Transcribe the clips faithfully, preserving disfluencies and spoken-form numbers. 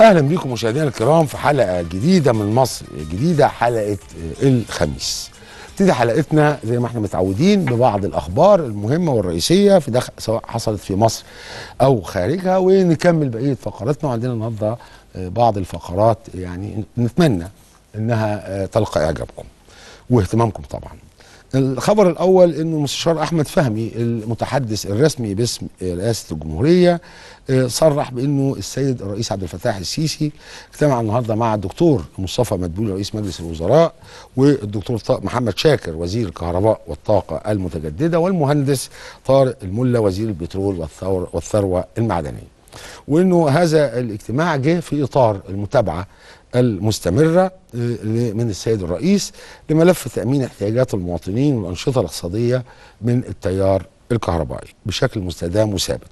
اهلا بيكم مشاهدينا الكرام في حلقه جديده من مصر الجديده، حلقه الخميس. نبتدي حلقتنا زي ما احنا متعودين ببعض الاخبار المهمه والرئيسيه في دخل سواء حصلت في مصر او خارجها، ونكمل بقيه فقراتنا. وعندنا النهارده بعض الفقرات يعني نتمنى انها تلقى اعجابكم واهتمامكم. طبعا الخبر الاول انه المستشار احمد فهمي المتحدث الرسمي باسم رئاسه الجمهوريه صرح بانه السيد الرئيس عبد الفتاح السيسي اجتمع النهارده مع الدكتور مصطفى مدبولي رئيس مجلس الوزراء والدكتور محمد شاكر وزير الكهرباء والطاقه المتجدده والمهندس طارق الملة وزير البترول والثروه المعدنيه، وانه هذا الاجتماع جه في اطار المتابعه المستمرة من السيد الرئيس لملف تأمين احتياجات المواطنين والأنشطة الاقتصادية من التيار الكهربائي بشكل مستدام وثابت،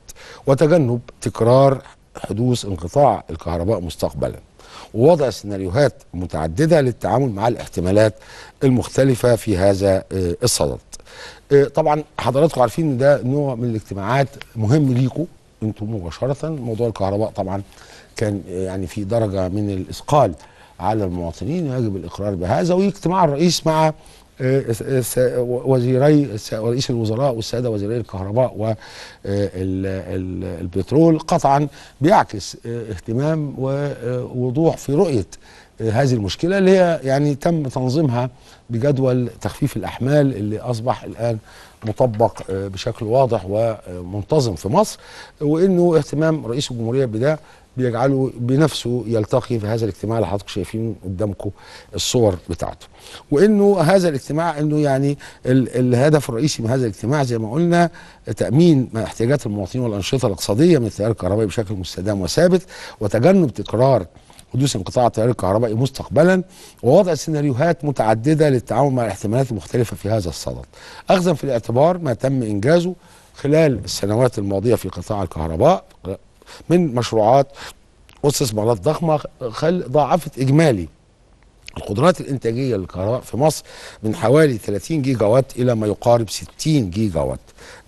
وتجنب تكرار حدوث انقطاع الكهرباء مستقبلا، ووضع سيناريوهات متعددة للتعامل مع الاحتمالات المختلفة في هذا الصدد. طبعا حضراتكم عارفين ان ده نوع من الاجتماعات مهم ليكم انتم مباشرة. موضوع الكهرباء طبعا كان يعني في درجة من الإثقال على المواطنين ويجب الإقرار بهذا، واجتماع الرئيس مع وزيري رئيس الوزراء والسادة وزيري الكهرباء والبترول قطعا بيعكس اهتمام ووضوح في رؤية هذه المشكلة اللي هي يعني تم تنظيمها بجدول تخفيف الأحمال اللي أصبح الآن مطبق بشكل واضح ومنتظم في مصر، وإنه اهتمام رئيس الجمهورية بده بيجعله بنفسه يلتقي في هذا الاجتماع اللي حضراتكم شايفين قدامكم الصور بتاعته، وانه هذا الاجتماع انه يعني ال الهدف الرئيسي من هذا الاجتماع زي ما قلنا تامين احتياجات المواطنين والانشطه الاقتصاديه من التيار الكهربائي بشكل مستدام وثابت، وتجنب تكرار حدوث انقطاع التيار الكهربائي مستقبلا، ووضع سيناريوهات متعدده للتعامل مع الاحتمالات المختلفه في هذا الصدد، اخذا في الاعتبار ما تم انجازه خلال السنوات الماضيه في قطاع الكهرباء من مشروعات واستثمارات ضخمه خل ضاعفت اجمالي القدرات الانتاجيه للكهرباء في مصر من حوالي ثلاثين جيجا وات الى ما يقارب ستين جيجا وات،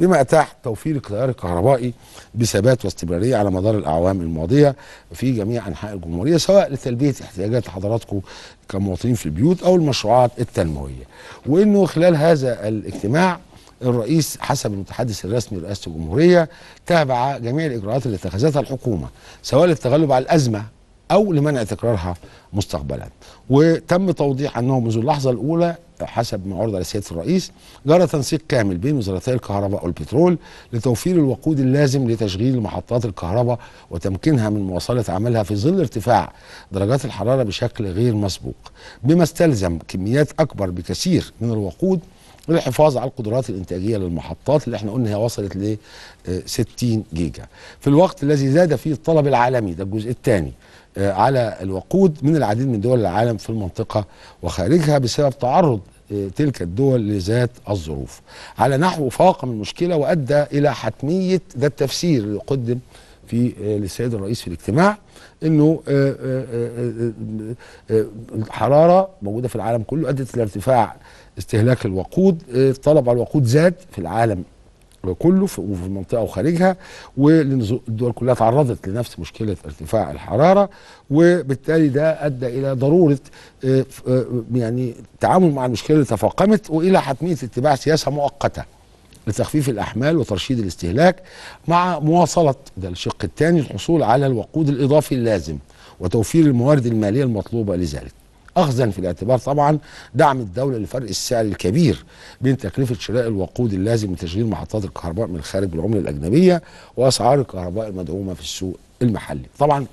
بما اتاح توفير التيار الكهربائي بثبات واستمراريه على مدار الاعوام الماضيه في جميع انحاء الجمهوريه، سواء لتلبيه احتياجات حضراتكم كمواطنين في البيوت او المشروعات التنمويه. وانه خلال هذا الاجتماع الرئيس حسب المتحدث الرسمي لرئاسة الجمهورية تابع جميع الإجراءات اللي اتخذتها الحكومة سواء للتغلب على الأزمة أو لمنع تكرارها مستقبلا، وتم توضيح أنه منذ اللحظة الأولى حسب ما عرض على سيادة الرئيس جرى تنسيق كامل بين وزارتي الكهرباء والبترول لتوفير الوقود اللازم لتشغيل محطات الكهرباء وتمكينها من مواصلة عملها في ظل ارتفاع درجات الحرارة بشكل غير مسبوق، بما استلزم كميات أكبر بكثير من الوقود للحفاظ على القدرات الانتاجيه للمحطات اللي احنا قلنا هي وصلت ل ستين جيجا، في الوقت الذي زاد فيه الطلب العالمي ده الجزء الثاني على الوقود من العديد من دول العالم في المنطقه وخارجها بسبب تعرض تلك الدول لذات الظروف على نحو فاقم المشكله، وادى الى حتميه ده التفسير اللي قدم في للسيد الرئيس في الاجتماع انه الحراره موجوده في العالم كله ادت الى ارتفاع استهلاك الوقود، الطلب على الوقود زاد في العالم كله وفي المنطقه وخارجها، والدول كلها تعرضت لنفس مشكله ارتفاع الحراره، وبالتالي ده ادى الى ضروره يعني التعامل مع المشكله اللي تفاقمت والى حتميه اتباع سياسه مؤقته لتخفيف الأحمال وترشيد الاستهلاك مع مواصلة ده الشق الثاني الحصول على الوقود الإضافي اللازم وتوفير الموارد المالية المطلوبة لذلك، أخذا في الاعتبار طبعا دعم الدولة لفرق السعر الكبير بين تكلفة شراء الوقود اللازم لتشغيل محطات الكهرباء من الخارج بالعملة الأجنبية وأسعار الكهرباء المدعومة في السوق المحلي. طبعا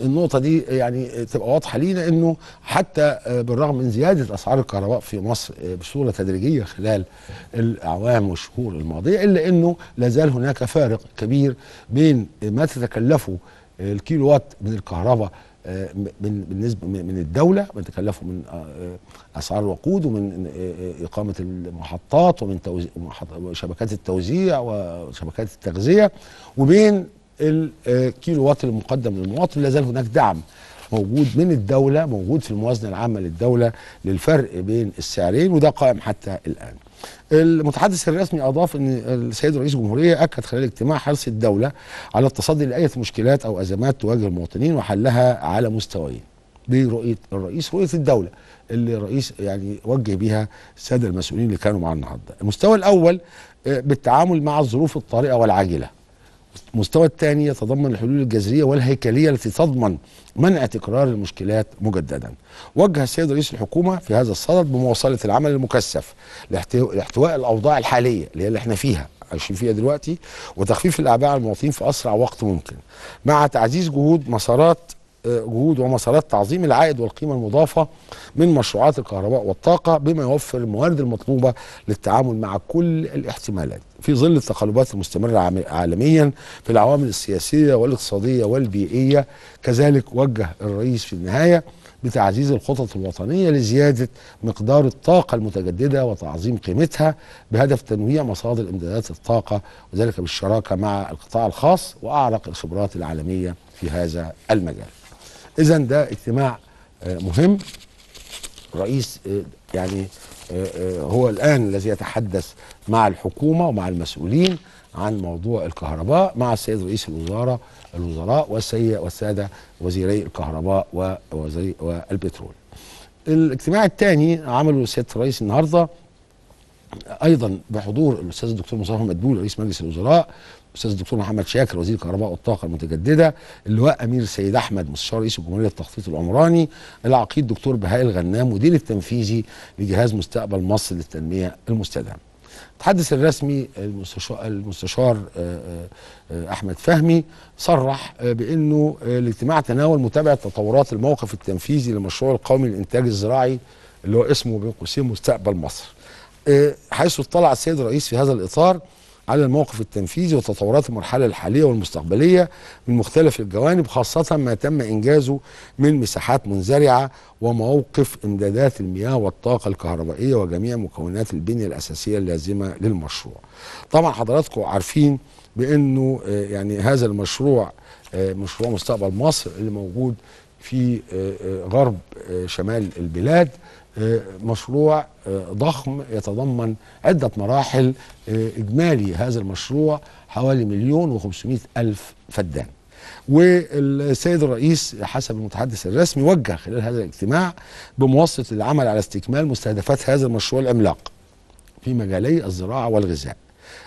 النقطة دي يعني تبقى واضحة لينا انه حتى بالرغم من زيادة اسعار الكهرباء في مصر بصورة تدريجية خلال الاعوام والشهور الماضية، الا انه لازال هناك فارق كبير بين ما تتكلفه الكيلو وات من الكهرباء من بالنسبه من الدوله ما تكلفوا من اسعار الوقود ومن اقامه المحطات ومن شبكات التوزيع وشبكات التغذية، وبين الكيلو وات المقدم للمواطن. لازال هناك دعم موجود من الدولة، موجود في الموازنة العامة للدولة للفرق بين السعرين، وده قائم حتى الآن. المتحدث الرسمي أضاف أن السيد رئيس الجمهورية أكد خلال اجتماع حرص الدولة على التصدي لأي مشكلات أو أزمات تواجه المواطنين وحلها على مستويين. دي رؤية الرئيس، رؤية الدولة اللي الرئيس يعني وجه بيها السادة المسؤولين اللي كانوا معانا النهارده. المستوى الأول بالتعامل مع الظروف الطارئة والعاجلة. المستوى الثاني يتضمن الحلول الجذرية والهيكلية التي تضمن منع تكرار المشكلات مجددا. وجه السيد رئيس الحكومة في هذا الصدد بمواصلة العمل المكثف لاحتواء الأوضاع الحالية اللي هي اللي احنا فيها عايشين فيها دلوقتي، وتخفيف الأعباء على المواطنين في أسرع وقت ممكن، مع تعزيز جهود مسارات جهود ومسارات تعظيم العائد والقيمة المضافة من مشروعات الكهرباء والطاقة، بما يوفر الموارد المطلوبة للتعامل مع كل الاحتمالات في ظل التقلبات المستمرة عالميا في العوامل السياسية والاقتصادية والبيئية. كذلك وجه الرئيس في النهاية بتعزيز الخطط الوطنية لزيادة مقدار الطاقة المتجددة وتعظيم قيمتها بهدف تنويع مصادر إمدادات الطاقة، وذلك بالشراكة مع القطاع الخاص وأعرق الخبرات العالمية في هذا المجال. إذا ده اجتماع مهم. الرئيس يعني هو الآن الذي يتحدث مع الحكومة ومع المسؤولين عن موضوع الكهرباء، مع السيد رئيس الوزراء الوزراء والسادة وزيري الكهرباء ووزير والبترول. الاجتماع الثاني عمله سيادة الرئيس النهارده أيضا بحضور الأستاذ الدكتور مصطفى مدبولي رئيس مجلس الوزراء، الاستاذ الدكتور محمد شاكر وزير الكهرباء والطاقه المتجدده، اللواء امير سيد احمد مستشار رئيس الجمهوريه للتخطيط العمراني، العقيد دكتور بهاء الغنام مدير التنفيذي لجهاز مستقبل مصر للتنميه المستدامه. التحدث الرسمي المستشار احمد فهمي صرح بانه الاجتماع تناول متابعه تطورات الموقف التنفيذي للمشروع القومي للانتاج الزراعي اللي هو اسمه بين قوسين مستقبل مصر، حيث اطلع السيد الرئيس في هذا الاطار على الموقف التنفيذي وتطورات المرحلة الحالية والمستقبلية من مختلف الجوانب، خاصة ما تم إنجازه من مساحات منزرعة وموقف إمدادات المياه والطاقة الكهربائية وجميع مكونات البنية الأساسية اللازمة للمشروع. طبعا حضراتكم عارفين بأنه يعني هذا المشروع مشروع مستقبل مصر اللي موجود في غرب شمال البلاد مشروع ضخم يتضمن عدة مراحل. إجمالي هذا المشروع حوالي مليون وخمسمائة ألف فدان. والسيد الرئيس حسب المتحدث الرسمي وجه خلال هذا الاجتماع بمواصلة العمل على استكمال مستهدفات هذا المشروع العملاق في مجالي الزراعة والغذاء،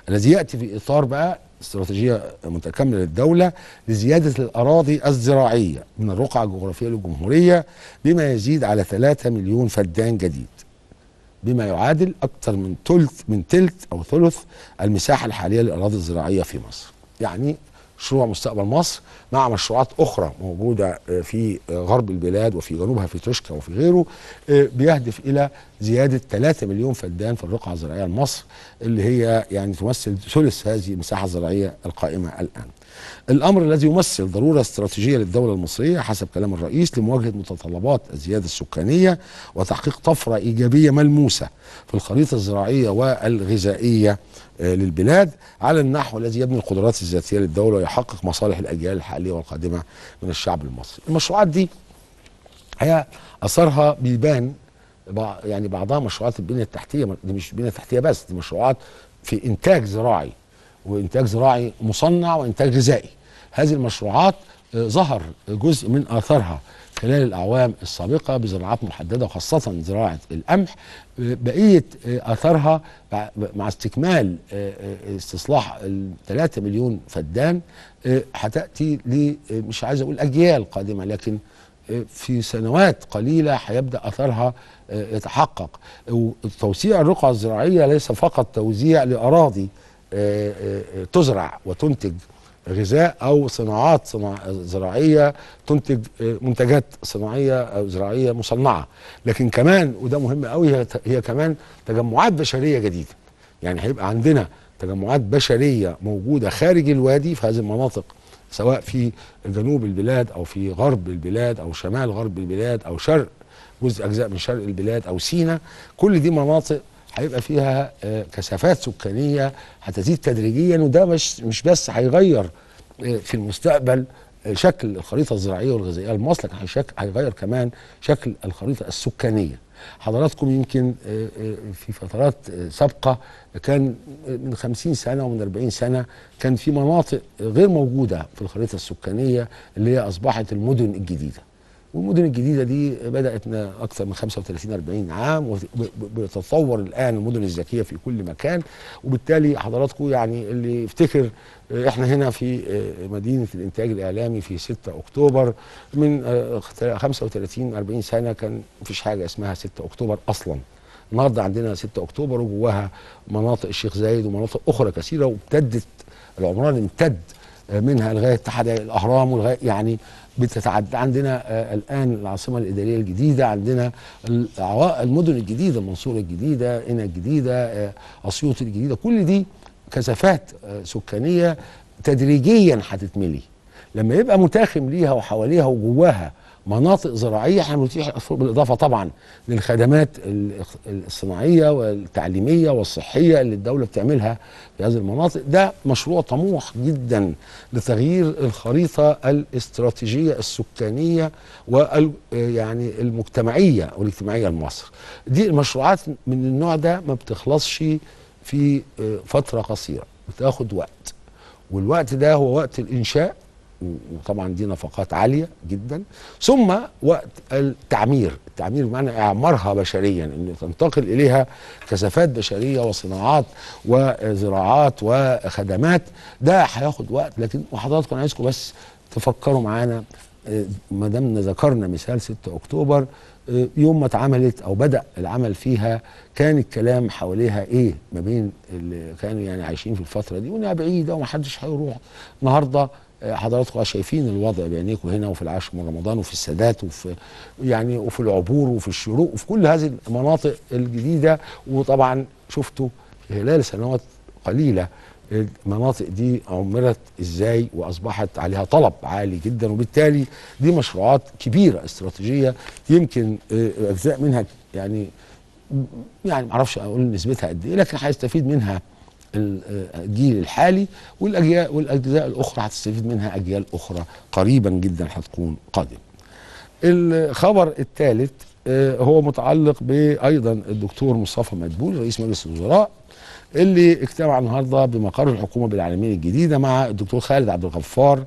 الذي يأتي في إطار بقى استراتيجية متكاملة للدولة لزيادة الأراضي الزراعية من الرقعة الجغرافية للجمهورية بما يزيد على ثلاثة مليون فدان جديد، بما يعادل أكثر من ثلث من ثلث أو ثلث المساحة الحالية للأراضي الزراعية في مصر. يعني مشروع مستقبل مصر مع مشروعات أخرى موجودة في غرب البلاد وفي جنوبها في توشكا وفي غيره بيهدف إلى زيادة ثلاثة مليون فدان في الرقعة الزراعية لمصر اللي هي يعني تمثل ثلث هذه المساحة الزراعية القائمة الآن. الأمر الذي يمثل ضرورة استراتيجية للدولة المصرية حسب كلام الرئيس لمواجهة متطلبات الزيادة السكانية وتحقيق طفرة إيجابية ملموسة في الخريطة الزراعية والغذائية للبلاد على النحو الذي يبني القدرات الذاتية للدولة ويحقق مصالح الأجيال الحالية والقادمة من الشعب المصري. المشروعات دي هي أثرها بيبان، يعني بعضها مشروعات البنية التحتية، دي مش بنية تحتية بس، دي مشروعات في إنتاج زراعي وإنتاج زراعي مصنع وإنتاج غذائي. هذه المشروعات ظهر جزء من آثارها خلال الأعوام السابقة بزراعات محددة وخاصة زراعة القمح. بقية آثارها مع استكمال استصلاح ثلاثة مليون فدان هتأتي ل مش عايز أقول أجيال قادمة، لكن في سنوات قليلة هيبدأ أثرها يتحقق. وتوسيع الرقعة الزراعية ليس فقط توزيع لأراضي تزرع وتنتج غذاء أو صناعات صناع زراعية تنتج منتجات صناعية أو زراعية مصنعة، لكن كمان وده مهم قوي هي كمان تجمعات بشرية جديدة. يعني هيبقى عندنا تجمعات بشرية موجودة خارج الوادي في هذه المناطق سواء في جنوب البلاد أو في غرب البلاد أو شمال غرب البلاد أو شرق جزء أجزاء من شرق البلاد أو سيناء. كل دي مناطق هيبقى فيها كثافات سكانيه هتزيد تدريجيا، وده مش مش بس هيغير في المستقبل شكل الخريطه الزراعيه والغذائيه. المسلك هيغير كمان شكل الخريطه السكانيه. حضراتكم يمكن في فترات سابقه كان من خمسين سنه ومن أربعين سنه كان في مناطق غير موجوده في الخريطه السكانيه اللي هي اصبحت المدن الجديده. والمدن الجديده دي بدات اكثر من خمسة وثلاثين أربعين عام، وبتتطور الان المدن الذكيه في كل مكان. وبالتالي حضراتكم يعني اللي يفتكر احنا هنا في مدينه الانتاج الاعلامي في ستة أكتوبر من خمسة وثلاثين أربعين سنه كان مفيش حاجه اسمها ستة أكتوبر اصلا. النهارده عندنا ستة أكتوبر وجواها مناطق الشيخ زايد ومناطق اخرى كثيره، وابتدت العمران امتد منها لغايه اتحاد الاهرام ولغايه يعني بتتعدى. عندنا الان العاصمه الاداريه الجديده، عندنا المدن الجديده، المنصوره الجديده، قنا الجديده، اسيوط الجديده، كل دي كثافات سكانيه تدريجيا هتتملي. لما يبقى متاخم ليها وحواليها وجواها مناطق زراعيه هنتيح، بالاضافه طبعا للخدمات الصناعيه والتعليميه والصحيه اللي الدوله بتعملها في هذه المناطق. ده مشروع طموح جدا لتغيير الخريطه الاستراتيجيه السكانيه وال يعني المجتمعيه والاجتماعيه لمصر. دي المشروعات من النوع ده ما بتخلصش في فتره قصيره، بتاخد وقت، والوقت ده هو وقت الانشاء، وطبعا دي نفقات عاليه جدا، ثم وقت التعمير. التعمير بمعنى اعمارها بشريا، ان تنتقل اليها كثافات بشريه وصناعات وزراعات وخدمات. ده هياخد وقت. لكن وحضراتكم انا عايزكم بس تفكروا معانا، ما دامنا ذكرنا مثال ستة أكتوبر، يوم ما اتعملت او بدا العمل فيها كان الكلام حواليها ايه ما بين اللي كانوا يعني عايشين في الفتره دي، وانها بعيده ومحدش هيروح. النهارده حضراتكم شايفين الوضع بعينيكم هنا، وفي العاشر من رمضان، وفي السادات، وفي يعني وفي العبور، وفي الشروق، وفي كل هذه المناطق الجديده. وطبعا شفتوا خلال سنوات قليله المناطق دي عمرت ازاي واصبحت عليها طلب عالي جدا. وبالتالي دي مشروعات كبيره استراتيجيه، يمكن اجزاء منها يعني يعني ما اعرفش اقول نسبتها قد ايه، لكن هيستفيد منها الجيل الحالي، والاجيال والاجزاء الاخرى هتستفيد منها اجيال اخرى قريبا جدا هتكون قادمه. الخبر الثالث هو متعلق بايضا الدكتور مصطفى مدبولي رئيس مجلس الوزراء، اللي اجتمع النهارده بمقر الحكومه بالعالمين الجديده مع الدكتور خالد عبد الغفار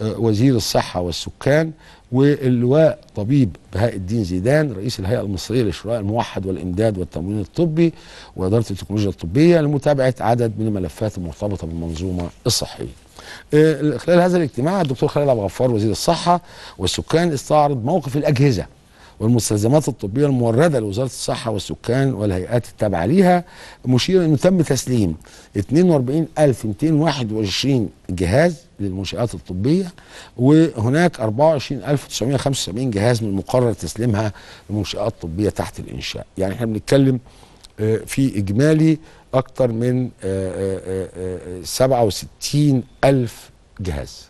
وزير الصحه والسكان، واللواء طبيب بهاء الدين زيدان رئيس الهيئه المصريه للشراء الموحد والامداد والتموين الطبي واداره التكنولوجيا الطبيه، لمتابعه عدد من الملفات المرتبطه بالمنظومه الصحيه. خلال هذا الاجتماع الدكتور خالد عبد الغفار وزير الصحه والسكان استعرض موقف الاجهزه والمستلزمات الطبيه المورده لوزاره الصحه والسكان والهيئات التابعه ليها، مشيرا انه تم تسليم اثنين وأربعين ألف ومئتين وواحد وعشرين جهاز للمنشآت الطبيه، وهناك أربعة وعشرين ألف وتسعمئة وخمسة وسبعين جهاز من المقرر تسليمها لمنشآت طبيه تحت الانشاء. يعني احنا بنتكلم في اجمالي اكثر من سبعة وستين ألف جهاز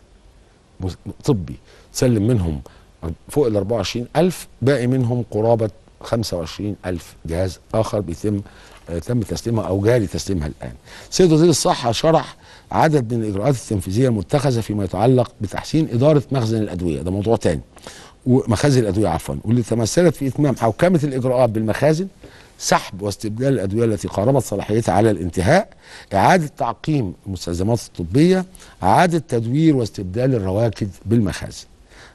طبي تسلم منهم فوق ال أربعة وعشرين ألف، باقي منهم قرابه خمسة وعشرين ألف جهاز اخر بيتم تم تسليمها او جاري تسليمها الان. سيد وزير الصحه شرح عدد من الاجراءات التنفيذيه المتخذه فيما يتعلق بتحسين اداره مخزن الادويه، ده موضوع ثاني، ومخازن الادويه عفوا، واللي تمثلت في اتمام حوكمه الاجراءات بالمخازن، سحب واستبدال الادويه التي قاربت صلاحيتها على الانتهاء، اعاده تعقيم المستلزمات الطبيه، اعاده تدوير واستبدال الرواكد بالمخازن.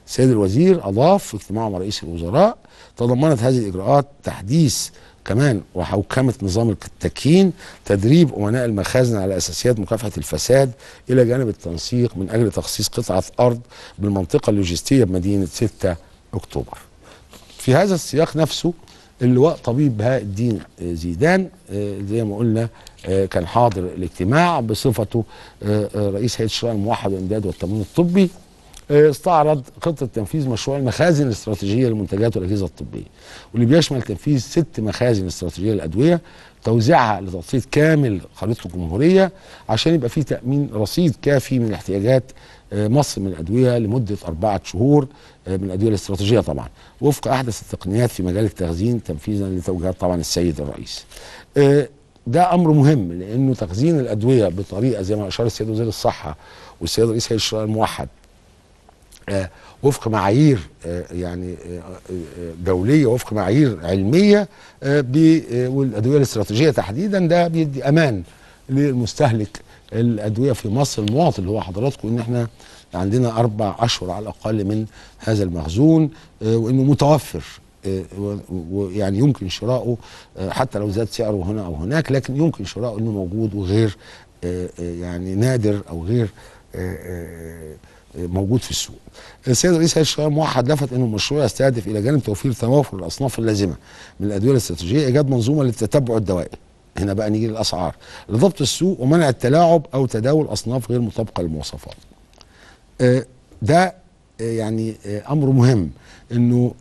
السيد الوزير أضاف في اجتماعه مع رئيس الوزراء تضمنت هذه الإجراءات تحديث كمان وحوكمة نظام التكيين، تدريب أمناء المخازن على أساسيات مكافحة الفساد، إلى جانب التنسيق من أجل تخصيص قطعة أرض بالمنطقة اللوجستية بمدينة ستة أكتوبر. في هذا السياق نفسه اللواء طبيب بهاء الدين زيدان زي ما قلنا كان حاضر الاجتماع بصفته رئيس هيئة الشراء الموحد والإمداد والتموين الطبي، استعرض خطة تنفيذ مشروع المخازن الاستراتيجية للمنتجات والأجهزة الطبية، واللي بيشمل تنفيذ ست مخازن استراتيجية للأدوية، توزيعها لتغطية كامل خريطة الجمهورية عشان يبقى فيه تأمين رصيد كافي من احتياجات مصر من الأدوية لمدة أربعة شهور من الأدوية الاستراتيجية طبعا، وفق أحدث التقنيات في مجال التخزين تنفيذا لتوجيهات طبعا السيد الرئيس. ده أمر مهم، لأنه تخزين الأدوية بطريقة زي ما أشار السيد وزير الصحة والسيد رئيس هيئة الشراء الموحد وفق معايير يعني دوليه، وفق معايير علميه، والادويه الاستراتيجيه تحديدا، ده بيدي امان للمستهلك الادويه في مصر المواطن، اللي هو حضراتكم ان احنا عندنا اربع اشهر على الاقل من هذا المخزون، وانه متوفر ويعني يمكن شراؤه حتى لو زاد سعره هنا او هناك، لكن يمكن شراؤه انه موجود وغير يعني نادر او غير موجود في السوق. السيد رئيس هيئه الشراء الموحد لفت انه المشروع يستهدف الى جانب توفير توافر الاصناف اللازمه من الادويه الاستراتيجيه ايجاد منظومه للتتبع الدوائي. هنا بقى نيجي للاسعار لضبط السوق ومنع التلاعب او تداول اصناف غير مطابقه للمواصفات. ده يعني امر مهم، انه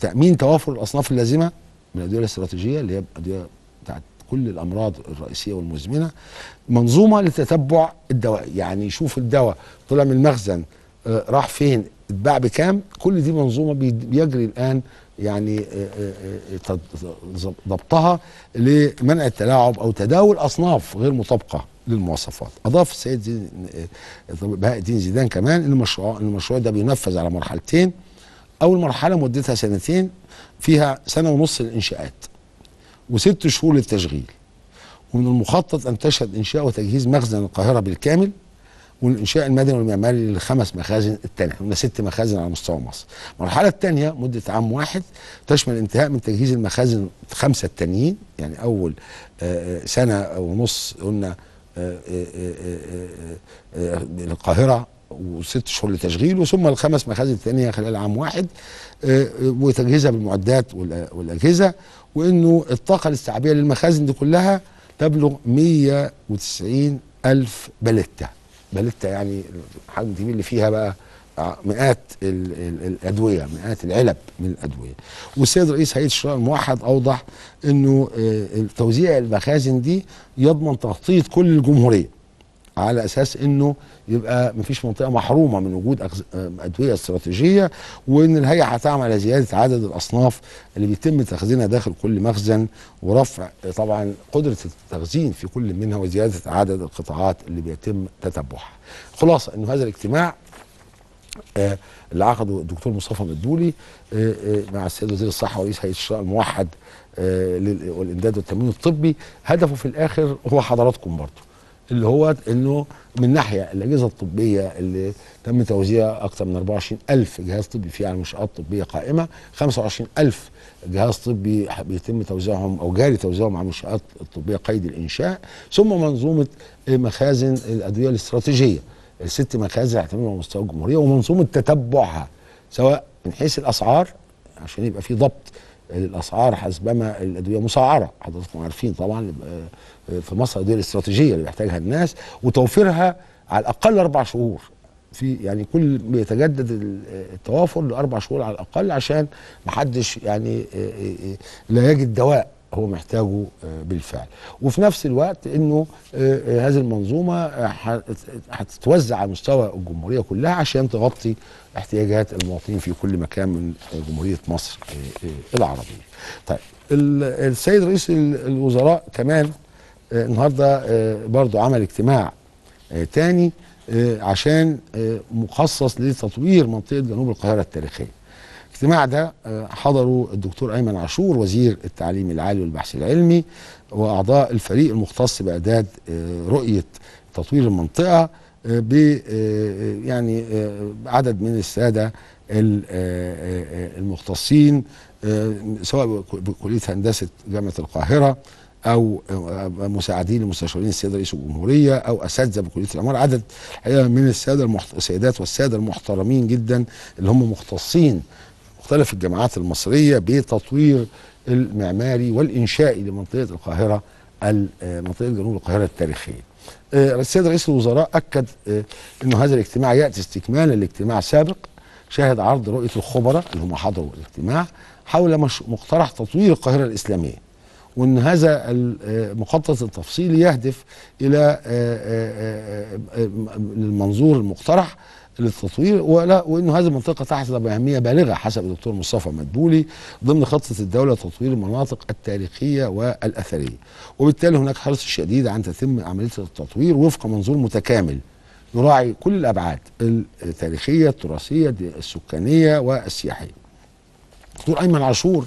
تامين توافر الاصناف اللازمه من الادويه الاستراتيجيه اللي هي الادويه بتاعت كل الامراض الرئيسيه والمزمنه، منظومه لتتبع الدواء، يعني يشوف الدواء طلع من المخزن راح فين، اتباع بكام، كل دي منظومه بيجري الان يعني ضبطها لمنع التلاعب او تداول اصناف غير مطابقه للمواصفات. اضاف السيد بهاء الدين زيدان كمان ان المشروع ان المشروع ده بينفذ على مرحلتين. اول مرحله مدتها سنتين، فيها سنه ونص للانشاءات وست شهور للتشغيل، ومن المخطط ان تشهد انشاء وتجهيز مخزن القاهره بالكامل والانشاء المدني والمعماري للخمس مخازن التانية، قلنا ست مخازن على مستوى مصر. المرحلة التانية مدة عام واحد، تشمل الانتهاء من تجهيز المخازن الخمسة التانيين، يعني أول سنة ونص قلنا للقاهرة وست شهور لتشغيله، ثم الخمس مخازن التانية خلال عام واحد وتجهيزها بالمعدات والأجهزة، وإنه الطاقة الاستيعابية للمخازن دي كلها تبلغ مية وتسعين ألف باليتة. باليتة يعني الحجم الكبير اللي فيها بقى مئات ال ال الادويه، مئات العلب من الادويه. والسيد رئيس هيئه الشراء الموحد اوضح انه توزيع المخازن دي يضمن تخطيط كل الجمهوريه على اساس انه يبقى مفيش منطقه محرومه من وجود ادويه استراتيجيه، وان الهيئه هتعمل على زياده عدد الاصناف اللي بيتم تخزينها داخل كل مخزن، ورفع طبعا قدره التخزين في كل منها، وزياده عدد القطاعات اللي بيتم تتبعها. خلاصه انه هذا الاجتماع آه اللي عقده الدكتور مصطفى مدبولي آه آه مع السيد وزير الصحه ورئيس هيئه الشراء الموحد آه والامداد والتموين الطبي، هدفه في الاخر هو حضراتكم برضه، اللي هو انه من ناحيه الاجهزه الطبيه اللي تم توزيع اكثر من أربعة وعشرين ألف جهاز طبي فيه على منشات طبيه قائمه، خمسة وعشرين ألف جهاز طبي بيتم توزيعهم او جاري توزيعهم على منشات طبيه قيد الانشاء، ثم منظومه مخازن الادويه الاستراتيجيه الست مخازن هتعملها على مستوى الجمهوريه، ومنظومه تتبعها سواء من حيث الاسعار عشان يبقى في ضبط الاسعار حسبما الادويه مسعره، حضراتكم عارفين طبعا في مصر الادويه الاستراتيجيه اللي بيحتاجها الناس، وتوفيرها على الاقل اربع شهور في يعني كل بيتجدد التوافر لاربع شهور على الاقل، عشان محدش يعني لا يجد دواء هو محتاجه بالفعل. وفي نفس الوقت انه هذه المنظومه هتتوزع على مستوى الجمهوريه كلها عشان تغطي احتياجات المواطنين في كل مكان من جمهوريه مصر العربيه. طيب السيد رئيس الوزراء كمان النهارده برضو عمل اجتماع تاني عشان مخصص لتطوير منطقه جنوب القاهره التاريخيه. الاجتماع ده حضروا الدكتور ايمن عاشور وزير التعليم العالي والبحث العلمي واعضاء الفريق المختص باعداد رؤيه تطوير المنطقه ب يعني عدد من الساده المختصين سواء بكليه هندسه جامعه القاهره او مساعدين لمستشارين السيد رئيس الجمهوريه او اساتذه بكليه العماره، عدد من الساده المحت... السيدات والساده المحترمين جدا اللي هم مختصين مختلف الجامعات المصرية بتطوير المعماري والإنشائي لمنطقة القاهرة منطقة جنوب القاهرة التاريخية. السيد رئيس الوزراء أكد أنه هذا الاجتماع يأتي استكمالا لاجتماع سابق شهد عرض رؤية الخبراء اللي هم حضروا الاجتماع حول مقترح تطوير القاهرة الإسلامية، وأن هذا المخطط التفصيلي يهدف إلى المنظور المقترح للتطوير، وانه هذه المنطقه تحظى باهميه بالغه حسب الدكتور مصطفى مدبولي ضمن خطه الدوله لتطوير المناطق التاريخيه والاثريه، وبالتالي هناك حرص شديد عن تتم عمليه التطوير وفق منظور متكامل نراعي كل الأبعاد التاريخية التراثية السكانية والسياحية. دكتور ايمن عاشور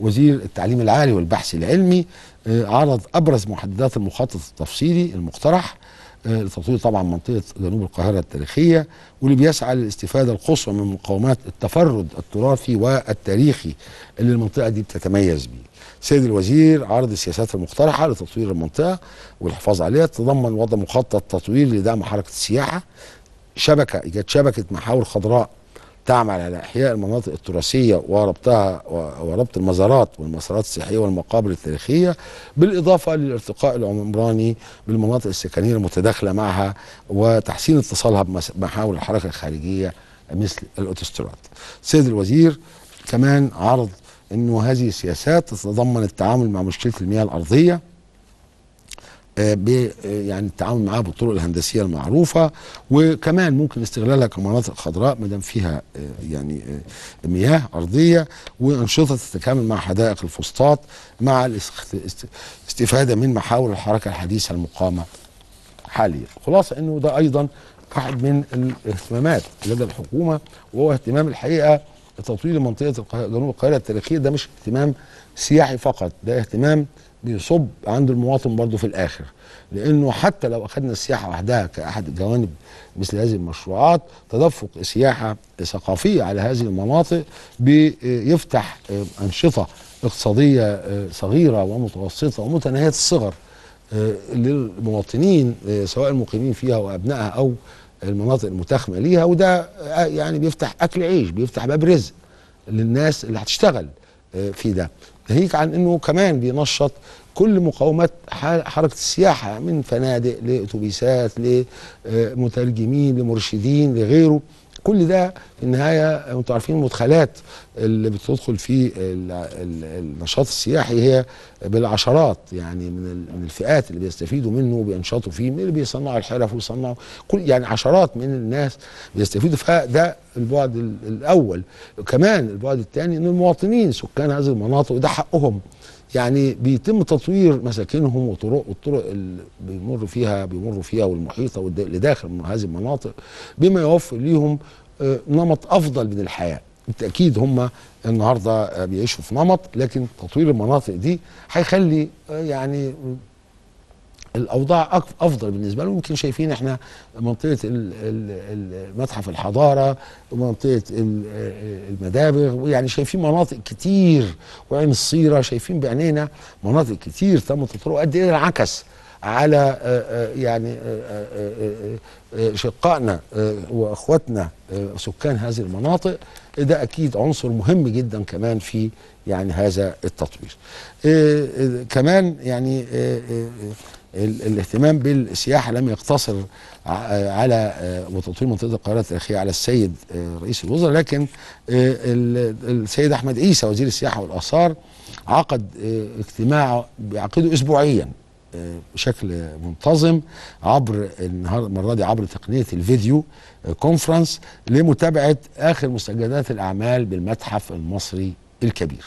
وزير التعليم العالي والبحث العلمي عرض أبرز محددات المخطط التفصيلي المقترح لتطوير طبعا منطقة جنوب القاهرة التاريخية، واللي بيسعى للاستفادة القصوى من مقومات التفرد التراثي والتاريخي اللي المنطقة دي بتتميز بيه. سيد الوزير عرض السياسات المقترحة لتطوير المنطقة والحفاظ عليها، تضمن وضع مخطط تطوير لدعم حركة السياحة، شبكة إيجاد شبكة محاور خضراء تعمل على إحياء المناطق التراثية وربطها وربط المزارات والمسارات السياحية والمقابر التاريخية، بالإضافة للارتقاء العمراني بالمناطق السكنية المتداخلة معها وتحسين اتصالها بمحاور الحركة الخارجية مثل الأوتوستراد. سيد الوزير كمان عرض أنه هذه السياسات تتضمن التعامل مع مشكلة المياه الأرضية، يعني التعامل معها بالطرق الهندسيه المعروفه، وكمان ممكن استغلالها كمناطق خضراء ما دام فيها يعني مياه ارضيه، وانشطه تتكامل مع حدائق الفسطاط مع الاستفاده من محاور الحركه الحديثه المقامه حاليا. خلاصه انه ده ايضا واحد من الاهتمامات لدى الحكومه، وهو اهتمام الحقيقه لتطوير منطقه جنوب القاهره التاريخيه. ده مش اهتمام سياحي فقط، ده اهتمام بيصب عند المواطن برضه في الاخر، لانه حتى لو اخذنا السياحه وحدها كاحد الجوانب مثل هذه المشروعات، تدفق سياحه ثقافيه على هذه المناطق بيفتح انشطه اقتصاديه صغيره ومتوسطه ومتناهيه الصغر للمواطنين سواء المقيمين فيها وابنائها او المناطق المتاخمه ليها، وده يعني بيفتح اكل عيش، بيفتح باب رزق للناس اللي هتشتغل في ده، ناهيك عن انه كمان بينشط كل مقاومات حركه السياحه من فنادق لاتوبيسات لمترجمين لمرشدين لغيره. كل ده في النهايه انتوا عارفين المدخلات اللي بتدخل في النشاط السياحي هي بالعشرات، يعني من الفئات اللي بيستفيدوا منه وبينشطوا فيه، من اللي بيصنعوا الحرف ويصنعوا كل يعني عشرات من الناس بيستفيدوا. فده البعد الاول. كمان البعد الثاني ان المواطنين سكان هذه المناطق وده حقهم، يعني بيتم تطوير مساكنهم وطرق والطرق اللي بيمروا فيها بيمروا فيها والمحيطه واللي داخل من هذه المناطق، بما يوفر ليهم نمط افضل من الحياه. بالتاكيد هم النهارده بيعيشوا في نمط، لكن تطوير المناطق دي هيخلي يعني الاوضاع افضل بالنسبه لهم. يمكن شايفين احنا منطقه متحف الحضاره ومنطقه المدابغ، ويعني شايفين مناطق كتير، وعين الصيره شايفين بعينينا مناطق كتير تم تطرق قد ايه انعكس على يعني شقائنا واخواتنا سكان هذه المناطق. ده اكيد عنصر مهم جدا كمان في يعني هذا التطوير. كمان يعني الاهتمام بالسياحه لم يقتصر على وتطوير منطقه القاهره التاريخيه على السيد رئيس الوزراء، لكن السيد احمد عيسى وزير السياحه والاثار عقد اجتماع بيعقده اسبوعيا بشكل منتظم عبر النهارده المره دي عبر تقنيه الفيديو كونفرنس لمتابعه اخر مستجدات الاعمال بالمتحف المصري الكبير.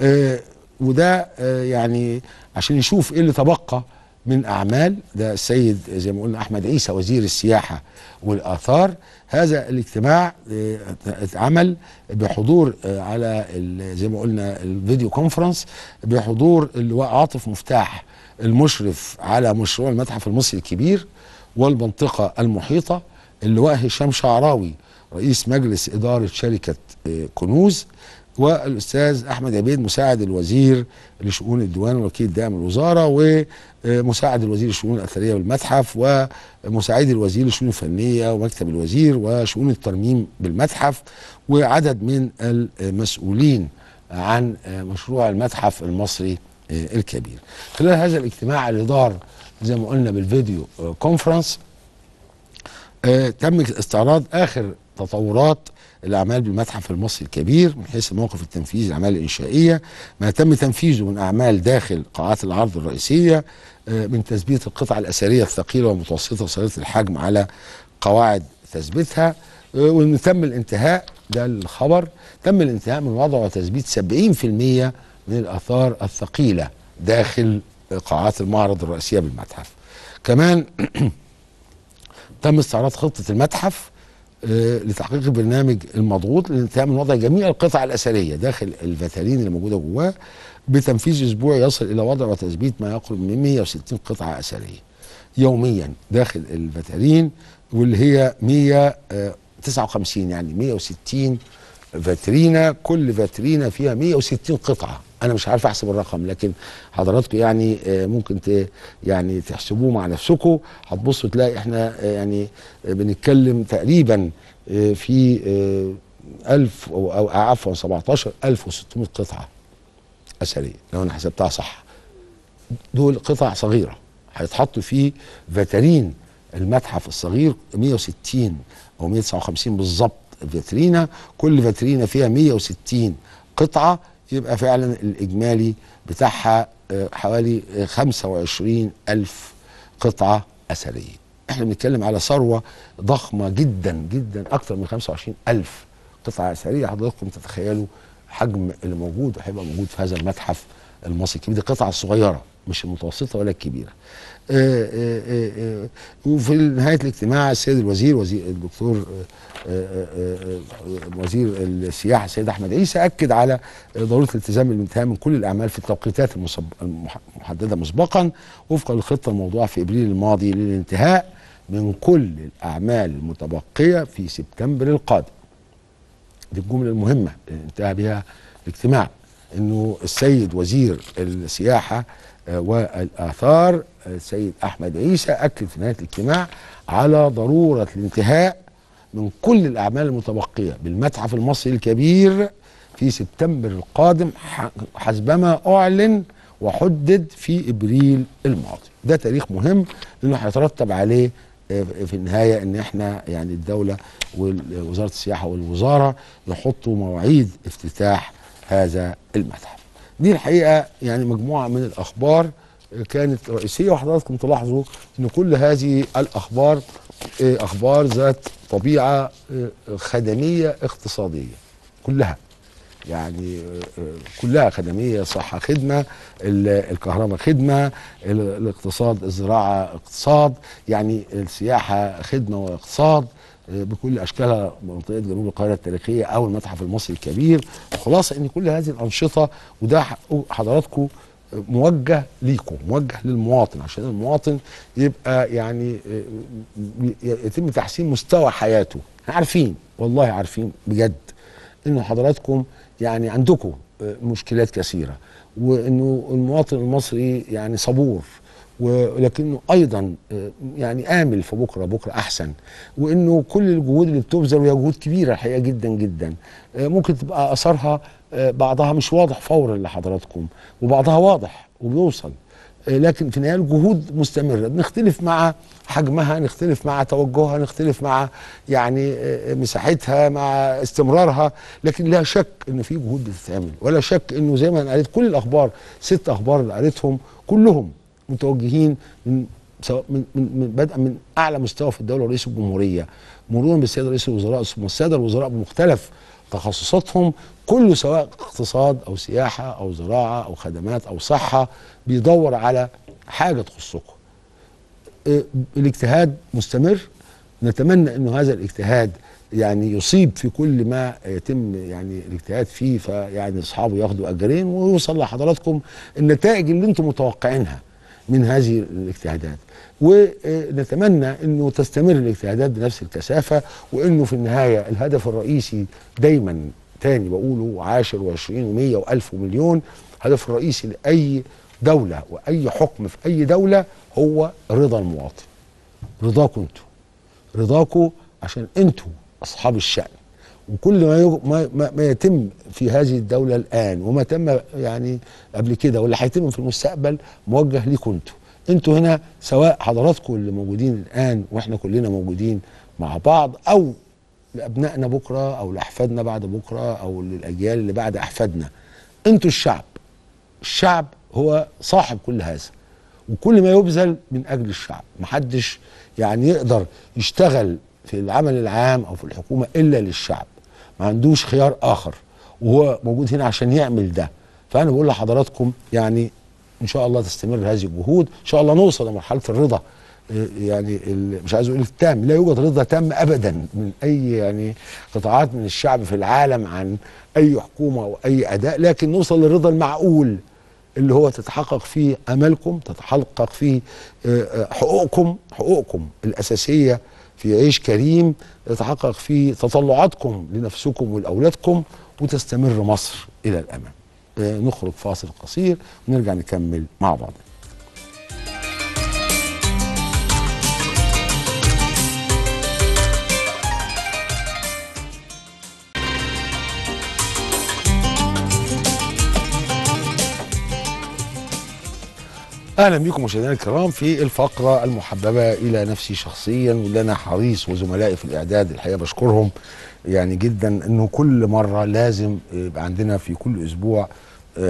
آه وده آه يعني عشان يشوف ايه اللي تبقى من اعمال. ده السيد زي ما قلنا احمد عيسى وزير السياحه والاثار. هذا الاجتماع آه اتعمل بحضور آه على زي ما قلنا الفيديو كونفرنس بحضور اللواء عاطف مفتاح المشرف على مشروع المتحف المصري الكبير والمنطقة المحيطة، اللواء هشام شعراوي رئيس مجلس إدارة شركة كنوز، والأستاذ أحمد عبيد مساعد الوزير لشؤون الديوان ووكيل دائم الوزارة ومساعد الوزير لشؤون الأثرية والمتحف ومساعدي الوزير لشؤون الفنية ومكتب الوزير وشؤون الترميم بالمتحف وعدد من المسؤولين عن مشروع المتحف المصري الكبير. خلال هذا الاجتماع اللي دار زي ما قلنا بالفيديو كونفرنس آه تم استعراض اخر تطورات الاعمال بالمتحف المصري الكبير من حيث الموقف التنفيذي للاعمال الانشائيه، ما تم تنفيذه من اعمال داخل قاعات العرض الرئيسيه آه من تثبيت القطع الاثريه الثقيله والمتوسطه وصغيره الحجم على قواعد تثبيتها، آه وان تم الانتهاء ده الخبر تم الانتهاء من وضع وتثبيت سبعين بالمئة من الآثار الثقيلة داخل قاعات المعرض الرئيسية بالمتحف. كمان تم استعراض خطه المتحف لتحقيق البرنامج المضغوط للانتهاء من وضع جميع القطع الاثريه داخل الفتالين اللي موجوده جواه بتنفيذ اسبوعي يصل الى وضع وتثبيت ما يقرب من مئة وستين قطعه اثريه يوميا داخل الفتالين، واللي هي مئة وتسعة وخمسين يعني مئة وستين فاترينا، كل فاترينا فيها مئة وستين قطعه. انا مش عارف احسب الرقم، لكن حضراتكم يعني ممكن ت يعني تحسبوه مع نفسكم، هتبصوا تلاقي احنا يعني بنتكلم تقريبا في ألف او عفوا سبعتاشر ألف وستمئة قطعه اثريه لو انا حسبتها صح. دول قطع صغيره هيتحطوا في فاترين المتحف الصغير مئة وستين او مئة وتسعة وخمسين بالظبط فاترينا، كل فاترينا فيها مئة وستين قطعه، يبقى فعلا الاجمالي بتاعها حوالي خمسة وعشرين ألف قطعه اثريه. احنا بنتكلم على ثروه ضخمه جدا جدا، اكثر من خمسة وعشرين ألف قطعه اثريه. حضراتكم تتخيلوا حجم اللي موجود وهيبقى موجود في هذا المتحف المصري الكبير. دي القطعه الصغيره مش المتوسطه ولا الكبيره. آآ آآ آآ وفي نهايه الاجتماع السيد الوزير وزير الدكتور آآ آآ وزير السياحه السيد احمد عيسى اكد على ضروره الالتزام بالانتهاء من كل الاعمال في التوقيتات المحدده مسبقا وفقا للخطه الموضوعه في ابريل الماضي للانتهاء من كل الاعمال المتبقيه في سبتمبر القادم. دي الجمله المهمه اللي انتهى بها الاجتماع، انه السيد وزير السياحه والآثار السيد أحمد عيسى أكد في نهاية الاجتماع على ضرورة الانتهاء من كل الأعمال المتبقية بالمتحف المصري الكبير في سبتمبر القادم حسبما أعلن وحدد في إبريل الماضي. ده تاريخ مهم لأنه هيترتب عليه في النهاية إن إحنا يعني الدولة ووزارة السياحة والوزارة يحطوا مواعيد افتتاح هذا المتحف. دي الحقيقة يعني مجموعة من الأخبار كانت رئيسية، وحضراتكم تلاحظوا أن كل هذه الأخبار أخبار ذات طبيعة خدمية اقتصادية كلها، يعني كلها خدمية. صحة خدمة، الكهرباء خدمة، الاقتصاد الزراعة اقتصاد، يعني السياحة خدمة واقتصاد بكل اشكالها، منطقه جنوب القاهره التاريخيه او المتحف المصري الكبير. خلاصه ان كل هذه الانشطه، وده حضراتكم موجه ليكم، موجه للمواطن، عشان المواطن يبقى يعني يتم تحسين مستوى حياته. احنا عارفين والله عارفين بجد انه حضراتكم يعني عندكم مشكلات كثيره، وانه المواطن المصري يعني صبور، ولكنه ايضا يعني امل في بكره، بكره احسن، وانه كل الجهود اللي بتبذل وهي جهود كبيره الحقيقه جدا جدا ممكن تبقى اثرها بعضها مش واضح فورا لحضراتكم وبعضها واضح وبيوصل، لكن في النهايه الجهود مستمره، بنختلف مع حجمها، نختلف مع توجهها، نختلف مع يعني مساحتها، مع استمرارها، لكن لا شك انه في جهود بتتعمل، ولا شك انه زي ما انا قريت كل الاخبار، ست اخبار اللي قريتهم كلهم متوجهين من سواء من من بدءا من اعلى مستوى في الدوله ورئيس الجمهوريه، مرورا بالسيد رئيس الوزراء ثم الساده الوزراء بمختلف تخصصاتهم، كله سواء اقتصاد او سياحه او زراعه او خدمات او صحه بيدور على حاجه تخصكم. الاجتهاد مستمر، نتمنى انه هذا الاجتهاد يعني يصيب في كل ما يتم يعني الاجتهاد فيه، فيعني اصحابه ياخدوا اجرين، ويوصل لحضراتكم النتائج اللي انتم متوقعينها من هذه الاجتهادات، ونتمنى انه تستمر الاجتهادات بنفس الكثافه، وانه في النهايه الهدف الرئيسي دايما تاني بقوله عشرة وعشرين ومئة وألف ومليون، الهدف الرئيسي لاي دوله واي حكم في اي دوله هو رضا المواطن، رضاكم انتوا، رضاكم عشان انتوا اصحاب الشأن. وكل ما, ما ما يتم في هذه الدولة الآن وما تم يعني قبل كده واللي هيتم في المستقبل موجه ليكم انتوا. انتوا هنا سواء حضراتكم اللي موجودين الآن واحنا كلنا موجودين مع بعض، أو لأبنائنا بكرة أو لأحفادنا بعد بكرة أو للأجيال اللي بعد أحفادنا. انتوا الشعب. الشعب هو صاحب كل هذا، وكل ما يبذل من أجل الشعب. محدش يعني يقدر يشتغل في العمل العام أو في الحكومة إلا للشعب. ما عندوش خيار آخر، وهو موجود هنا عشان يعمل ده. فأنا بقول لحضراتكم يعني إن شاء الله تستمر هذه الجهود، إن شاء الله نوصل لمرحلة الرضا يعني مش عايز اقول التام، لا يوجد رضا تام ابدا من اي يعني قطاعات من الشعب في العالم عن اي حكومه او اي اداء، لكن نوصل للرضا المعقول اللي هو تتحقق فيه امالكم، تتحقق فيه حقوقكم، حقوقكم الاساسيه في عيش كريم، تتحقق فيه تطلعاتكم لنفسكم ولاولادكم، وتستمر مصر الى الامام. نخرج فاصل قصير ونرجع نكمل مع بعض. اهلا بكم مشاهدينا الكرام في الفقره المحببه الى نفسي شخصيا، واللي انا حريص وزملائي في الاعداد الحقيقه بشكرهم يعني جدا، انه كل مره لازم يبقى عندنا في كل اسبوع،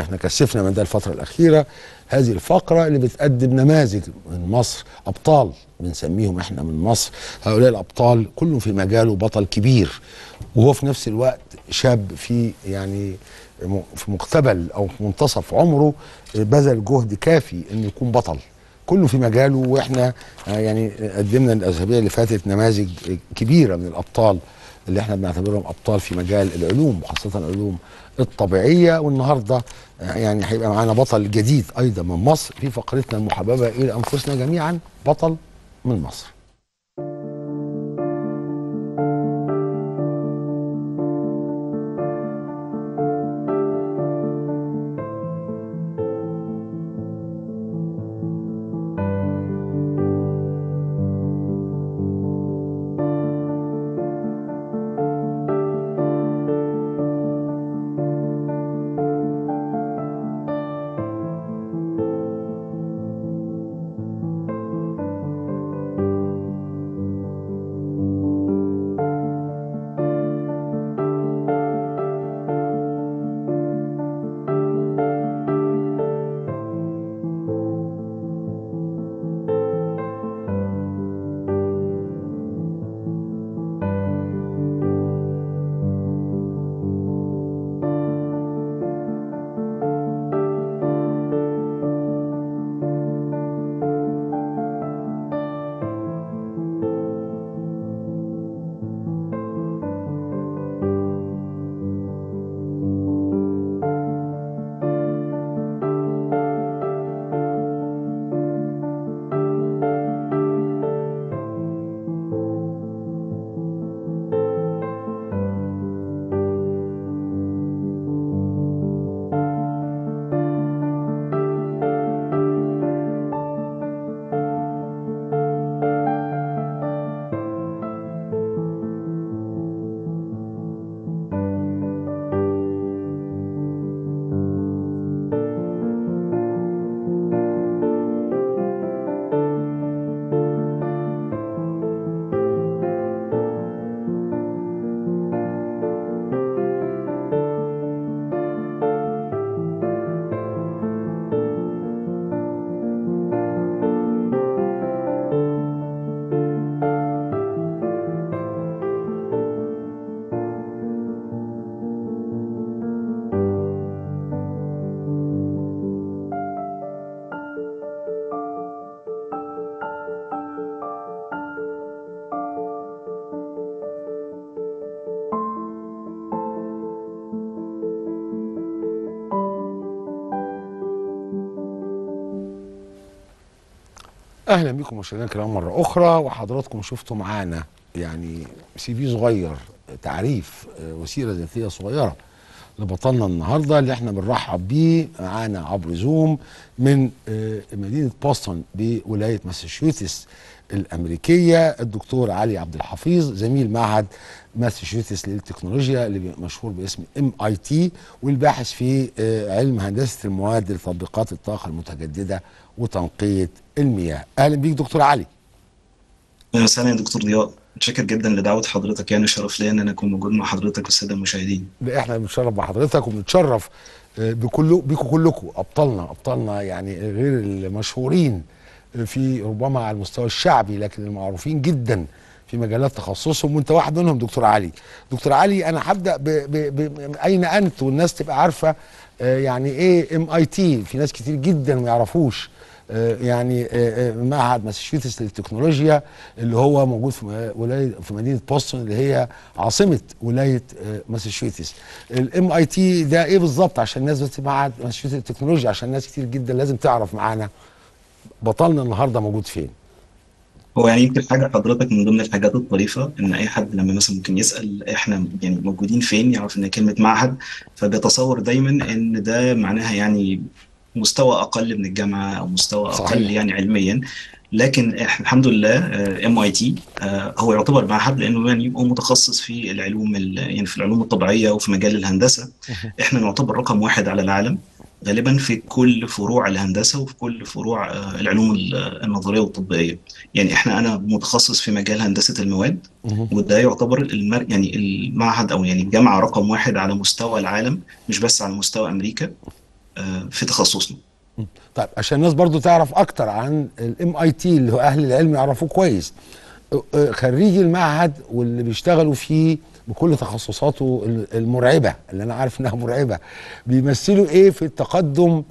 احنا كثفنا من ده الفتره الاخيره، هذه الفقره اللي بتقدم نماذج من مصر، ابطال بنسميهم احنا من مصر. هؤلاء الابطال كلهم في مجاله بطل كبير، وهو في نفس الوقت شاب في يعني في مقتبل او في منتصف عمره بذل جهد كافي انه يكون بطل، كله في مجاله. واحنا يعني قدمنا الاسابيع اللي فاتت نماذج كبيره من الابطال اللي احنا بنعتبرهم ابطال في مجال العلوم وخاصه العلوم الطبيعيه، والنهارده يعني هيبقى معانا بطل جديد ايضا من مصر في فقرتنا المحببه الى انفسنا جميعا، بطل من مصر. اهلا بكم مشاهدينا الكرام مره اخرى، وحضراتكم شفتوا معانا يعني سي في صغير، تعريف وسيره ذاتيه صغيره لبطلنا النهارده اللي احنا بنرحب بيه معانا عبر زوم من مدينه بوسطن بولايه ماساتشوستس الامريكيه، الدكتور علي عبد الحفيظ زميل معهد ماساتشوستس للتكنولوجيا اللي مشهور باسم إم آي تي، والباحث في علم هندسه المواد لتطبيقات الطاقه المتجدده وتنقيه المياه. اهلا بيك دكتور علي. اهلا وسهلا يا دكتور ضياء، متشكر جدا لدعوه حضرتك، يعني شرف ليا ان انا اكون موجود مع حضرتك والساده المشاهدين. احنا بنتشرف بحضرتك وبنتشرف بكل بكم كلكم، ابطالنا ابطالنا يعني غير المشهورين في ربما على المستوى الشعبي، لكن المعروفين جدا في مجالات تخصصهم، وانت واحد منهم دكتور علي. دكتور علي انا هبدا باين انت والناس تبقى عارفه يعني ايه إم آي تي، في ناس كتير جدا ما يعرفوش يعني معهد ماساتشوستس للتكنولوجيا اللي هو موجود في ولايه في مدينه بوسطن اللي هي عاصمه ولايه ماساتشوستس. الام اي تي ده ايه بالظبط عشان الناس بس؟ معهد ماساتشوستس للتكنولوجيا عشان ناس كتير جدا لازم تعرف معانا بطلنا النهارده موجود فين. هو يعني يمكن حاجه حضرتك من ضمن الحاجات الطريفه ان اي حد لما مثلا ممكن يسال احنا يعني موجودين فين، يعرف ان كلمه معهد فبيتصور دايما ان ده معناها يعني مستوى اقل من الجامعه او مستوى صحيح. اقل يعني علميا، لكن احنا الحمد لله ام اي تي هو يعتبر معهد لانه يعني يبقى متخصص في العلوم يعني في العلوم الطبيعيه وفي مجال الهندسه. احنا نعتبر رقم واحد على العالم غالبا في كل فروع الهندسه وفي كل فروع العلوم النظريه والتطبيقيه. يعني احنا انا متخصص في مجال هندسه المواد وده يعتبر المر... يعني المعهد او يعني الجامعه رقم واحد على مستوى العالم، مش بس على مستوى امريكا في تخصصنا. طيب عشان الناس برضو تعرف اكتر عن الام اي تي اللي هو اهل العلم يعرفوه كويس، خريجي المعهد واللي بيشتغلوا فيه بكل تخصصاته المرعبه اللي انا عارف انها مرعبه بيمثلوا ايه في التقدم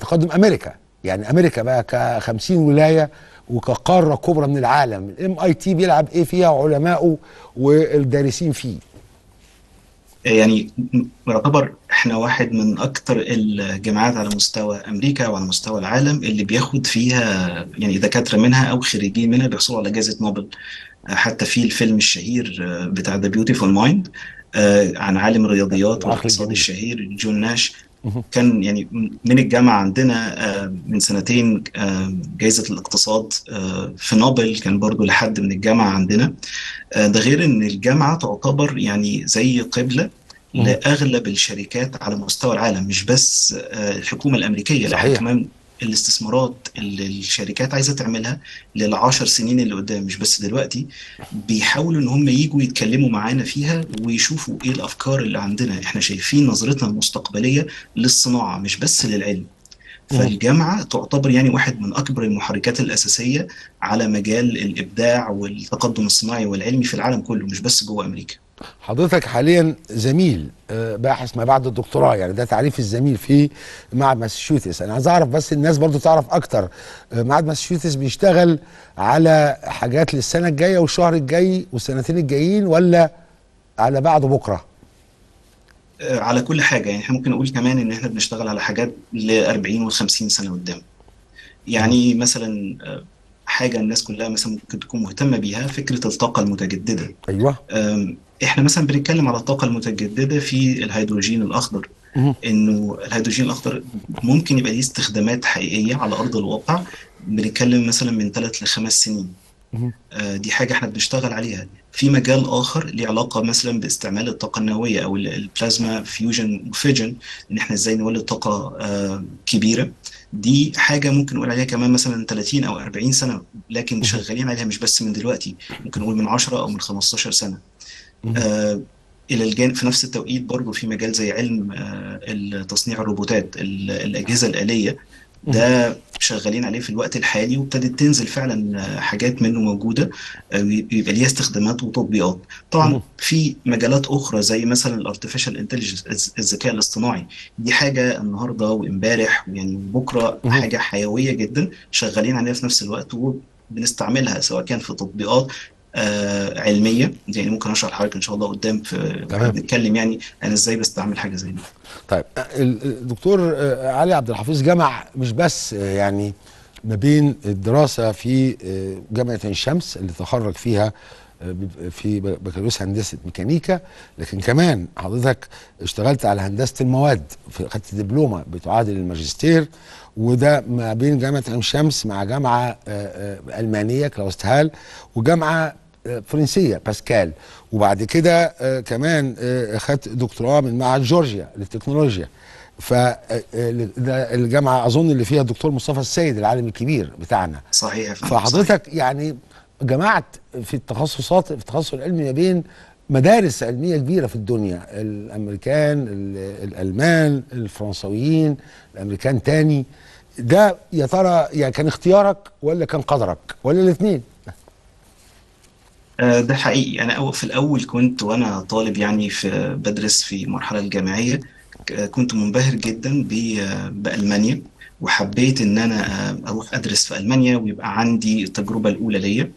تقدم امريكا؟ يعني امريكا بقى كخمسين ولايه وكقاره كبرى من العالم، الام اي تي بيلعب ايه فيها وعلمائه والدارسين فيه؟ يعني يعتبر احنا واحد من اكتر الجامعات على مستوى امريكا وعلى مستوى العالم اللي بياخد فيها يعني دكاتره منها او خريجين منها بيحصلوا على جائزه نوبل. حتى في الفيلم الشهير بتاع ذا بيوتيفول مايند عن عالم الرياضيات والاقتصاد الشهير جون ناش كان يعني من الجامعه عندنا من سنتين جائزه الاقتصاد في نوبل كان برضو لحد من الجامعه عندنا. ده غير ان الجامعه تعتبر يعني زي قبله لاغلب الشركات على مستوى العالم، مش بس الحكومه الامريكيه لكن كمان الاستثمارات اللي الشركات عايزه تعملها للعشر سنين اللي قدام مش بس دلوقتي، بيحاولوا ان هم ييجوا يتكلموا معانا فيها ويشوفوا ايه الافكار اللي عندنا. احنا شايفين نظرتنا المستقبليه للصناعه مش بس للعلم. فالجامعه تعتبر يعني واحد من اكبر المحركات الاساسيه على مجال الابداع والتقدم الصناعي والعلمي في العالم كله مش بس جوه امريكا. حضرتك حاليا زميل باحث ما بعد الدكتوراه، يعني ده تعريف الزميل في معهد ماساتشوستس. انا عايز اعرف بس الناس برضو تعرف اكتر، معهد ماساتشوستس بيشتغل على حاجات للسنه الجايه والشهر الجاي والسنتين الجايين ولا على بعد بكره؟ على كل حاجه، يعني احنا ممكن نقول كمان ان احنا بنشتغل على حاجات ل أربعين وخمسين سنه قدام. يعني مثلا حاجه الناس كلها مثلا ممكن تكون مهتمه بيها فكره الطاقه المتجدده. ايوه احنا مثلا بنتكلم على الطاقه المتجدده في الهيدروجين الاخضر، انه الهيدروجين الاخضر ممكن يبقى ليه استخدامات حقيقيه على ارض الواقع. بنتكلم مثلا من ثلاث لخمس سنين. آه دي حاجه احنا بنشتغل عليها. في مجال اخر ليه علاقه مثلا باستعمال الطاقه النوويه او البلازما فيوجن وفيجن، ان احنا ازاي نولد طاقه آه كبيره. دي حاجه ممكن نقول عليها كمان مثلا ثلاثين او أربعين سنه، لكن شغالين عليها مش بس من دلوقتي، ممكن نقول من عشرة او من خمستاشر سنه. آه الى الجانب في نفس التوقيت برضه في مجال زي علم آه تصنيع الروبوتات الاجهزه الاليه، ده شغالين عليه في الوقت الحالي وابتدت تنزل فعلا حاجات منه موجوده بيبقى ليها استخدامات وتطبيقات. طبعا في مجالات اخرى زي مثلا الارتفيشال انتليجنس الذكاء الاصطناعي، دي حاجه النهارده وامبارح ويعني بكره حاجه حيويه جدا شغالين عليها في نفس الوقت وبنستعملها سواء كان في تطبيقات آه علميه. يعني ممكن اشرح لحضرتك ان شاء الله قدام في بنتكلم يعني انا ازاي بستعمل حاجه زي دي. طيب الدكتور علي عبد الحفيظ جمع مش بس يعني ما بين الدراسه في جامعه عين شمس اللي تخرج فيها في بكالوريوس هندسه ميكانيكا، لكن كمان حضرتك اشتغلت على هندسه المواد، خدت دبلومه بتعادل الماجستير، وده ما بين جامعه عين شمس مع جامعه المانيه كلاوستهال وجامعه فرنسيه باسكال، وبعد كده كمان خدت دكتوراه من معهد جورجيا للتكنولوجيا. ف ده الجامعه اظن اللي فيها الدكتور مصطفى السيد العالم الكبير بتاعنا. صحيح. فحضرتك صحيح. يعني جمعت في التخصصات في التخصص العلمي ما بين مدارس علميه كبيره في الدنيا، الامريكان الالمان الفرنسويين الامريكان تاني. ده يا ترى يعني كان اختيارك ولا كان قدرك ولا الاثنين؟ ده حقيقي. انا في الاول كنت وانا طالب يعني في بدرس في المرحله الجامعيه كنت منبهر جدا بالمانيا وحبيت ان انا اروح ادرس في المانيا ويبقى عندي التجربه الاولى ليا.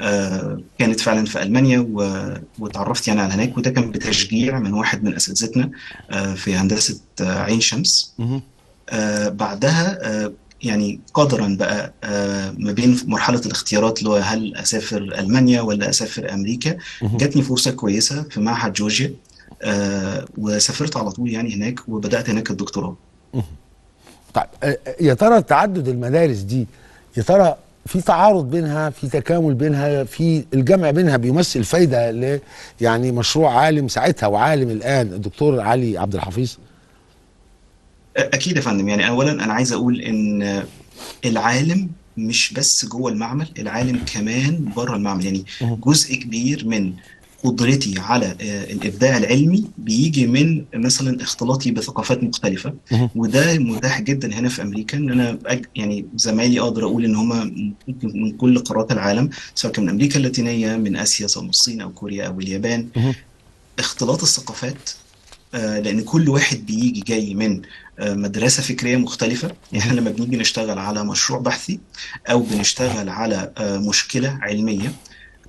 آه كانت فعلا في المانيا وتعرفت يعني على هناك، وده كان بتشجيع من واحد من اساتذتنا آه في هندسه آه عين شمس. آه بعدها آه يعني قدرا بقى آه ما بين مرحله الاختيارات اللي هو هل اسافر المانيا ولا اسافر امريكا، جاتني فرصه كويسه في معهد جورجيا آه وسافرت على طول يعني هناك وبدات هناك الدكتوراه. طيب يا ترى تعدد المدارس دي، يا ترى في تعارض بينها، في تكامل بينها، في الجمع بينها بيمثل فايده ل يعني مشروع عالم ساعتها وعالم الان الدكتور علي عبد الحفيظ؟ اكيد يا فندم. يعني اولا انا عايز اقول ان العالم مش بس جوه المعمل، العالم كمان بره المعمل. يعني جزء كبير من قدرتي على الابداع العلمي بيجي من مثلا اختلاطي بثقافات مختلفه، وده متاح جدا هنا في امريكا ان انا يعني زمايلي اقدر اقول ان هم من كل قارات العالم، سواء كان من امريكا اللاتينيه، من اسيا، سواء من الصين او كوريا او اليابان. اختلاط الثقافات لان كل واحد بيجي جاي من مدرسه فكريه مختلفه. يعني لما بنيجي نشتغل على مشروع بحثي او بنشتغل على مشكله علميه،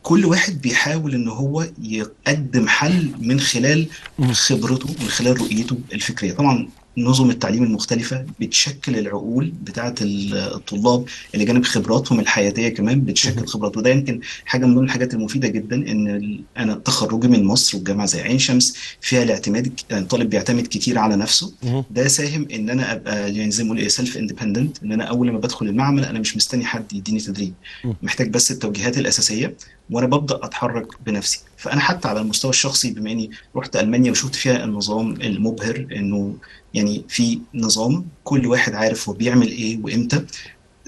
كل واحد بيحاول ان هو يقدم حل من خلال خبرته، من خلال رؤيته الفكريه. طبعا نظم التعليم المختلفه بتشكل العقول بتاعه الطلاب، اللي جانب خبراتهم الحياتيه كمان بتشكل خبرات. وده يمكن حاجه من ضمن الحاجات المفيده جدا ان انا تخرجي من مصر والجامعه زي عين شمس فيها الاعتماد، يعني الطالب بيعتمد كتير على نفسه. ده ساهم ان انا ابقى يعني زي ما بيقولوا سيلف اندبندنت، ان انا اول لما بدخل المعمل انا مش مستني حد يديني تدريب، محتاج بس التوجيهات الاساسيه وانا ببدا اتحرك بنفسي. فانا حتى على المستوى الشخصي بما اني رحت المانيا وشفت فيها النظام المبهر، انه يعني في نظام كل واحد عارف هو بيعمل ايه وامتى،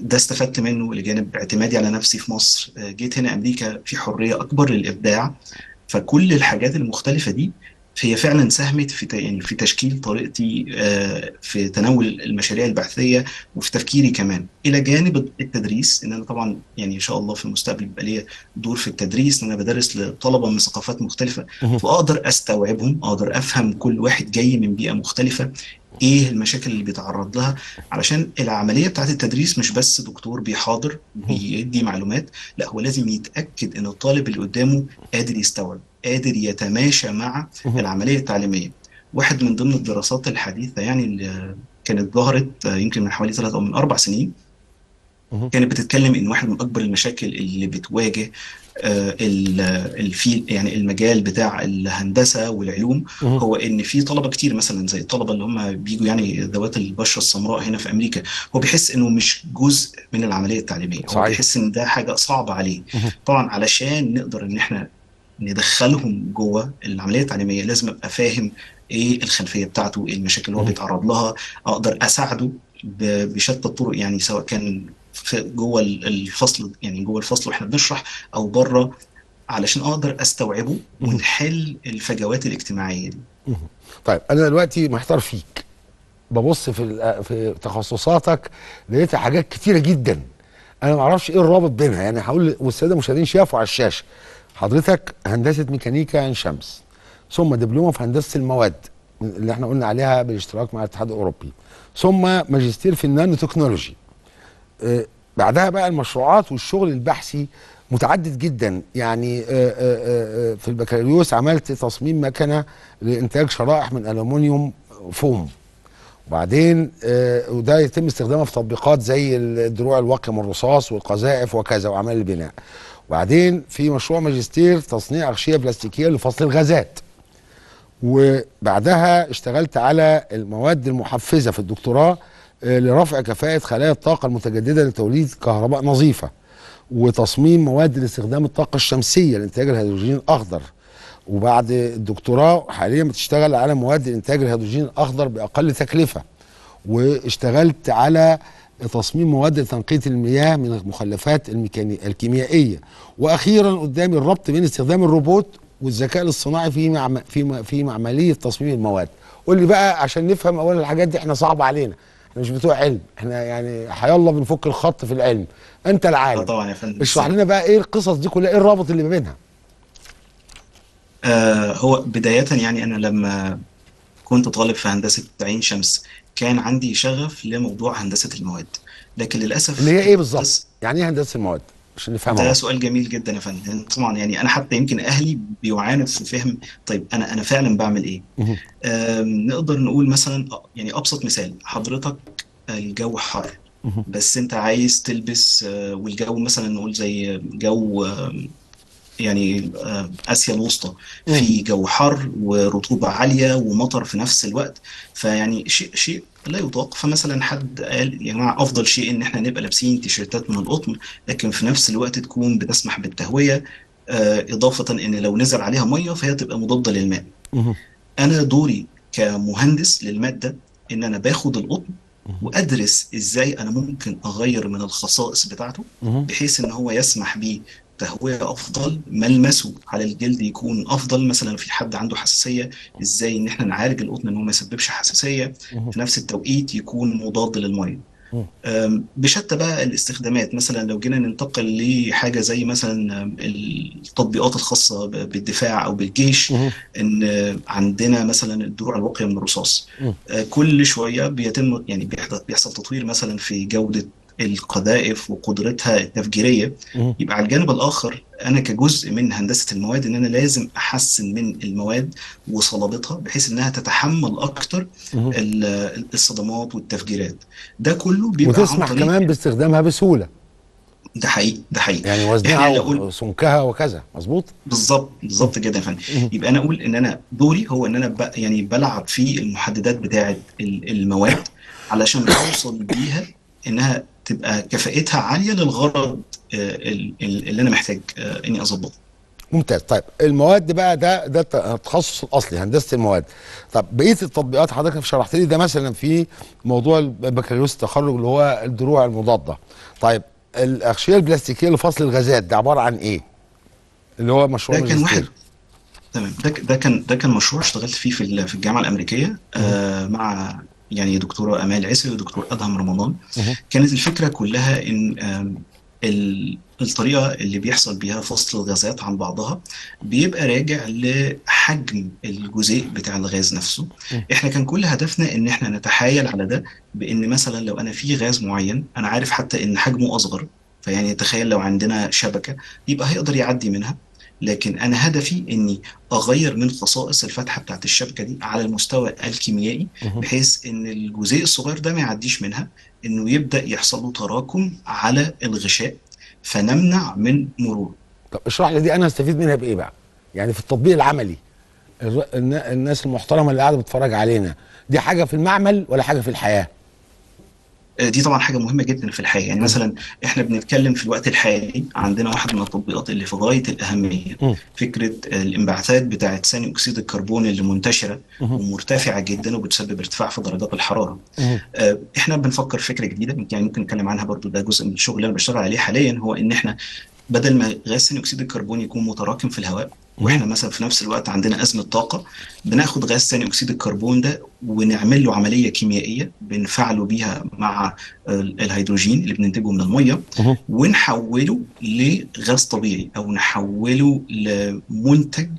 ده استفدت منه لجانب اعتمادي على نفسي في مصر. جيت هنا امريكا في حريه اكبر للابداع، فكل الحاجات المختلفه دي هي فعلا ساهمت في يعني في تشكيل طريقتي في تناول المشاريع البحثيه وفي تفكيري كمان، الى جانب التدريس. ان انا طبعا يعني ان شاء الله في المستقبل يبقى ليا دور في التدريس، ان انا بدرس لطلبه من ثقافات مختلفه، فاقدر استوعبهم، اقدر افهم كل واحد جاي من بيئه مختلفه ايه المشاكل اللي بيتعرض لها، علشان العمليه بتاعت التدريس مش بس دكتور بيحاضر بيدي معلومات، لا هو لازم يتاكد ان الطالب اللي قدامه قادر يستوعب، قادر يتماشى مع العمليه التعليميه. واحد من ضمن الدراسات الحديثه يعني اللي كانت ظهرت يمكن من حوالي ثلاث او من اربع سنين، كانت بتتكلم ان واحد من اكبر المشاكل اللي بتواجه الفيل يعني المجال بتاع الهندسه والعلوم، هو ان في طلبه كتير مثلا زي الطلبه اللي هم بيجوا يعني ذوات البشره السمراء هنا في امريكا، هو بيحس انه مش جزء من العمليه التعليميه، هو بيحس ان ده حاجه صعبه عليه. طبعا علشان نقدر ان احنا ندخلهم جوه العمليه التعليميه لازم ابقى فاهم ايه الخلفيه بتاعته، ايه المشاكل اللي هو بيتعرض لها، اقدر اساعده بشتى الطرق، يعني سواء كان في جوه الفصل يعني جوه الفصل واحنا بنشرح او بره، علشان اقدر استوعبه ونحل الفجوات الاجتماعيه دي. طيب انا دلوقتي محتار فيك، ببص في في تخصصاتك لقيت حاجات كتيره جدا انا ما اعرفش ايه الرابط بينها. يعني هقول والساده المشاهدين شافوا على الشاشه، حضرتك هندسه ميكانيكا عين شمس، ثم دبلومه في هندسه المواد اللي احنا قلنا عليها بالاشتراك مع الاتحاد الاوروبي، ثم ماجستير في النانو تكنولوجي. آه بعدها بقى المشروعات والشغل البحثي متعدد جدا. يعني آه آه آه في البكالوريوس عملت تصميم مكنه لانتاج شرائح من الومنيوم فوم، وبعدين آه وده يتم استخدامه في تطبيقات زي الدروع الواقيه من الرصاص والقذائف وكذا واعمال البناء. وبعدين في مشروع ماجستير تصنيع اغشيه بلاستيكيه لفصل الغازات. وبعدها اشتغلت على المواد المحفزه في الدكتوراه لرفع كفاءه خلايا الطاقه المتجدده لتوليد كهرباء نظيفه، وتصميم مواد لاستخدام الطاقه الشمسيه لانتاج الهيدروجين الاخضر. وبعد الدكتوراه حاليا بتشتغل على مواد لانتاج الهيدروجين الاخضر باقل تكلفه، واشتغلت على تصميم مواد لتنقية المياه من المخلفات الكيميائية. وأخيرا قدامي الربط بين استخدام الروبوت والذكاء الاصطناعي في معم... في م... في معملية تصميم المواد. قول لي بقى عشان نفهم أولا الحاجات دي، احنا صعب علينا، احنا مش بتوع علم، احنا يعني حيالله بنفك الخط في العلم، أنت العالم. طبعا يا فندم اشرح لنا بقى إيه القصص دي كلها، إيه الرابط اللي ما بينها؟ آه هو بداية يعني أنا لما كنت طالب في هندسة عين شمس، كان عندي شغف لموضوع هندسة المواد، لكن للأسف اللي هي إيه بالظبط؟ يعني إيه هندسة المواد؟ عشان نفهمها. ده سؤال جميل جدا يا فندم. طبعا يعني أنا حتى يمكن أهلي بيعانوا في فهم طيب أنا أنا فعلا بعمل إيه؟ نقدر نقول مثلا يعني أبسط مثال، حضرتك الجو حر بس أنت عايز تلبس، والجو مثلا نقول زي جو يعني آسيا الوسطى، في جو حر ورطوبة عالية ومطر في نفس الوقت، فيعني شيء شيء لا يطاق. فمثلا حد قال يا جماعه افضل شيء ان احنا نبقى لابسين تيشيرتات من القطن، لكن في نفس الوقت تكون بتسمح بالتهويه، اضافه ان لو نزل عليها ميه فهي تبقى مضاده للماء. انا دوري كمهندس للماده ان انا باخد القطن وادرس ازاي انا ممكن اغير من الخصائص بتاعته بحيث ان هو يسمح بيه تهوية أفضل، ملمسه على الجلد يكون أفضل، مثلا في حد عنده حساسية إزاي إن إحنا نعالج القطن إن هو ما يسببش حساسية، في نفس التوقيت يكون مضاد للمية. بشتى بقى الاستخدامات، مثلا لو جينا ننتقل لحاجة زي مثلا التطبيقات الخاصة بالدفاع أو بالجيش، إن عندنا مثلا الدروع الواقية من الرصاص، كل شوية بيتم يعني بيحصل تطوير مثلا في جودة القذائف وقدرتها التفجيريه. يبقى على الجانب الاخر انا كجزء من هندسه المواد ان انا لازم احسن من المواد وصلابتها بحيث انها تتحمل اكتر الصدمات والتفجيرات، ده كله بيبقى وتسمح كمان باستخدامها بسهوله. ده حقيقي ده حقيقي يعني وزنها وسمكها وكذا. مظبوط بالظبط بالظبط جدا يا فندم. يبقى انا اقول ان انا دوري هو ان انا يعني بلعب في المحددات بتاعه المواد علشان اوصل بيها انها تبقى كفاءتها عاليه للغرض اللي انا محتاج اني اظبطه. ممتاز. طيب المواد بقى ده ده التخصص الاصلي هندسه المواد. طب بقيه التطبيقات حضرتك شرحت لي ده مثلا في موضوع البكالوريوس التخرج اللي هو الدروع المضاده. طيب الاغشيه البلاستيكيه لفصل الغازات ده عباره عن ايه؟ اللي هو مشروع ده كان واحد تمام. ده ده كان ده كان مشروع اشتغلت فيه في في الجامعه الامريكيه آه مع يعني دكتورة أمال عيسى ودكتور أدهم رمضان. كانت الفكرة كلها إن الطريقة اللي بيحصل بيها فصل الغازات عن بعضها بيبقى راجع لحجم الجزيء بتاع الغاز نفسه. إحنا كان كل هدفنا إن إحنا نتحايل على ده، بإن مثلا لو أنا في غاز معين أنا عارف حتى إن حجمه أصغر، فيعني تخيل لو عندنا شبكة يبقى هيقدر يعدي منها، لكن أنا هدفي إني أغير من خصائص الفتحة بتاعت الشبكة دي على المستوى الكيميائي بحيث إن الجزيء الصغير ده ما يعديش منها، إنه يبدأ يحصل له تراكم على الغشاء فنمنع من مروره. طب اشرح لي دي أنا هستفيد منها بإيه بقى؟ يعني في التطبيق العملي الناس المحترمة اللي قاعدة بتتفرج علينا دي حاجة في المعمل ولا حاجة في الحياة؟ دي طبعا حاجه مهمه جدا في الحياه. يعني مثلا احنا بنتكلم في الوقت الحالي عندنا واحد من التطبيقات اللي في غايه الاهميه فكره الانبعاثات بتاعه ثاني اكسيد الكربون اللي منتشره ومرتفعه جدا وبتسبب ارتفاع في درجات الحراره. احنا بنفكر فكره جديده يعني ممكن نتكلم عنها برضو، ده جزء من الشغل اللي انا بشتغل عليه حاليا، هو ان احنا بدل ما غاز ثاني اكسيد الكربون يكون متراكم في الهواء واحنا مثلا في نفس الوقت عندنا ازمه طاقه، بناخد غاز ثاني اكسيد الكربون ده ونعمل له عمليه كيميائيه بنفعله بيها مع الهيدروجين اللي بننتجه من الميه ونحوله لغاز طبيعي او نحوله لمنتج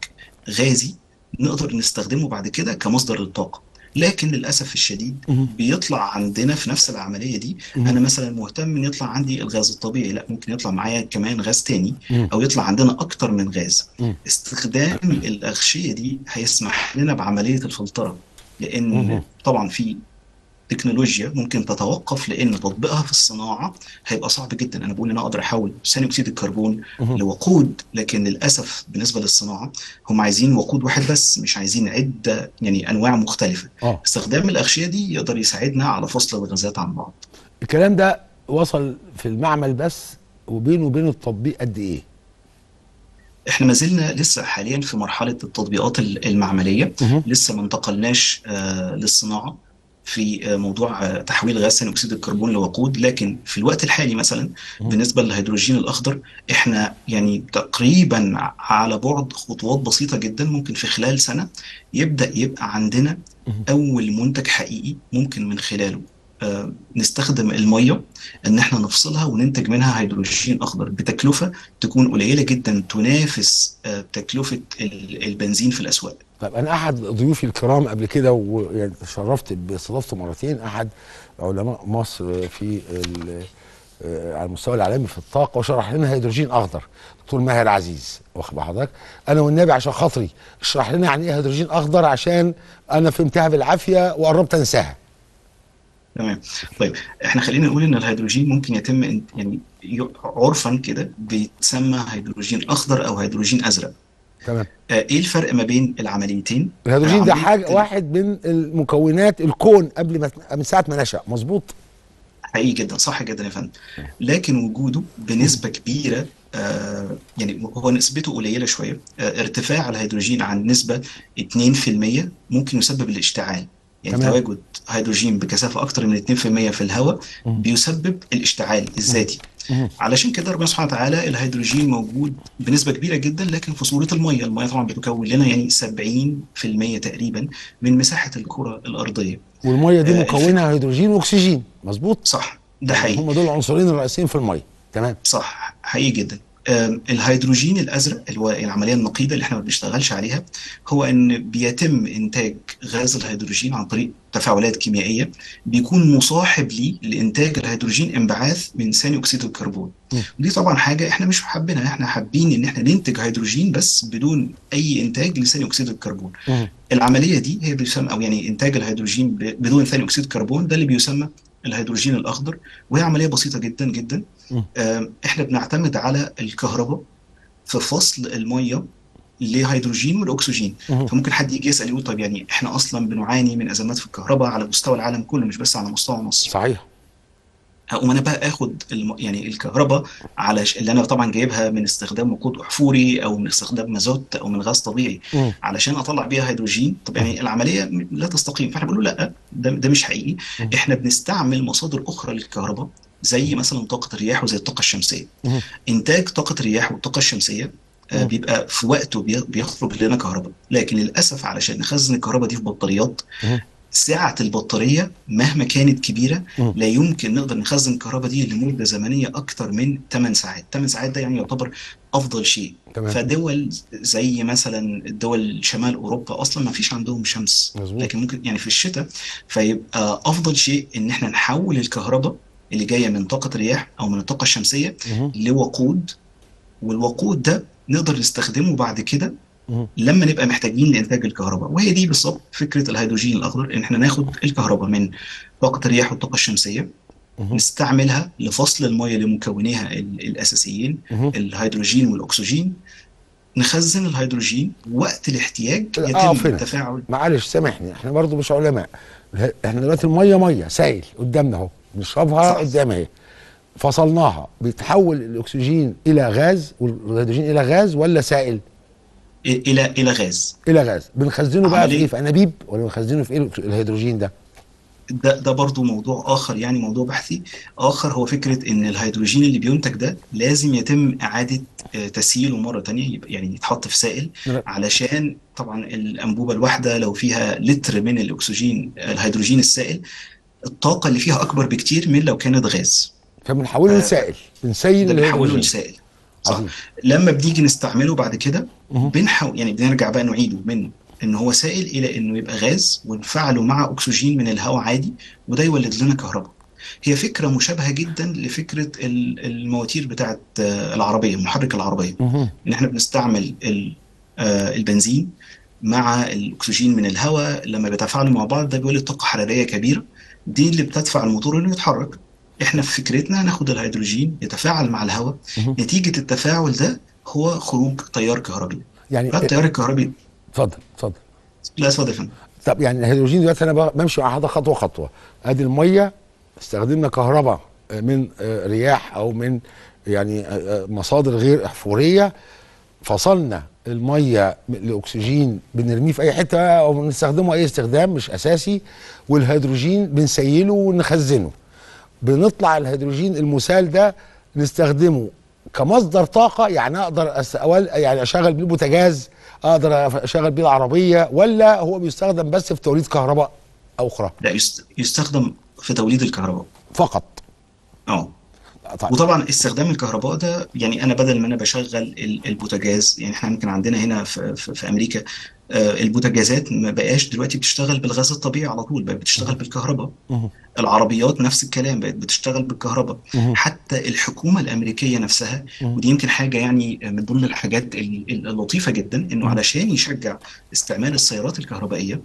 غازي نقدر نستخدمه بعد كده كمصدر للطاقه. لكن للاسف الشديد بيطلع عندنا في نفس العمليه دي، انا مثلا مهتم ان يطلع عندي الغاز الطبيعي، لا ممكن يطلع معايا كمان غاز تاني او يطلع عندنا اكتر من غاز. استخدام الاغشيه دي هيسمح لنا بعمليه الفلتره، لان طبعا في تكنولوجيا ممكن تتوقف لان تطبيقها في الصناعه هيبقى صعب جدا. انا بقول ان انا اقدر احول ثاني اكسيد الكربون لوقود، لكن للاسف بالنسبه للصناعه هم عايزين وقود واحد بس، مش عايزين عده يعني انواع مختلفه. أوه. استخدام الاغشيه دي يقدر يساعدنا على فصل الغازات عن بعض. الكلام ده وصل في المعمل بس، وبينه وبين التطبيق قد ايه؟ احنا ما زلنا لسه حاليا في مرحله التطبيقات المعمليه، لسه ما انتقلناش آه للصناعه في موضوع تحويل غاز ثاني اكسيد الكربون لوقود. لكن في الوقت الحالي مثلا بالنسبه للهيدروجين الاخضر احنا يعني تقريبا على بعد خطوات بسيطه جدا، ممكن في خلال سنه يبدا يبقى عندنا اول منتج حقيقي ممكن من خلاله نستخدم الميه ان احنا نفصلها وننتج منها هيدروجين اخضر بتكلفه تكون قليله جدا تنافس تكلفه البنزين في الاسواق. طيب انا احد ضيوفي الكرام قبل كده ويعني تشرفت باستضافته مرتين احد علماء مصر في على المستوى العالمي في الطاقه وشرح لنا هيدروجين اخضر، دكتور ماهر عزيز، واخد بحضرتك؟ انا والنبي عشان خاطري اشرح لنا يعني ايه هيدروجين اخضر عشان انا فهمتها بالعافيه وقربت انساها. تمام. طيب احنا خلينا نقول ان الهيدروجين ممكن يتم يعني عرفا كده بيتسمى هيدروجين اخضر او هيدروجين ازرق. تمام. آه ايه الفرق ما بين العمليتين؟ الهيدروجين ده حاجه واحد من المكونات الكون قبل ما من ساعه ما نشأ، مظبوط؟ حقيقي جدا، صح جدا يا فندم. لكن وجوده بنسبه كبيره آه يعني هو نسبته قليله شويه، آه ارتفاع الهيدروجين عن نسبه اتنين في المية ممكن يسبب الاشتعال. يعني تمام. تواجد هيدروجين بكثافه اكثر من اتنين في المية في الهواء بيسبب الاشتعال الذاتي. علشان كده ربنا سبحانه وتعالى الهيدروجين موجود بنسبه كبيره جدا لكن في صوره الميه، الميه طبعا بتكون لنا يعني سبعين في المية تقريبا من مساحه الكره الارضيه. والميه دي مكونها آه هيدروجين واكسجين، مظبوط؟ صح، ده حقيقي. هم دول العنصرين الرئيسيين في الميه، تمام؟ صح، حقيقي جدا. الهيدروجين الازرق اللي هو العمليه النقيضه اللي احنا ما بنشتغلش عليها، هو ان بيتم انتاج غاز الهيدروجين عن طريق تفاعلات كيميائيه بيكون مصاحب ليه لانتاج الهيدروجين انبعاث من ثاني اكسيد الكربون. ودي طبعا حاجه احنا مش حابينها، احنا حابين ان احنا ننتج هيدروجين بس بدون اي انتاج لثاني اكسيد الكربون. العمليه دي هي بيسمى او يعني انتاج الهيدروجين بدون ثاني اكسيد الكربون، ده اللي بيسمى الهيدروجين الاخضر، وهي عمليه بسيطه جدا جدا. احنا بنعتمد على الكهرباء في فصل الميه للهيدروجين والاكسجين. فممكن حد يجي يسال يقول طيب يعني احنا اصلا بنعاني من ازمات في الكهرباء على مستوى العالم كله مش بس على مستوى مصر. صحيح. هقوم انا بقى اخد الم... يعني الكهرباء على اللي انا طبعا جايبها من استخدام وقود احفوري او من استخدام مازوت او من غاز طبيعي م. علشان اطلع بيها هيدروجين. طب يعني العمليه لا تستقيم، فاحنا بنقول لا ده, ده مش حقيقي. م. احنا بنستعمل مصادر اخرى للكهرباء زي مثلا طاقه الرياح وزي الطاقه الشمسيه. م. انتاج طاقه الرياح والطاقه الشمسيه آه بيبقى في وقته بيخرج لنا كهرباء، لكن للاسف علشان نخزن الكهرباء دي في بطاريات م. سعة البطارية مهما كانت كبيرة لا يمكن نقدر نخزن الكهرباء دي لمدة زمنية أكتر من تمن ساعات، تمن ساعات ده يعني يعتبر أفضل شيء. تمام. فدول زي مثلا دول شمال أوروبا أصلا ما فيش عندهم شمس. مزبوط. لكن ممكن يعني في الشتاء، فيبقى أفضل شيء إن إحنا نحول الكهرباء اللي جاية من طاقة الرياح أو من الطاقة الشمسية مه. لوقود، والوقود ده نقدر نستخدمه بعد كده لما نبقى محتاجين لانتاج الكهرباء. وهي دي بالظبط فكره الهيدروجين الاخضر، ان احنا ناخد الكهرباء من طاقه الرياح والطاقه الشمسيه نستعملها لفصل الميه لمكونيها الاساسيين الهيدروجين والاكسجين، نخزن الهيدروجين وقت الاحتياج يتم التفاعل. معلش سامحني، احنا برضو مش علماء، احنا دلوقتي الميه ميه سائل قدامنا اهو بنشربها قدام اهي، فصلناها بيتحول الاكسجين الى غاز والهيدروجين الى غاز ولا سائل؟ الى الى غاز. الى غاز بنخزنه بقى في ايه؟ في انابيب ولا بنخزنه في ايه الهيدروجين ده؟ ده ده برضه موضوع اخر، يعني موضوع بحثي اخر، هو فكره ان الهيدروجين اللي بينتج ده لازم يتم اعاده تسييله مره ثانيه، يعني يتحط في سائل، علشان طبعا الانبوبه الواحده لو فيها لتر من الاكسجين الهيدروجين السائل الطاقه اللي فيها اكبر بكتير من لو كانت غاز. فبنحوله لسائل، بنسيل بنحوله لسائل. صح. لما بنيجي نستعمله بعد كده بنحاول يعني بنرجع بقى نعيده من ان هو سائل الى انه يبقى غاز ونفعله مع اكسجين من الهواء عادي، وده يولد لنا كهرباء. هي فكره مشابهه جدا لفكره المواتير بتاعه العربيه، محرك العربيه، ان احنا بنستعمل البنزين مع الاكسجين من الهواء، لما بيتفاعلوا مع بعض ده بيولد طاقه حراريه كبيره، دي اللي بتدفع الموتور انه يتحرك. احنا في فكرتنا هناخد الهيدروجين يتفاعل مع الهواء، نتيجه التفاعل ده هو خروج تيار كهربي. يعني التيار الكهربي اتفضل اتفضل. لا اتفضل يا فندم. طب يعني الهيدروجين دلوقتي انا بمشي مع حضرتك خطوه خطوه، ادي الميه استخدمنا كهرباء من رياح او من يعني مصادر غير احفوريه، فصلنا الميه لاكسجين بنرميه في اي حته او بنستخدمه اي استخدام مش اساسي، والهيدروجين بنسيله ونخزنه، بنطلع الهيدروجين المسال ده نستخدمه كمصدر طاقه. يعني اقدر أسأل يعني اشغل بيه البوتاجاز، اقدر اشغل بيه العربيه، ولا هو بيستخدم بس في توليد كهرباء اخرى؟ لا، يستخدم في توليد الكهرباء فقط. اه طيب. وطبعا استخدام الكهرباء ده يعني انا بدل ما انا بشغل البوتاجاز، يعني احنا يمكن عندنا هنا في, في امريكا البوتاجازات ما بقاش دلوقتي بتشتغل بالغاز الطبيعي على طول، بقت بتشتغل بالكهرباء. العربيات نفس الكلام بقت بتشتغل بالكهرباء. حتى الحكومه الامريكيه نفسها، ودي يمكن حاجه يعني من ضمن الحاجات اللطيفه جدا، انه علشان يشجع استعمال السيارات الكهربائيه،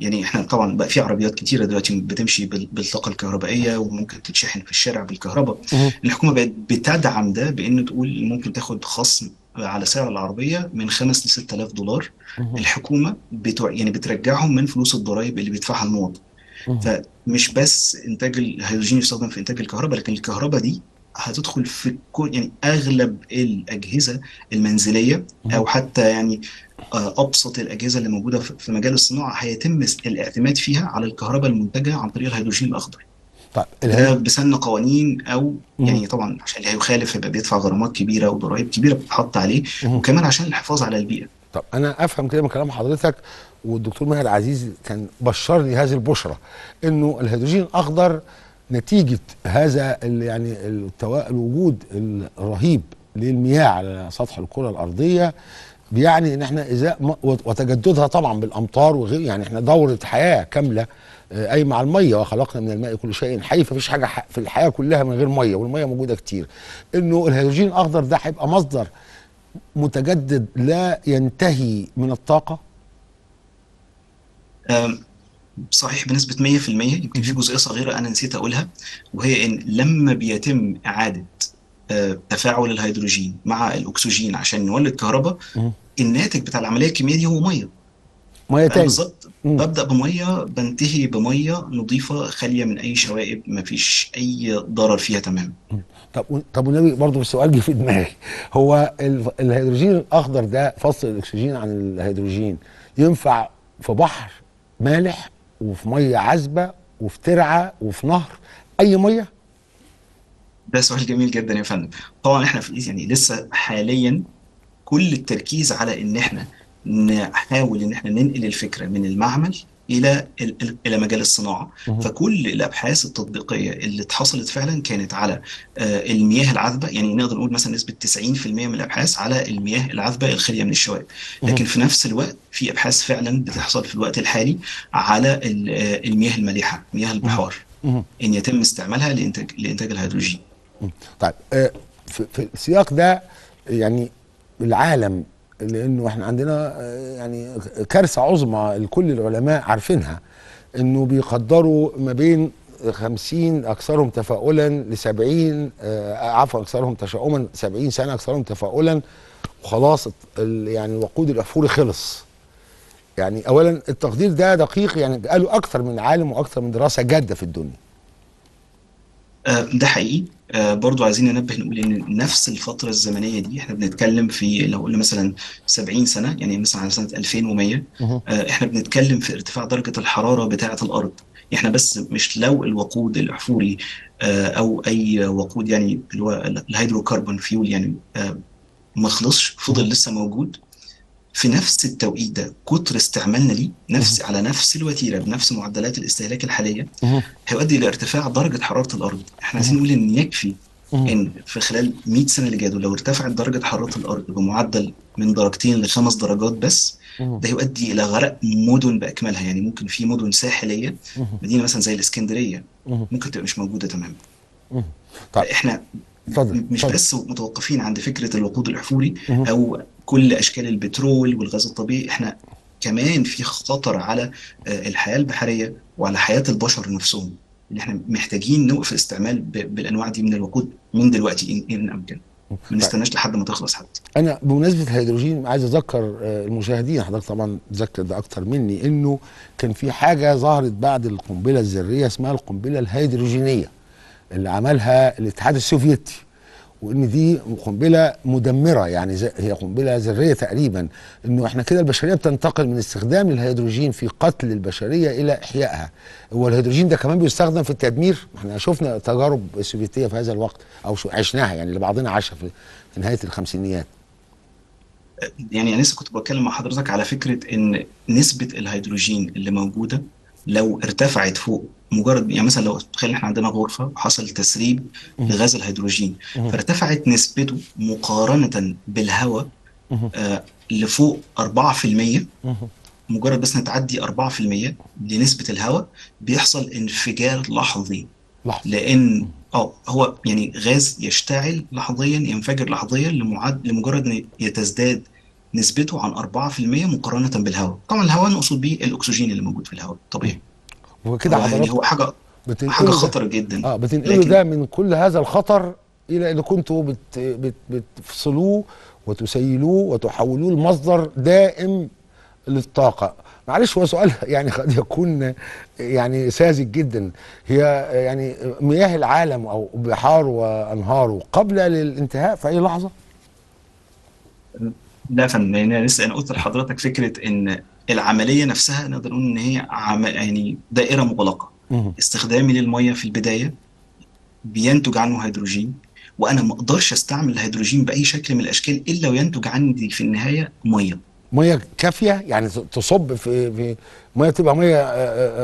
يعني احنا طبعا بقى في عربيات كتيره دلوقتي بتمشي بالطاقه الكهربائيه وممكن تتشحن في الشارع بالكهرباء. الحكومه بقت بتدعم ده بان تقول ممكن تاخد خصم على سعر العربيه من خمس ل ستة آلاف دولار. الحكومه بتوع يعني بترجعهم من فلوس الضرايب اللي بيدفعها المواطن. فمش بس انتاج الهيدروجين يستخدم في انتاج الكهرباء، لكن الكهرباء دي هتدخل في كل يعني اغلب الاجهزه المنزليه او حتى يعني ابسط الاجهزه اللي موجوده في مجال الصناعه هيتم الاعتماد فيها على الكهرباء المنتجه عن طريق الهيدروجين الاخضر. طيب ده بسن قوانين او مم. يعني طبعا عشان اللي هيخالف هيبقى بيدفع غرامات كبيره وضرائب كبيره بتتحط عليه، مم. وكمان عشان الحفاظ على البيئه. طب انا افهم كده من كلام حضرتك، والدكتور ماهر العزيز كان بشرني هذه البشره، انه الهيدروجين الاخضر نتيجه هذا يعني الوجود الرهيب للمياه على سطح الكره الارضيه، بيعني ان احنا ازاء وتجددها طبعا بالامطار وغير، يعني احنا دوره حياه كامله قايمه على الميه، وخلقنا من الماء كل شيء حي، فمفيش حاجه في الحياه كلها من غير ميه، والميه موجوده كتير. انه الهيدروجين الاخضر ده هيبقى مصدر متجدد لا ينتهي من الطاقه؟ صحيح بنسبه مية في المية. يمكن في جزئيه صغيره انا نسيت اقولها، وهي ان لما بيتم اعاده تفاعل الهيدروجين مع الاكسجين عشان نولد كهرباء، الناتج بتاع العمليه الكيميائيه دي هو ميه. ميه تاني بالظبط، ببدا بميه بنتهي بميه نظيفه خاليه من اي شوائب، ما فيش اي ضرر فيها تماما. طب طب والنبي برضه السؤال جه في دماغي، هو الهيدروجين الاخضر ده فصل الاكسجين عن الهيدروجين ينفع في بحر مالح وفي ميه عذبه وفي ترعه وفي نهر، اي ميه؟ ده سؤال جميل جدا يا فندم. طبعا احنا في يعني لسه حاليا كل التركيز على ان احنا نحاول ان احنا ننقل الفكره من المعمل الى الى مجال الصناعه، فكل الابحاث التطبيقيه اللي اتحصلت فعلا كانت على المياه العذبه، يعني نقدر نقول مثلا نسبه تسعين في المية من الابحاث على المياه العذبه الخاليه من الشوائب، لكن في نفس الوقت في ابحاث فعلا بتحصل في الوقت الحالي على المياه المالحه، مياه البحار، ان يتم استعمالها لانتاج لانتاج الهيدروجين. طيب في السياق ده يعني العالم، لانه احنا عندنا يعني كارثه عظمى كل العلماء عارفينها، انه بيقدروا ما بين خمسين اكثرهم تفاؤلا ل سبعين، عفوا اكثرهم تشاؤما، سبعين سنه اكثرهم تفاؤلا، وخلاص يعني الوقود الاحفوري خلص. يعني اولا التقدير ده دقيق، يعني قالوا اكثر من عالم واكثر من دراسه جاده في الدنيا. ده حقيقي. برضو عايزين ننبه نقول ان نفس الفتره الزمنيه دي احنا بنتكلم في لو قلنا مثلا سبعين سنه، يعني مثلا على سنه ألفين ومية احنا بنتكلم في ارتفاع درجه الحراره بتاعه الارض. احنا بس مش لو الوقود الاحفوري او اي وقود يعني اللي هو الهيدروكربون فيول يعني ما خلصش، فضل لسه موجود في نفس التوقيت ده، كتر استعمالنا ليه نفس على نفس الوتيره بنفس معدلات الاستهلاك الحاليه هيؤدي لارتفاع درجه حراره الارض. احنا عايزين نقول ان يكفي ان في خلال مية سنه اللي جايه لو ارتفعت درجه حراره الارض بمعدل من درجتين لخمس درجات بس، ده يؤدي الى غرق مدن باكملها. يعني ممكن في مدن ساحليه، مدينه مثلا زي الاسكندريه ممكن تبقى مش موجوده تماما. طيب احنا فضل. مش فضل. بس متوقفين عند فكره الوقود الاحفوري او كل اشكال البترول والغاز الطبيعي، احنا كمان في خطر على الحياه البحريه وعلى حياه البشر نفسهم، اللي احنا محتاجين نوقف الاستعمال بالانواع دي من الوقود من دلوقتي ان امكن، ما نستناش لحد ما تخلص. حتى انا بمناسبه الهيدروجين عايز اذكر المشاهدين، حضرتك طبعا تذكر ده اكتر مني، انه كان في حاجه ظهرت بعد القنبله الذريه اسمها القنبله الهيدروجينيه اللي عملها الاتحاد السوفيتي، وان دي قنبله مدمره، يعني هي قنبله ذريه تقريبا. انه احنا كده البشريه بتنتقل من استخدام الهيدروجين في قتل البشريه الى احيائها. هو الهيدروجين ده كمان بيستخدم في التدمير، احنا شفنا تجارب سوفيتيه في هذا الوقت او عشناها، يعني اللي بعضنا عاشها في نهايه الخمسينيات. يعني انا لسه كنت بتكلم مع حضرتك على فكره ان نسبه الهيدروجين اللي موجوده لو ارتفعت فوق مجرد يعني مثلا لو تخيل احنا عندنا غرفه وحصل تسريب لغاز الهيدروجين فارتفعت نسبته مقارنه بالهواء آه لفوق أربعة في المية، مجرد بس نتعدي أربعة في المية لنسبه الهواء بيحصل انفجار لحظي لحظة. لان اه هو يعني غاز يشتعل لحظيا ينفجر لحظيا لمعد لمجرد ان يتزداد نسبته عن أربعة في المية مقارنه بالهواء. طبعا الهواء نقصد بيه الاكسجين اللي موجود في الهواء طبيعي، وكده يعني هو حاجه حاجه خطر جدا. اه بتنقلوا ده من كل هذا الخطر الى ان كنتوا بت بت بتفصلوه وتسيلوه وتحولوه لمصدر دائم للطاقه. معلش هو سؤال يعني قد يكون يعني ساذج جدا، هي يعني مياه العالم او بحاره وانهاره قابله للانتهاء في اي لحظه؟ لا فن انا لسه انا قلت لحضرتك فكره ان العمليه نفسها نقدر نقول ان هي عم... يعني دائره مغلقه. استخدامي للميه في البدايه بينتج عنه هيدروجين، وانا ما اقدرش استعمل الهيدروجين باي شكل من الاشكال الا وينتج عندي في النهايه ميه. ميه كافيه يعني تصب في, في ميه تبقى ميه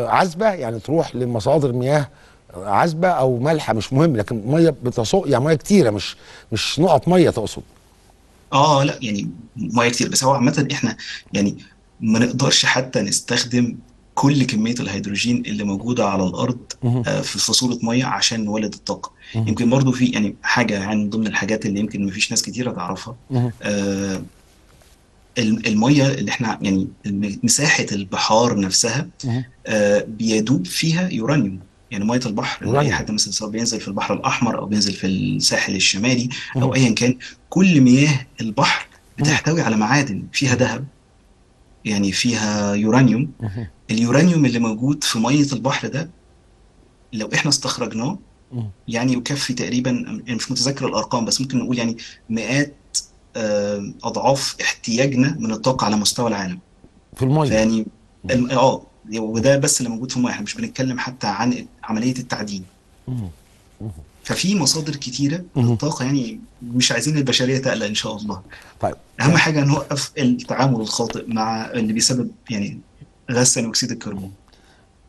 عذبه، يعني تروح لمصادر مياه عذبه او مالحه مش مهم، لكن ميه بتصب يعني ميه كتيره مش مش نقط ميه تقصد. اه لا يعني ميه كتير، بس هو عامه احنا يعني ما نقدرش حتى نستخدم كل كميه الهيدروجين اللي موجوده على الارض في فصوله ميه عشان نولد الطاقه. يمكن برضو في يعني حاجه يعني من ضمن الحاجات اللي يمكن ما فيش ناس كتيره تعرفها، آه الميه اللي احنا يعني مساحه البحار نفسها آه بيدوب فيها يورانيوم. يعني ميه البحر اي حد مثلا سواء بينزل في البحر الاحمر او بينزل في الساحل الشمالي او ايا كان، كل مياه البحر بتحتوي على معادن فيها ذهب، يعني فيها يورانيوم. اليورانيوم اللي موجود في ميه البحر ده لو احنا استخرجناه يعني يكفي تقريبا، مش متذكر الارقام بس ممكن نقول يعني مئات اضعاف احتياجنا من الطاقه على مستوى العالم في الميه. يعني اه وده بس اللي موجود في الميه، احنا مش بنتكلم حتى عن عمليه التعدين. ففي مصادر كتيره للطاقه، يعني مش عايزين البشريه تقلق ان شاء الله. طيب اهم حاجه نوقف التعامل الخاطئ مع اللي بيسبب يعني غاز ثاني اكسيد الكربون.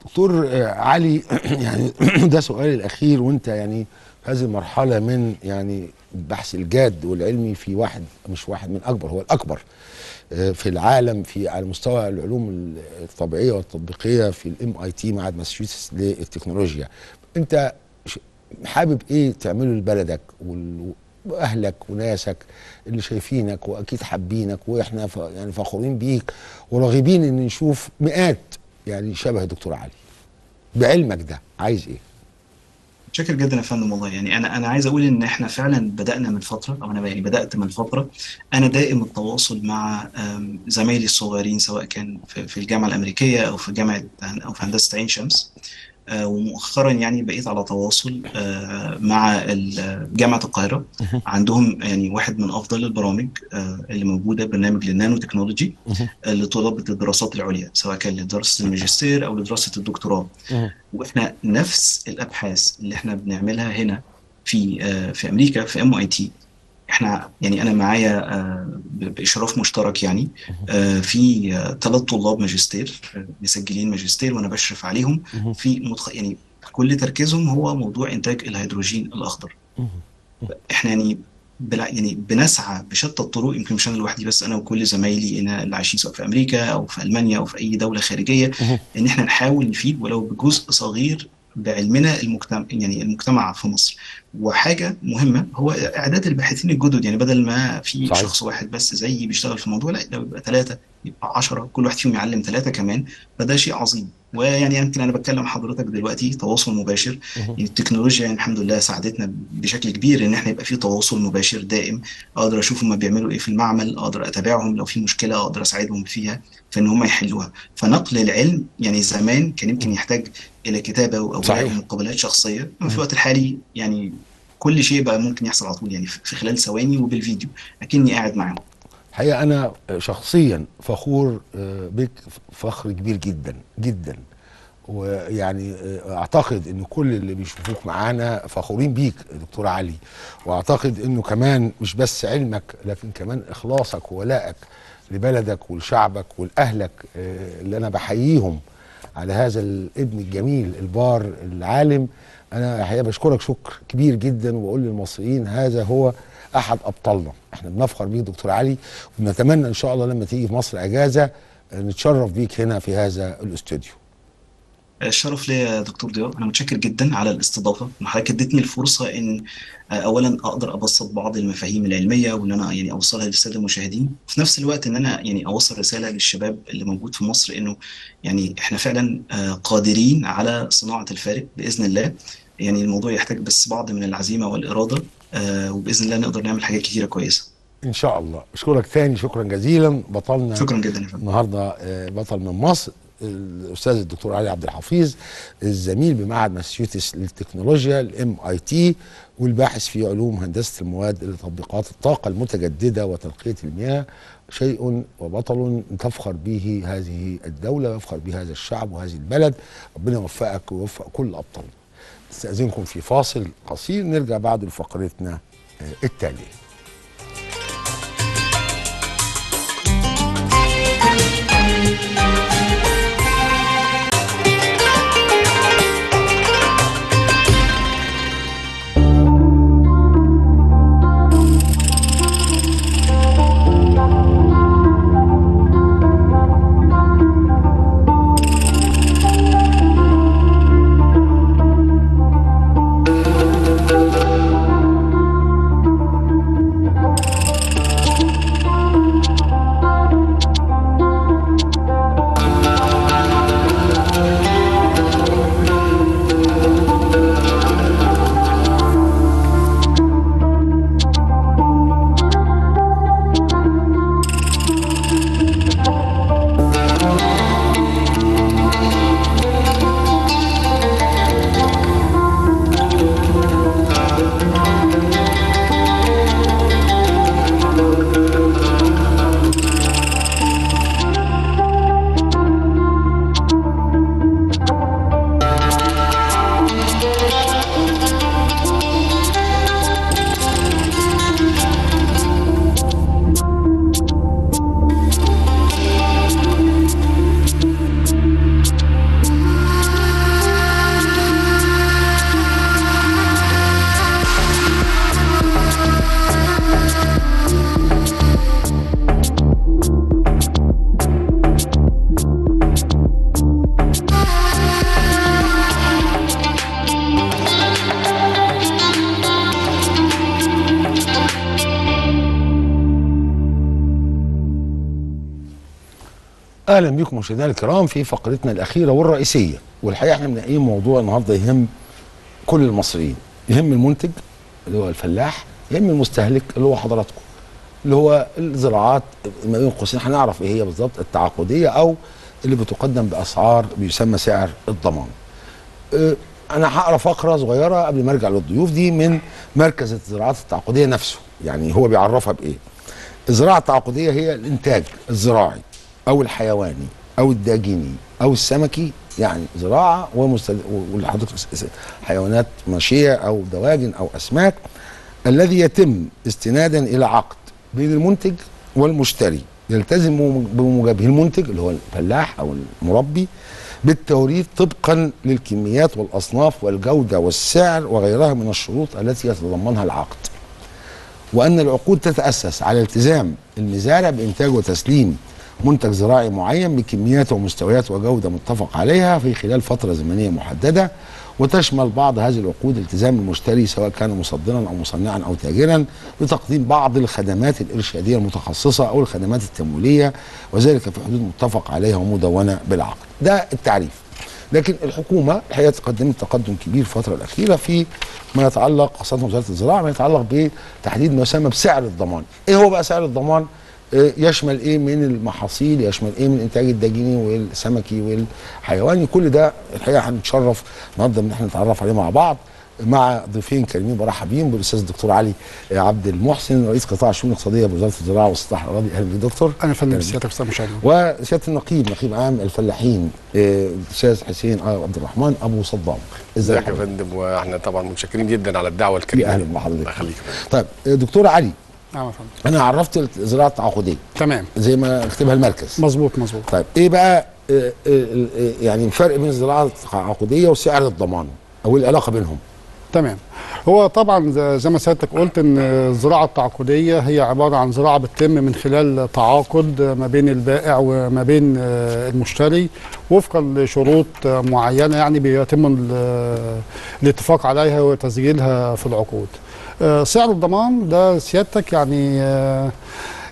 دكتور علي يعني ده سؤالي الاخير، وانت يعني هذه المرحله من يعني البحث الجاد والعلمي في واحد مش واحد من اكبر، هو الاكبر في العالم في على مستوى العلوم الطبيعيه والتطبيقيه في الام اي تي معهد ماساتشوستس للتكنولوجيا. انت حابب ايه تعمله لبلدك واهلك وناسك اللي شايفينك واكيد حابينك، واحنا يعني فخورين بيك وراغبين ان نشوف مئات يعني شبه دكتور علي بعلمك ده، عايز ايه؟ شاكر جدا يا فندم. والله يعني انا انا عايز اقول ان احنا فعلا بدانا من فتره، او انا يعني بدات من فتره. انا دائم التواصل مع زمايلي الصغيرين سواء كان في الجامعه الامريكيه او في جامعه او في هندسه عين شمس، ومؤخرا يعني بقيت على تواصل مع جامعه القاهره. عندهم يعني واحد من افضل البرامج اللي موجوده، برنامج للنانو تكنولوجي لطلبه الدراسات العليا سواء كان لدراسه الماجستير او لدراسه الدكتوراه. واحنا نفس الابحاث اللي احنا بنعملها هنا في في امريكا في ام اي تي، احنا يعني انا معايا باشراف مشترك يعني في ثلاث طلاب ماجستير مسجلين ماجستير وانا بشرف عليهم في متخ... يعني كل تركيزهم هو موضوع انتاج الهيدروجين الاخضر. احنا يعني بلا... يعني بنسعى بشتى الطرق، يمكن مش انا لوحدي بس انا وكل زمايلي انا اللي عايشين سواء في امريكا او في المانيا او في اي دوله خارجيه، ان احنا نحاول نفيد ولو بجزء صغير بعلمنا المجتمع يعني المجتمع في مصر. وحاجه مهمه هو اعداد الباحثين الجدد، يعني بدل ما في صحيح. شخص واحد بس زيي بيشتغل في الموضوع، لا لو يبقى ثلاثه يبقى عشرة، كل واحد فيهم يعلم ثلاثه كمان، فده شيء عظيم. ويعني يمكن انا بتكلم حضرتك دلوقتي تواصل مباشر، يعني التكنولوجيا يعني الحمد لله ساعدتنا بشكل كبير ان احنا يبقى في تواصل مباشر دائم، اقدر اشوف هم بيعملوا ايه في المعمل، اقدر اتابعهم لو في مشكله اقدر اساعدهم فيها فان هم يحلوها. فنقل العلم يعني زمان كان يمكن يحتاج الى كتابه او مقابلات شخصيه، في الوقت الحالي يعني كل شيء بقى ممكن يحصل على طول يعني في خلال ثواني وبالفيديو اكني قاعد معاهم. الحقيقه انا شخصيا فخور بك فخر كبير جدا جدا، ويعني اعتقد ان كل اللي بيشوفوك معانا فخورين بيك دكتور علي، واعتقد انه كمان مش بس علمك لكن كمان اخلاصك وولائك لبلدك ولشعبك ولاهلك اللي انا بحييهم على هذا الابن الجميل البار العالم. انا الحقيقه بشكرك شكر كبير جدا، وبقول للمصريين هذا هو احد ابطالنا، احنا بنفخر بيك دكتور علي، ونتمنى ان شاء الله لما تيجي في مصر اجازه نتشرف بيك هنا في هذا الاستوديو. الشرف لي يا دكتور ضياء، انا متشكر جدا على الاستضافه، ان حضرتك اديتني الفرصه ان اولا اقدر ابسط بعض المفاهيم العلميه، وان انا يعني اوصلها للساده المشاهدين، وفي نفس الوقت ان انا يعني اوصل رساله للشباب اللي موجود في مصر انه يعني احنا فعلا قادرين على صناعه الفارق باذن الله. يعني الموضوع يحتاج بس بعض من العزيمه والاراده، وباذن الله نقدر نعمل حاجات كثيره كويسه ان شاء الله. اشكرك تاني، شكرا جزيلا بطلنا. شكرا جدا يا فندم. النهارده بطل من مصر الاستاذ الدكتور علي عبد الحفيظ، الزميل بمعهد ماساتشوستس للتكنولوجيا الام اي تي، والباحث في علوم هندسه المواد لتطبيقات الطاقه المتجدده وتنقيه المياه، شيء وبطل تفخر به هذه الدوله، يفخر به هذا الشعب وهذه البلد. ربنا يوفقك ويوفق كل ابطال. نستأذنكم في فاصل قصير، نرجع بعد لفقرتنا التاليه. اهلا بكم مشاهدينا الكرام في فقرتنا الاخيره والرئيسيه، والحقيقه احنا مناقشين موضوع النهارده يهم كل المصريين، يهم المنتج اللي هو الفلاح، يهم المستهلك اللي هو حضراتكم، اللي هو الزراعات ما بين قوسين هنعرف ايه هي بالظبط، التعاقديه او اللي بتقدم باسعار بيسمى سعر الضمان. اه انا هقرا فقره صغيره قبل ما ارجع للضيوف، دي من مركز الزراعات التعاقديه نفسه، يعني هو بيعرفها بايه. الزراعه التعاقديه هي الانتاج الزراعي أو الحيواني أو الداجيني أو السمكي، يعني زراعة ومستد... حيوانات ماشية أو دواجن أو أسماك، الذي يتم استنادا إلى عقد بين المنتج والمشتري، يلتزم بموجبه المنتج اللي هو الفلاح أو المربي بالتوريد طبقا للكميات والأصناف والجودة والسعر وغيرها من الشروط التي يتضمنها العقد، وأن العقود تتأسس على التزام المزارع بإنتاج وتسليم منتج زراعي معين بكميات ومستويات وجودة متفق عليها في خلال فترة زمنية محددة، وتشمل بعض هذه العقود التزام المشتري سواء كان مصدرا أو مصنعا أو تاجرا بتقديم بعض الخدمات الإرشادية المتخصصة أو الخدمات التمويلية، وذلك في حدود متفق عليها ومدونة بالعقد. ده التعريف. لكن الحكومة الحقيقة تقدمت تقدم كبير الفترة الأخيرة في ما يتعلق خاصة وزارة الزراعة ما يتعلق بتحديد ما يسمى بسعر الضمان. إيه هو بقى سعر الضمان؟ يشمل ايه من المحاصيل، يشمل ايه من انتاج الداجيني والسمكي والحيواني، كل ده الحقيقه هنتشرف النهارده ان احنا نتعرف عليه مع بعض مع ضيفين كريمين برحب بيهم، بالاستاذ الدكتور علي عبد المحسن رئيس قطاع الشؤون الاقتصاديه بوزاره الزراعه والاستصلاح الاراضي. اهلا بيك دكتور. انا فندم سيادتك استاذ مشاهدين. وسياده النقيب نقيب عام الفلاحين الاستاذ حسين عبد الرحمن ابو صدام. ازيك يا فندم؟ واحنا طبعا متشكرين جدا على الدعوه الكريمه. اهلا بحضرتك. الله يخليك. طيب دكتور علي، انا عرفت الزراعه التعاقديه تمام زي ما كتبها المركز. مظبوط مظبوط. طيب ايه بقى يعني الفرق بين الزراعه التعاقديه وسعر الضمان او العلاقه بينهم. تمام. هو طبعا زي ما سيادتك قلت ان الزراعه التعاقديه هي عباره عن زراعه بتتم من خلال تعاقد ما بين البائع وما بين المشتري وفقا لشروط معينه يعني بيتم الاتفاق عليها وتسجيلها في العقود. سعر الضمان ده سيادتك يعني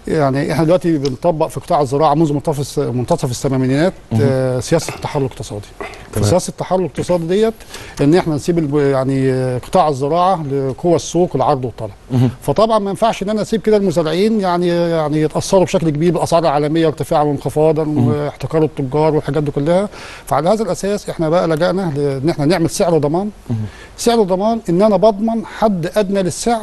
يعني احنا دلوقتي بنطبق في قطاع الزراعه منذ منتصف منتصف الثمانينات آه سياسه التحول الاقتصادي. في سياسه التحول الاقتصادي ديت ان احنا نسيب يعني قطاع الزراعه لقوى السوق العرض والطلب. فطبعا ما ينفعش ان انا اسيب كده المزارعين يعني يعني يتاثروا بشكل كبير بالاسعار العالميه ارتفاعا وانخفاضا واحتكار التجار والحاجات دي كلها. فعلى هذا الاساس احنا بقى لجانا ان احنا نعمل سعر ضمان. سعر ضمان ان انا بضمن حد ادنى للسعر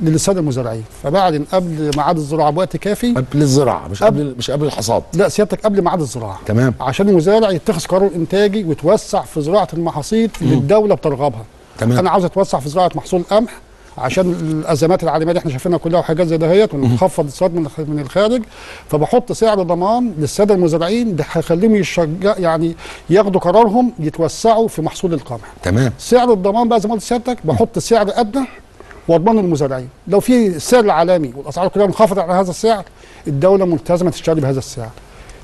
للساده المزارعين، فبعد قبل ميعاد الزراعه بوقت كافي. قبل الزراعه مش قبل مش قبل الحصاد. لا سيادتك قبل ميعاد الزراعه. تمام. عشان المزارع يتخذ قرار انتاجي ويتوسع في زراعه المحاصيل اللي الدوله بترغبها. تمام. انا عاوز اتوسع في زراعه محصول القمح عشان الازمات العالميه اللي احنا شايفينها كلها وحاجات زي دهيت ونخفض الاقتصاد من من الخارج، فبحط سعر ضمان للساده المزارعين ده هيخليهم يشجع يعني ياخدوا قرارهم يتوسعوا في محصول القمح. تمام. سعر الضمان بقى زي ما قلت لسيادتك بحط سعر ادنى واضمن المزارعين، لو في سعر العالمي والاسعار كلها انخفضت على هذا السعر الدوله ملتزمه تشتري بهذا السعر.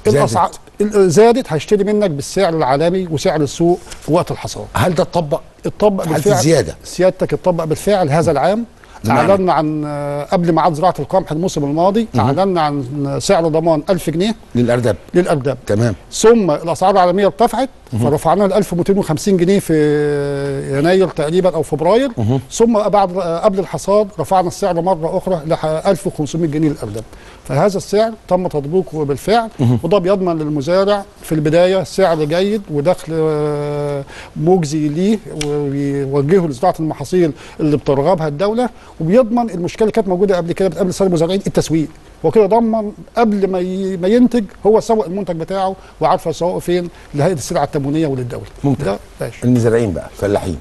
الاسعار زادت هيشتري منك بالسعر العالمي وسعر السوق في وقت الحصاد. هل ده اتطبق؟ اتطبق بالفعل. الزياده سيادتك اتطبق بالفعل هذا العام. اعلنا عن قبل ميعاد زراعه القمح الموسم الماضي اعلنا عن سعر ضمان ألف جنيه للارداب للارداب. تمام. ثم الاسعار العالميه ارتفعت فرفعناها ل ألف ومئتين وخمسين جنيه في يناير تقريبا او فبراير. مه. ثم بعد قبل الحصاد رفعنا السعر مره اخرى ل ألف وخمسمائة جنيه للارداب. فهذا السعر تم تطبيقه بالفعل. مه. وده بيضمن للمزارع في البدايه سعر جيد ودخل مجزي ليه ويوجهه لزراعه المحاصيل اللي بترغبها الدوله، وبيضمن المشكله اللي كانت موجوده قبل كده بتقابل سعر المزارعين التسويق. هو كده ضمن قبل ما ما ينتج هو سوق المنتج بتاعه وعارف هيسوقه فين لهيئه السلع التموينيه وللدوله. ممتاز. المزارعين بقى الفلاحين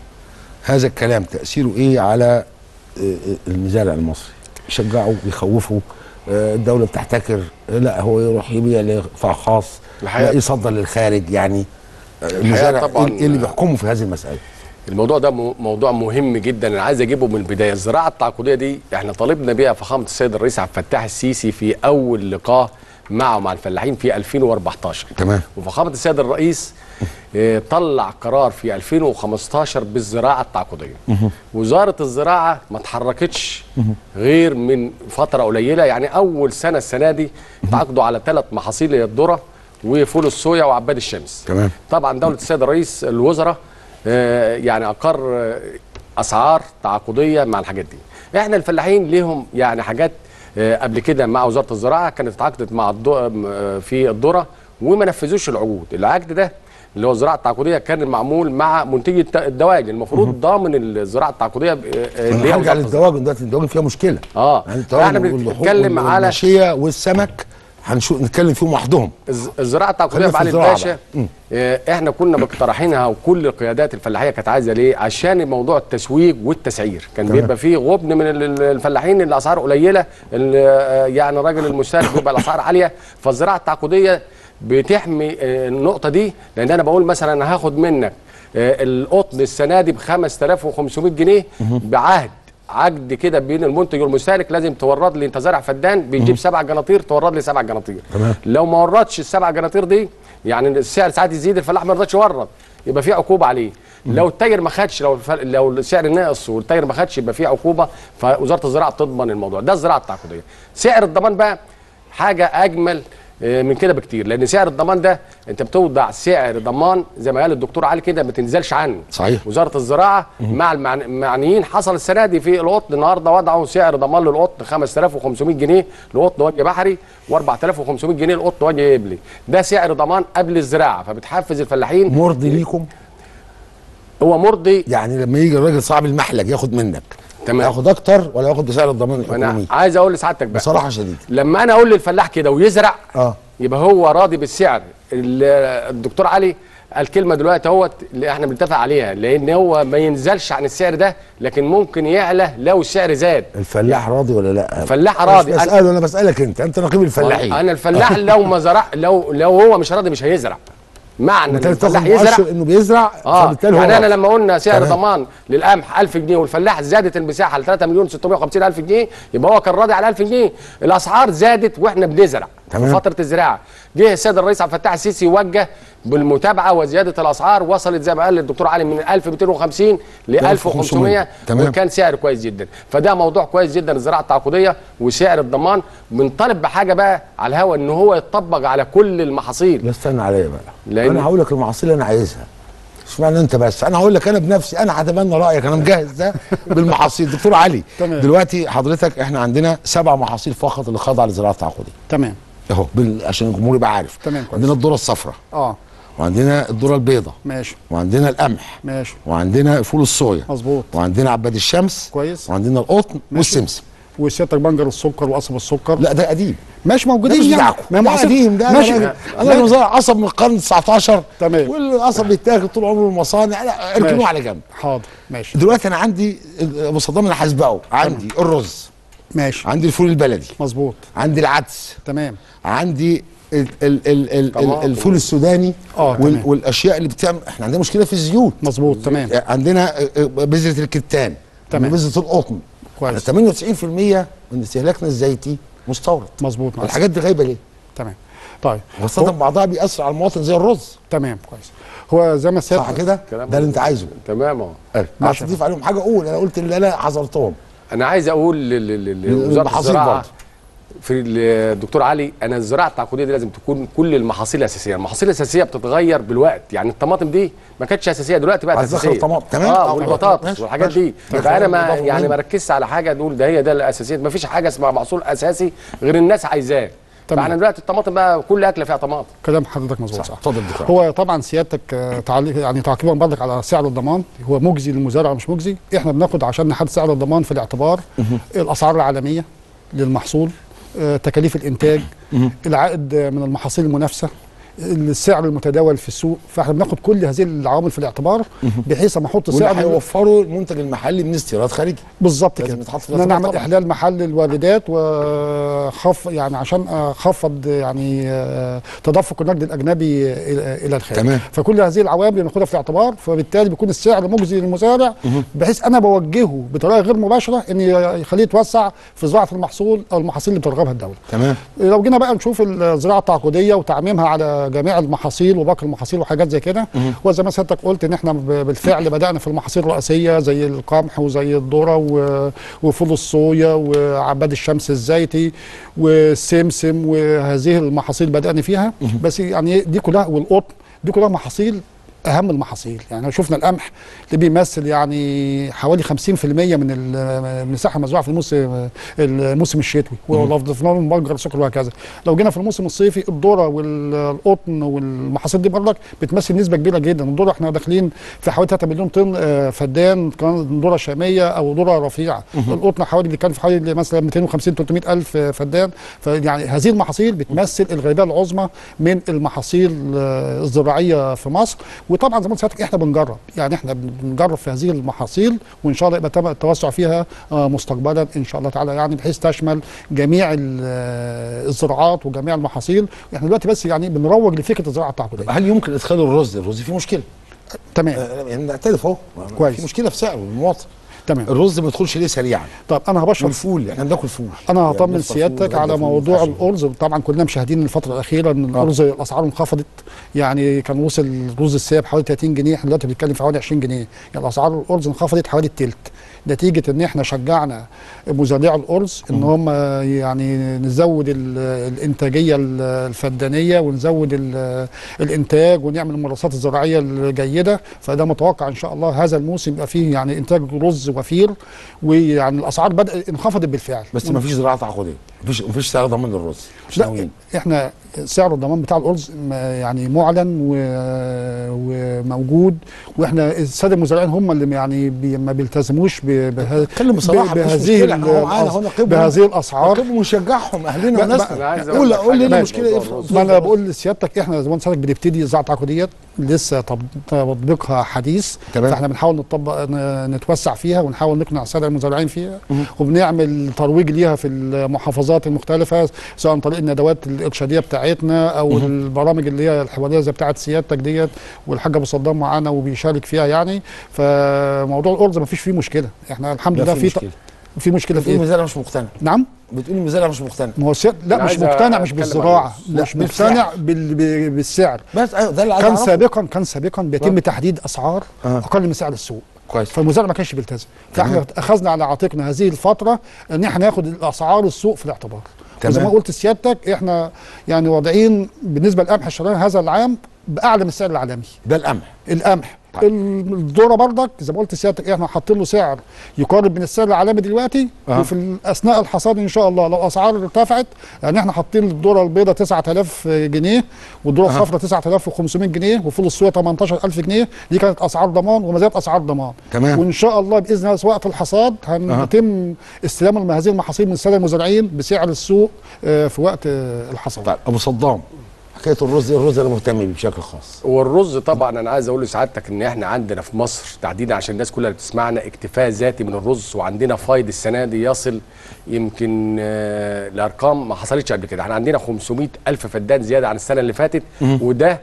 هذا الكلام تاثيره ايه على المزارع المصري؟ يشجعوا يخوفوا الدوله بتحتكر؟ لا هو يروح يبيع لقطاع خاص، لا يصدر للخارج، يعني المزارع ايه اللي بيحكمه في هذه المساله؟ الموضوع ده موضوع مهم جدا، انا عايز اجيبه من البدايه. الزراعه التعاقديه دي احنا طالبنا بيها فخامه السيد الرئيس عبد الفتاح السيسي في اول لقاء معه مع الفلاحين في ألفين وأربعتاشر. تمام. وفخامه السيد الرئيس طلع قرار في ألفين وخمستاشر بالزراعه التعاقديه. وزاره الزراعه ما اتحركتش غير من فتره قليله، يعني اول سنه السنه دي تعاقدوا على ثلاث محاصيل هي الذره وفول الصويا وعباد الشمس. تمام. طبعا دوله السيد الرئيس الوزراء يعني أقر أسعار تعاقدية مع الحاجات دي. إحنا الفلاحين ليهم يعني حاجات قبل كده مع وزارة الزراعة كانت اتعاقدت مع في الذرة وما نفذوش العقود. العقد ده اللي هو الزراعة التعاقدية كان معمول مع منتجي الدواجن، المفروض ضامن الزراعة التعاقدية اللي هي الدواجن. دلوقتي الدواجن فيها مشكلة. اه احنا بنتكلم على المشية والسمك هنشوف نتكلم فيهم وحدهم. الزراعه التعاقديه بعلي الباشا احنا كنا مقترحينها وكل القيادات الفلاحيه كانت عايزه ليه؟ عشان موضوع التسويق والتسعير كان بيبقى فيه غبن من الفلاحين، الاسعار قليله، يعني راجل المستهلك بيبقى الاسعار عاليه. فالزراعه التعاقديه بتحمي النقطه دي، لان انا بقول مثلا انا هاخد منك القطن السنه دي ب خمسة آلاف وخمسمائة جنيه بعهد عقد كده بين المنتج والمستهلك، لازم تورد لي انت زارع فدان بيجيب سبع جناطير تورد لي سبع جناطير. لو ما وردش السبع جناطير دي يعني السعر ساعات يزيد، الفلاح ما رضاش يورد يبقى في عقوبه عليه. مم. لو التاجر ما خدش، لو الفل... لو السعر ناقص والتاجر ما خدش يبقى في عقوبه. فوزاره الزراعه بتضمن الموضوع ده. الزراعه التعاقديه سعر الضمان بقى حاجه اجمل من كده بكتير، لان سعر الضمان ده انت بتوضع سعر ضمان زي ما قال الدكتور علي كده ما تنزلش عنه. صحيح. وزاره الزراعه مم. مع المعنيين حصل السنه دي في القطن النهارده وضعوا سعر ضمان للقطن خمسة آلاف وخمسمائة جنيه لقطن وجه بحري وأربعة آلاف وخمسمائة جنيه لقطن وجه يبلي. ده سعر ضمان قبل الزراعه، فبتحفز الفلاحين. مرضي ليكم؟ هو مرضي يعني لما يجي الراجل صاحب المحلج ياخد منك. تمام. ياخد اكتر ولا ياخد بسعر الضمان الحكومي؟ انا عايز اقول لسعادتك بقى بصراحه شديده، لما انا اقول للفلاح كده ويزرع اه يبقى هو راضي بالسعر. الدكتور علي الكلمه دلوقتي اهوت اللي احنا بنتفق عليها، لان هو ما ينزلش عن السعر ده، لكن ممكن يعلى لو السعر زاد. الفلاح راضي ولا لا؟ الفلاح راضي. بسأله انا بسالك انت، انت نقيب الفلاحين. انا الفلاح لو ما زرع، لو لو هو مش راضي مش هيزرع. معنى ان الفلاح يزرع انه بيزرع آه. فبالتالي يعني انا لما قلنا سعر ضمان للقمح ألف جنيه والفلاح زادت المساحه ل ثلاثة مليون وستمية وخمسين ألف جنيه، يبقى هو كان راضي على ألف جنيه. الاسعار زادت واحنا بنزرع في فتره الزراعه. جه السيد الرئيس عبد الفتاح السيسي وجه بالمتابعه وزياده الاسعار، وصلت زي ما قال الدكتور علي من ألف ومئتين وخمسين ل ألف وخمسمية وكان سعر كويس جدا. فده موضوع كويس جدا، الزراعه التعاقديه وسعر الضمان. بنطالب بحاجه بقى على الهوا ان هو يطبق على كل المحاصيل. استنى عليا بقى، انا هقول لك المحاصيل اللي انا عايزها. اشمعنى انت بس؟ انا هقول لك انا بنفسي، انا هتبنى رايك، انا مجهز ده بالمحاصيل. دكتور علي دلوقتي حضرتك احنا عندنا سبع محاصيل فقط اللي خاضعه للزراعه التعاقديه. تمام اهو عشان الجمهور يبقى عارف. تمام. عندنا الذره الصفراء اه وعندنا الذره البيضاء ماشي، وعندنا القمح ماشي، وعندنا فول الصويا مظبوط، وعندنا عباد الشمس كويس، وعندنا القطن والسمسم وسيادتك بنجر السكر وقصب السكر. لا ده قديم ماشي، موجودين يعني. ما هو قديم ده ماشي. انا زرع قصب من القرن التاسع عشر. تمام. والقصب بيتاكل طول عمره المصانع. لا اركنوه على جنب. حاضر ماشي. دلوقتي انا عندي ابو صدام اللي هسبقه، عندي تمام. الرز ماشي، عندي الفول البلدي مظبوط، عندي العدس تمام، عندي ال ال ال ال الفول السوداني اه وال والاشياء اللي بتعمل. احنا عندنا مشكله في الزيوت مظبوط تمام، عندنا بذره الكتان تمام، بذره القطن كويس. ثمانية وتسعين بالمية من استهلاكنا الزيتي مستورد مظبوط. الحاجات دي غايبه ليه؟ تمام. طيب خاصه هو... بعضها بيأثر على المواطن زي الرز. تمام كويس. هو زي ما سيادتك صح كده، ده اللي انت عايزه. تمام اهو. عايز تضيف عليهم حاجه قول، انا قلت اللي انا حذرتهم. انا عايز اقول لوزاره الزراعه في الدكتور علي، انا الزراعه التعاقديه دي لازم تكون كل المحاصيل اساسيه، المحاصيل الاساسيه بتتغير بالوقت، يعني الطماطم دي ما كانتش اساسيه دلوقتي بقت اساسيه. عايز الطماطم تمام اه والبطاطس والحاجات دي. فانا ما يعني ما ركزتش على حاجه نقول ده هي ده الاساسيه، ما فيش حاجه اسمها محصول اساسي غير الناس عايزاه. فاحنا دلوقتي الطماطم بقى كل اكله فيها طماطم. كلام حضرتك مظبوط صح. اتفضل دكتور. هو طبعا سيادتك تعليق يعني تعقيبا برضك على سعر الضمان، هو مجزي للمزارع مش مجزي. احنا بناخد عشان نحدد سعر الضمان في الاعتبار الاسعار العالميه للمحصول، تكاليف الانتاج، العائد من المحاصيل المنافسه، السعر المتداول في السوق. فاحنا بناخد كل هذه العوامل في الاعتبار بحيث اما احط سعر هيوفروا المنتج المحلي من استيراد خارجي. بالظبط كده، ان انا اعمل احلال محل الواردات وخف يعني عشان اخفض يعني تدفق النقد الاجنبي الى الخارج. تمام. فكل هذه العوامل بناخدها في الاعتبار، فبالتالي بيكون السعر مجزي للمزارع بحيث انا بوجهه بطريقه غير مباشره ان يخليه يتوسع في زراعه المحصول او المحاصيل اللي بترغبها الدوله. تمام. لو جينا بقى نشوف الزراعه التعاقديه وتعميمها على جميع المحاصيل وباقي المحاصيل وحاجات زي كده، وزي ما سيادتك قلت ان احنا بالفعل بدانا في المحاصيل الرئيسيه زي القمح وزي الذره وفول الصويا وعباد الشمس الزيتي والسمسم، وهذه المحاصيل بدانا فيها. بس يعني دي كلها والقطن دي كلها محاصيل اهم المحاصيل. يعني شفنا القمح اللي بيمثل يعني حوالي خمسين بالمية من المساحه المزروعه في الموسم الموسم الشتوي، ولو ضفنا لهم بنجر السكر وهكذا. لو جينا في الموسم الصيفي الذره والقطن والمحاصيل دي برضك بتمثل نسبه كبيره جدا. الذره احنا داخلين في حوالي ثلاثة مليون طن فدان، كمان ذره شاميه او ذره رفيعه. القطن حوالي اللي كان في حوالي مثلا مئتين وخمسين تلتمية ألف فدان. فيعني هذه المحاصيل بتمثل الغالبيه العظمى من المحاصيل الزراعيه في مصر. وطبعا زي ما قلت احنا بنجرب، يعني احنا بنجرب في هذه المحاصيل وان شاء الله يبقى التوسع فيها مستقبلا ان شاء الله تعالى، يعني بحيث تشمل جميع الزراعات وجميع المحاصيل. احنا دلوقتي بس يعني بنروج لفكره الزراعه التعاقديه. هل يمكن ادخال الرز؟ الرز فيه مشكله. تمام. يعني نعترف اهو كويس، في مشكله في سعره للمواطن. تمام. الرز ما يدخلش ليه سريعا. طب انا هبشر الفول، احنا يعني بناكل فول. انا هطمن يعني سيادتك على موضوع الارز. طبعا كلنا مشاهدين الفتره الاخيره ان الارز الاسعار انخفضت، يعني كان وصل الرز الساب حوالي ثلاثين جنيه، احنا دلوقتي بنتكلم في حوالي عشرين جنيه. يعني اسعار الارز انخفضت حوالي الثلث نتيجه ان احنا شجعنا مزارعي الارز ان هم يعني نزود الانتاجيه الفدانيه ونزود الانتاج ونعمل الممارسات الزراعيه الجيده. فده متوقع ان شاء الله هذا الموسم يبقى فيه يعني انتاج رز وفير، ويعني الاسعار بدات انخفضت بالفعل. بس ما فيش زراعه تعاقديه، مفيش مفيش سعر ضمان للرز. لا احنا سعر الضمان بتاع الارز يعني معلن وموجود، واحنا الساده المزارعين هم اللي يعني بي ما بيلتزموش بكلم بصراحه بهذه بهذه الاسعار. نقيب ونشجعهم اهلنا وناسنا. قول قول لي المشكله. ما انا بقول لسيادتك احنا زي ما سيادتك بنبتدي الزراعه التعاقديه لسه تطبيقها حديث، فاحنا بنحاول نطبق نتوسع فيها ونحاول نقنع الساده المزارعين فيها، وبنعمل ترويج ليها في المحافظات المختلفه سواء عن طريق الندوات الارشاديه بتاع بتاعتنا او البرامج اللي هي الحواريه زي بتاعه سيادتك ديت والحاج ابو صدام معانا وبيشارك فيها يعني. فموضوع الارز ما فيش فيه مشكله، احنا الحمد لله في مشكله. في مشكله في ايه؟ المزارع مش مقتنع. نعم؟ بتقول المزارع مش مقتنع. ما هو السعر لا مش مقتنع، مش بالزراعه، مش مقتنع بالسعر بس. ايوه ده اللي عايز اعرفه. كان سابقا كان سابقا بيتم تحديد اسعار آه. اقل من سعر السوق. كويس. فالمزارع ما كانش بيلتزم، فاحنا اخذنا على عاتقنا هذه الفتره ان احنا ناخد اسعار السوق في الاعتبار. زي ما قلت سيادتك احنا يعني واضعين بالنسبه للقمح الشرايين هذا العام باعلى من السعر العالمي. ده القمح. القمح. الذره بردك زي ما قلت سيادتك احنا حاطين له سعر يقارب من السعر العالمي دلوقتي أه. وفي اثناء الحصاد ان شاء الله لو اسعار ارتفعت يعني احنا حاطين الذره البيضاء تسعة آلاف جنيه والذره الصفراء أه. تسعة آلاف وخمسمائة جنيه وفول الصويا ثمانية عشر ألف جنيه. دي كانت اسعار ضمان وما زالت اسعار ضمان. تمام. وان شاء الله باذن الله وقت الحصاد هيتم أه. استلام هذه المحاصيل من الساده المزارعين بسعر السوق في وقت الحصاد. طيب ابو صدام حكايه الرز، الرز انا مهتم بيه بشكل خاص. والرز طبعا انا عايز اقول لسعادتك ان احنا عندنا في مصر تحديدا عشان الناس كلها بتسمعنا اكتفاء ذاتي من الرز، وعندنا فايض السنه دي يصل يمكن لارقام ما حصلتش قبل كده. احنا عندنا خمسمائة ألف فدان زياده عن السنه اللي فاتت، وده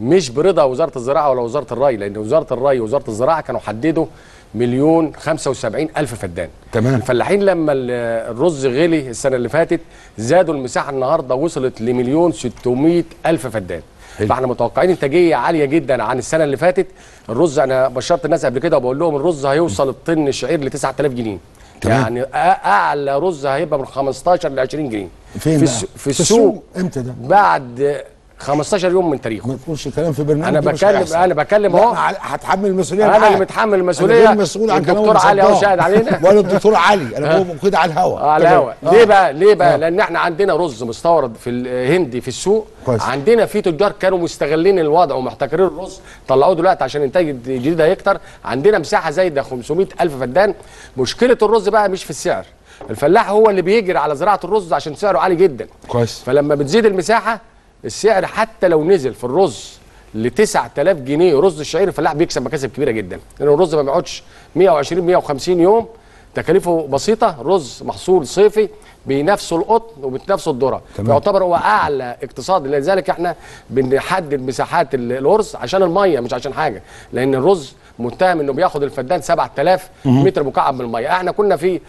مش برضا وزاره الزراعه ولا وزاره الري، لان وزاره الري ووزاره الزراعه كانوا حددوا مليون خمسة وسبعين ألف فدان. تمام. الفلاحين لما الرز غلي السنة اللي فاتت زادوا المساحة النهاردة وصلت لمليون ستمائة ألف فدان. حلو. فاحنا متوقعين إنتاجية عالية جدا عن السنة اللي فاتت. الرز أنا بشرت الناس قبل كده وبقول لهم الرز هيوصل الطن الشعير ل تسعة آلاف جنيه. تمام. يعني أعلى رز هيبقى من خمستاشر ل عشرين جنيه. فين في, السوق في السوق إمتى ده؟ بعد خمستاشر يوم من تاريخه. ما تقولش كلام في برنامج. انا بكلم انا بكلم اهو. هتحمل المسؤوليه. انا اللي متحمل المسؤوليه. انا المسؤول عن الدكتور علي اهو شاهد علينا. ولا الدكتور علي، انا هو كده على الهواء. على الهواء. ليه بقى؟ ليه بقى؟ لان احنا عندنا رز مستورد في الهندي في السوق. كويس. عندنا في تجار كانوا مستغلين الوضع ومحتكرين الرز، طلعوه دلوقتي عشان الانتاج الجديد هيكتر. عندنا مساحه زايده خمسمائة ألف فدان. مشكله الرز بقى مش في السعر. الفلاح هو اللي بيجري على زراعه الرز عشان سعره عالي جدا. كويس. فلما بتزيد المساحه السعر حتى لو نزل في الرز ل تسعة آلاف جنيه رز الشعير الفلاح بيكسب مكاسب كبيره جدا، لان الرز ما بيقعدش مائة وعشرين مائة وخمسين يوم، تكاليفه بسيطه، رز محصول صيفي بنفسه القطن وبنفسه الذره، يعتبر هو اعلى اقتصاد. لذلك احنا بنحدد مساحات الارز عشان الميه مش عشان حاجه، لان الرز متهم انه بياخد الفدان سبعة آلاف متر مكعب من الميه. احنا كنا في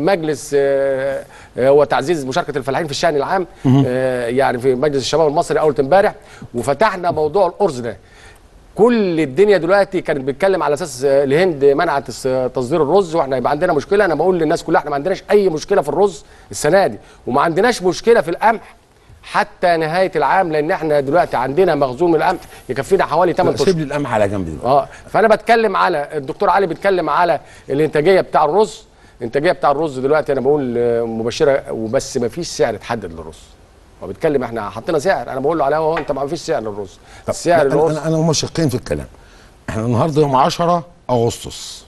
مجلس وتعزيز مشاركه الفلاحين في الشان العام يعني في مجلس الشباب المصري اول امبارح، وفتحنا موضوع الارز ده. كل الدنيا دلوقتي كانت بتتكلم على اساس الهند منعت تصدير الرز واحنا يبقى عندنا مشكله. انا بقول للناس كلها احنا ما عندناش اي مشكله في الرز السنه دي، وما عندناش مشكله في القمح حتى نهايه العام، لان احنا دلوقتي عندنا مخزون من القمح يكفينا حوالي ثمانية اشهر. سيب لي القمح على جنب دلوقتي. اه فانا بتكلم على الدكتور علي بيتكلم على الانتاجيه بتاع الرز، الانتاجيه بتاع الرز دلوقتي انا بقول مبشره وبس ما فيش سعر اتحدد للرز. وبيتكلم احنا حطينا سعر، انا بقول له على هو انت ما فيش سعر للرز. السعر للرز انا انا هم شقين في الكلام. احنا النهارده يوم عشرة أغسطس.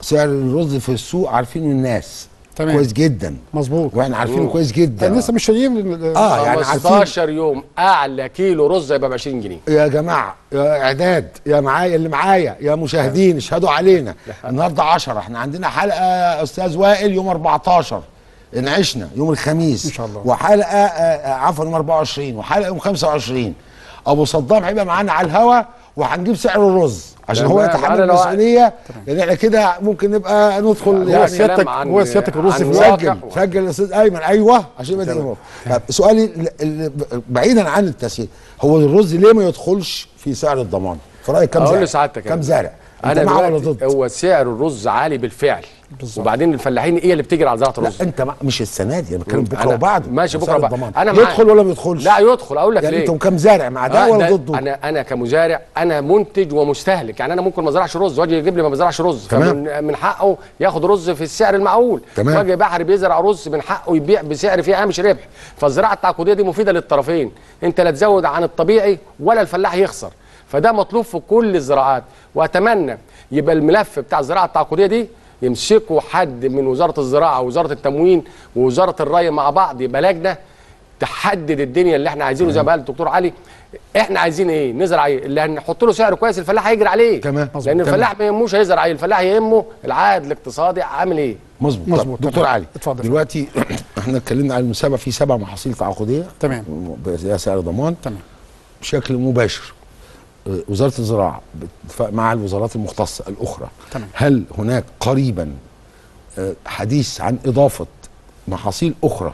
سعر الرز في السوق عارفينه الناس. تمام. كويس جدا. مظبوط. واحنا عارفينه كويس جدا. احنا لسه مش شايفين اه يعني خمستاشر يوم اعلى كيلو رز هيبقى ب عشرين جنيه. يا جماعه يا اعداد يا معايا اللي معايا يا مشاهدين اشهدوا علينا. النهارده عشرة، احنا عندنا حلقه استاذ وائل يوم أربعتاشر انعشنا يوم الخميس ان شاء الله، وحلقه عفوا يوم أربعة وعشرين وحلقه يوم خمسة وعشرين. ابو صدام هيبقى معانا على الهواء وهنجيب سعر الرز عشان هو يتحمل المسؤوليه، لان احنا كده ممكن نبقى ندخل يعني سيادتك هو سيادتك الرز مسجل سجل يا استاذ ايمن. ايوه عشان يبقى سؤالي بعيدا عن التسجيل، هو الرز ليه ما يدخلش في سعر الضمان؟ في رايك كم زارع؟ سعادتك كم زارع؟ انا مع ولا ضد؟ هو سعر الرز عالي بالفعل بالزبط. وبعدين الفلاحين ايه اللي بتجري على زراعه الرز؟ لا انت مش السنه دي، انا بتكلم بكره وبعده. ماشي بكره وبعده. انا يدخل ولا ما يدخلش؟ لا يدخل. اقول لك يعني ليه؟ يعني انتوا كمزارع مع ده ولا ضده؟ انا انا كمزارع انا منتج ومستهلك، يعني انا ممكن ما ازرعش رز واجي يجيب لي ما بزرعش رز، فمن من حقه ياخد رز في السعر المعقول. واجي بحري بيزرع رز من حقه يبيع بسعر فيه هامش ربح. فالزراعه التعاقديه دي مفيده للطرفين، انت لا تزود عن الطبيعي ولا الفلاح يخسر، فده مطلوب في كل الزراعات. واتمنى يبقى الملف بتاع الزراعه التعاقديه دي يمسكوا حد من وزاره الزراعه ووزاره التموين ووزاره الري مع بعض، يبقى لجنه تحدد الدنيا اللي احنا عايزينه. زي ما قال الدكتور علي احنا عايزين ايه؟ نزرع ايه؟ اللي هنحط له سعر كويس الفلاح هيجري عليه. تمام. لان الفلاح ما يهموش هيزرع ايه، الفلاح يهمه العائد الاقتصادي عامل ايه. مظبوط. مظبوط دكتور علي اتفضل. دلوقتي احنا اتكلمنا عن المسابقه، في سبع محاصيل تعاقديه تمام بزياده سعر ضمان تمام بشكل مباشر. وزاره الزراعه بالاتفاق مع الوزارات المختصه الاخرى تمام. هل هناك قريبا حديث عن اضافه محاصيل اخرى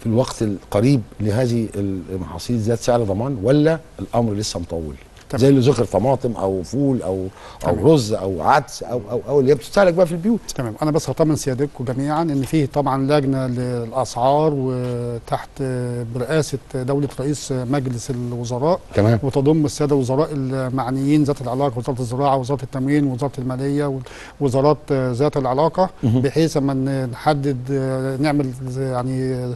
في الوقت القريب لهذه المحاصيل ذات سعر ضمان، ولا الامر لسه مطول تمام. زي اللي ذكر طماطم او فول او تمام. او رز او عدس او او او اللي بتستهلك بقى في البيوت تمام. انا بس هطمن سيادتكم جميعا ان في طبعا لجنه للاسعار وتحت برئاسه دوله رئيس مجلس الوزراء تمام. وتضم الساده الوزراء المعنيين ذات العلاقه، وزاره الزراعه ووزاره التموين ووزاره الماليه ووزارات ذات العلاقه، بحيث اما نحدد نعمل يعني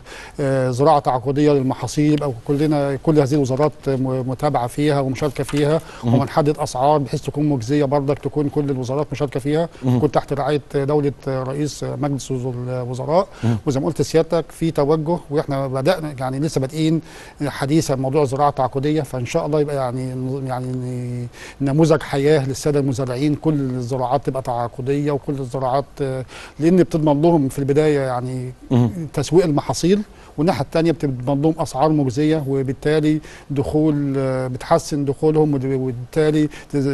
زراعه تعاقديه للمحاصيل او كلنا كل هذه الوزارات متابعه فيها ومشاركه فيها ومنحدد اسعار بحيث تكون مجزيه، برضك تكون كل الوزارات مشاركه فيها، تكون تحت رعايه دوله رئيس مجلس الوزراء. وزي ما قلت سيادتك في توجه، واحنا بدانا يعني لسه بادئين حديثا موضوع الزراعه التعاقديه، فان شاء الله يبقى يعني يعني نموذج حياه للساده المزارعين، كل الزراعات تبقى تعاقديه وكل الزراعات، لان بتضمن لهم في البدايه يعني تسويق المحاصيل، والناحيه الثانيه بتضمن لهم اسعار مجزيه، وبالتالي دخول بتحسن دخولهم وبالتالي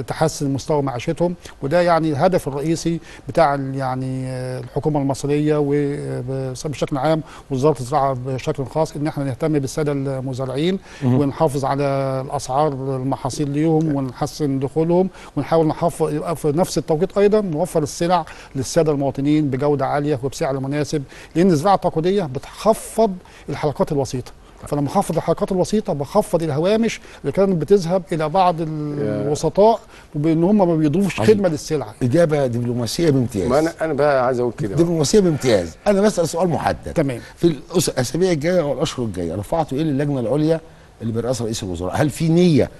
تحسن مستوى معيشتهم. وده يعني الهدف الرئيسي بتاع يعني الحكومه المصريه وبشكل عام ووزاره الزراعه بشكل خاص، ان احنا نهتم بالساده المزارعين ونحافظ على الاسعار المحاصيل ليهم ونحسن دخولهم، ونحاول نحافظ في نفس التوقيت ايضا نوفر السلع للساده المواطنين بجوده عاليه وبسعر مناسب، لان الزراعه التعاقديه بتخفض الحلقات الوسيطه، فلما اخفض الحلقات الوسيطه بخفض الهوامش اللي كانت بتذهب الى بعض الوسطاء وبان هم ما بيضيفوش خدمه للسلعه. اجابه دبلوماسيه بامتياز. ما انا انا بقى عايز اقول كده، دبلوماسيه بامتياز. انا بسال سؤال محدد تمام. في الاسابيع الجايه والاشهر الجايه رفعته ايه للجنه العليا اللي برئاسه رئيس الوزراء؟ هل في نيه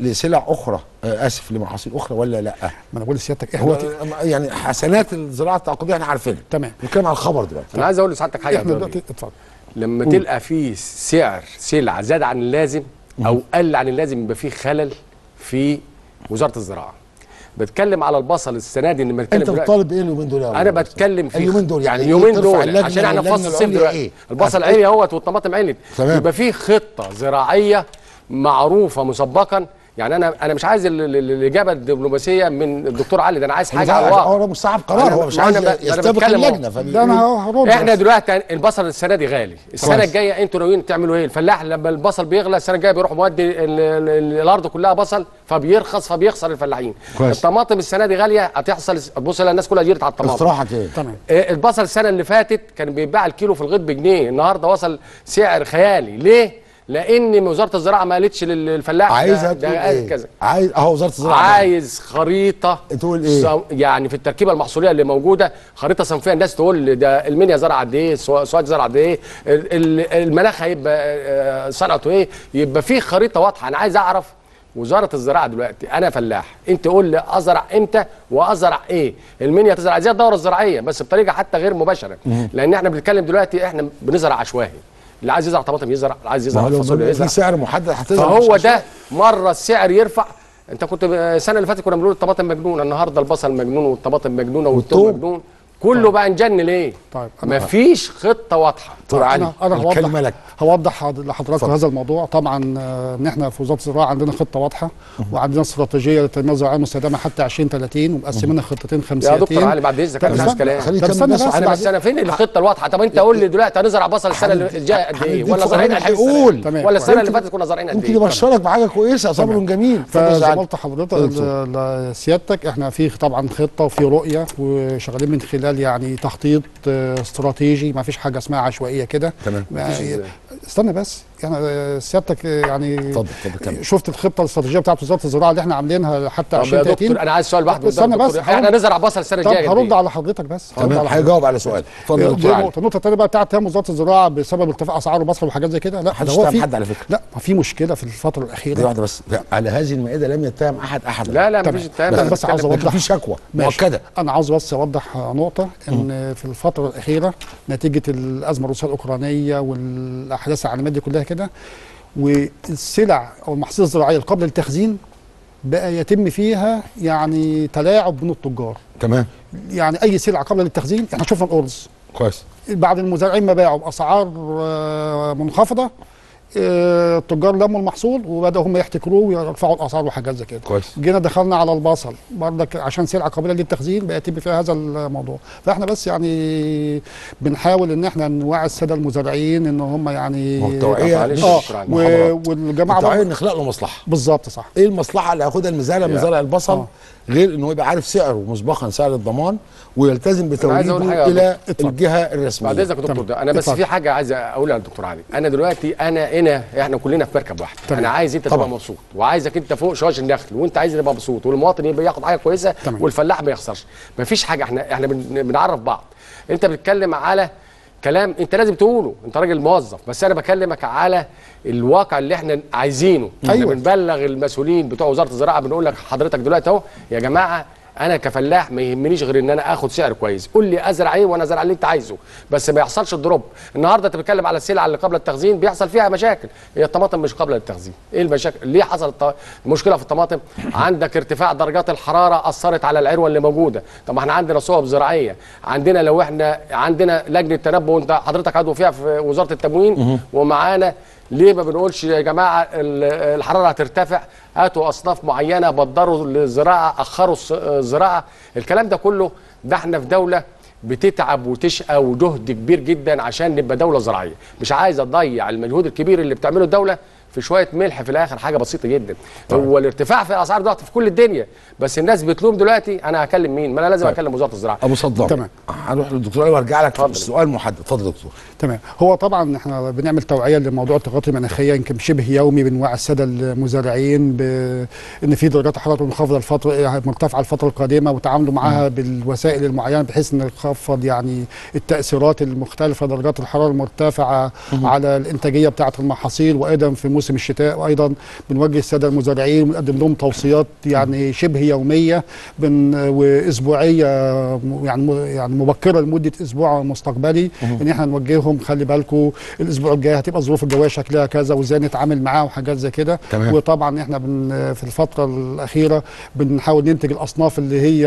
لسلع اخرى اسف لمحاصيل اخرى ولا لا؟ ما انا بقول لسيادتك احنا يعني حسنات الزراعه التعاقديه احنا عارفينها تمام. بنتكلم على الخبر دلوقتي. انا عايز اقول لسعادتك حاجه دلوقتي اتفضل. لما أوه. تلقى فيه سعر سلعه زاد عن اللازم او قل عن اللازم يبقى فيه خلل في وزاره الزراعه. بتكلم على البصل السنه دي، لما بتكلم انت بتطالب ايه اليومين دول؟ انا بتكلم في اليومين دول يعني اليومين دول عشان احنا في فصل الصيف دلوقتي، البصل عالي اهوت والطماطم علت، يبقى فيه خطه زراعيه معروفه مسبقا. يعني انا انا مش عايز الاجابه الدبلوماسيه من الدكتور علي، ده انا عايز حاجه على الواقع. هو مصعب قرار، هو مش عايز يستبق اللجنه. ده انا هرد. احنا دلوقتي البصل السنه دي غالي، السنه الجايه انتوا ناويين تعملوا ايه؟ الفلاح لما البصل بيغلى السنه الجايه بيروح مودي الارض كلها بصل فبيرخص فبيخسر الفلاحين. الطماطم السنه دي غاليه، هتحصل بص الناس كلها جرت على الطماطم. اقتراحك ايه؟ تمام. البصل السنه اللي فاتت كان بيتباع الكيلو في الغيط بجنيه، النهارده وصل سعر خيالي. ليه؟ لان وزاره الزراعه ما قالتش للفلاح عايزها تقول ايه كذا. عايز اهو وزاره الزراعه عايز خريطه تقول ايه صو... يعني في التركيبه المحصوليه اللي موجوده خريطه صنفيه، الناس تقول ده المنيا زرع قد ايه، سواد زرع قد ايه، المناخ هيبقى صنعته ايه، يبقى في خريطه واضحه. انا عايز اعرف وزاره الزراعه دلوقتي، انا فلاح، انت قول لي ازرع امتى وازرع ايه، المنيا تزرع زي الدوره الزراعيه بس بطريقه حتى غير مباشره، لان احنا بنتكلم دلوقتي احنا بنزرع عشوائي، اللي عايز يزرع طماطم يزرع، اللي عايز يزرع فاصوليا يزرع، في سعر محدد هتزرع. فهو ده مره السعر يرفع. انت كنت السنه اللي فاتت كنا بنقول الطماطم مجنونه، النهارده البصل مجنون والطماطم مجنونه والثوم مجنون، كله طيب. بقى نجن ليه؟ طيب مفيش خطه واضحه. دكتور علي الكلمه لك. هوضح لحضرتك هذا الموضوع. طبعا ان احنا في وزاره الزراعه عندنا خطه واضحه وعندنا استراتيجيه للتنميه الزراعيه المستدامه حتى عشرين ثلاثين ومقسمينها خطتين خمسيتين. يا دكتور علي بعد اذنك انا مش عايز كلام. انا بس انا فين الخطه الواضحه؟ طب انت قول لي دلوقتي هنزرع بصل السنه الجايه قد ايه؟ ولا زارعين قد ايه؟ ولا السنه اللي فاتت كنا زارعين قد ايه؟ ممكن يبشرك بحاجه كويسه صبر جميل. فزي ما قلت لحضرتك لسيادتك احنا في طبعا خطه وفي رؤيه وشغالين من خلال يعني تخطيط استراتيجي، ما فيش حاجه اسمها عشوائيه كده تمام. استنى بس يعني سيادتك يعني طب طب شفت الخطه الاستراتيجيه بتاعت وزاره الزراعه اللي احنا عاملينها حتى عشرين ثلاثين. انا عايز سؤال واحد استنى بس، احنا نزرع بصل السنه الجايه. طب هرد على حضرتك بس، هجاوب على سؤال. النقطه الثانيه بقى بتاعت وزاره الزراعه بسبب ارتفاع اسعار البصل وحاجات زي كده، لا ده هو في حد على فكره، لا في مشكله في الفتره الاخيره دي واحده بس على هذه المائده لم يتهم احد احدا. لا لا مفيش اتهام، بس عاوز اوضح في شكوى مؤكده. انا عاوز بس اوضح نقطه، ان في الفتره الاخيره نتيجه الازمه الروسيه الاوكرانيه والاحداث العالميه دي كلها كده، والسلع او المحاصيل الزراعيه قبل التخزين بقى يتم فيها يعني تلاعب بين التجار. تمام. يعني اي سلعه قبل للتخزين احنا شفنا الارز كويس، بعد المزارعين ما باعوا باسعار منخفضه، التجار لموا المحصول وبداوا هم يحتكروه ويرفعوا الاسعار وحاجات زي كده. كويس. جينا دخلنا على البصل برضك عشان سلعه قابله للتخزين بقى يتم فيها هذا الموضوع. فاحنا بس يعني بنحاول ان احنا نوعي الساده المزارعين ان هم يعني التوعيه اه والجماعه التوعيه نخلق له مصلحه. بالظبط صح. ايه المصلحه اللي هياخدها المزارع مزارع البصل آه. غير انه يبقى عارف سعره مسبقا سعر الضمان ويلتزم بتوريده الى الجهه الرسميه. بعد اذنك يا دكتور ده انا بس في حاجه عايز اقولها للدكتور علي. انا دلوقتي انا هنا احنا كلنا في مركب واحد. طبعا. انا عايز انت تبقى مبسوط وعايزك انت فوق شواش النخل وانت عايز تبقى مبسوط والمواطن يبقى ياخد حاجه كويسه. طبعا. والفلاح ما يخسرش. مفيش حاجه احنا احنا بنعرف بعض. انت بتتكلم على كلام انت لازم تقوله، انت راجل موظف، بس انا بكلمك على الواقع اللي احنا عايزينه. ايوه. بنبلغ المسؤولين بتوع وزاره الزراعه بنقول لك حضرتك دلوقتي اهو يا جماعه انا كفلاح ما يهمنيش غير ان انا اخد سعر كويس، قول لي ازرع ايه وانا ازرع اللي انت عايزه، بس ما يحصلش الدروب. النهارده انت بتتكلم على السلع اللي قبل التخزين بيحصل فيها مشاكل، هي الطماطم مش قبل التخزين، ايه المشاكل؟ ليه حصلت المشكله في الطماطم؟ عندك ارتفاع درجات الحراره اثرت على العروه اللي موجوده، طب احنا عندنا صوب زراعيه، عندنا لو احنا عندنا لجنه تنبؤ وانت حضرتك عضو فيها في وزاره التموين ومعانا، ليه ما بنقولش يا جماعه الحراره هترتفع، هاتوا اصناف معينه، بدروا الزراعه، اخروا الزراعه، الكلام ده كله ده احنا في دوله بتتعب وتشقى وجهد كبير جدا عشان نبقى دوله زراعيه، مش عايزه تضيع المجهود الكبير اللي بتعمله الدوله في شويه ملح في الاخر حاجه بسيطه جدا. طيب. هو الارتفاع في الاسعار دلوقتي في كل الدنيا، بس الناس بتلوم دلوقتي انا هكلم مين؟ ما انا لازم طيب. اكلم وزاره الزراعه. ابو صدام تمام. هنروح للدكتور وارجع لك السؤال محدد، اتفضل يا دكتور. تمام، هو طبعا احنا بنعمل توعيه لموضوع التغطيه المناخيه يمكن شبه يومي، بنوعي الساده المزارعين بان في درجات حراره منخفضه الفتره مرتفعه الفتره القادمه وتعاملوا معاها بالوسائل المعينه بحيث ان نخفض يعني التاثيرات المختلفه درجات الحراره المرتفعه مم. على الانتاجيه بتاعه المحاصيل، وايضا في موسم الشتاء. وايضا بنوجه الساده المزارعين ونقدم لهم توصيات يعني شبه يوميه واسبوعيه يعني يعني مبكره لمده اسبوع مستقبلي ان احنا نوجههم خلي بالكم الاسبوع الجاي هتبقى الظروف الجويه شكلها كذا وازاي نتعامل معاها وحاجات زي كده. وطبعا احنا في الفتره الاخيره بنحاول ننتج الاصناف اللي هي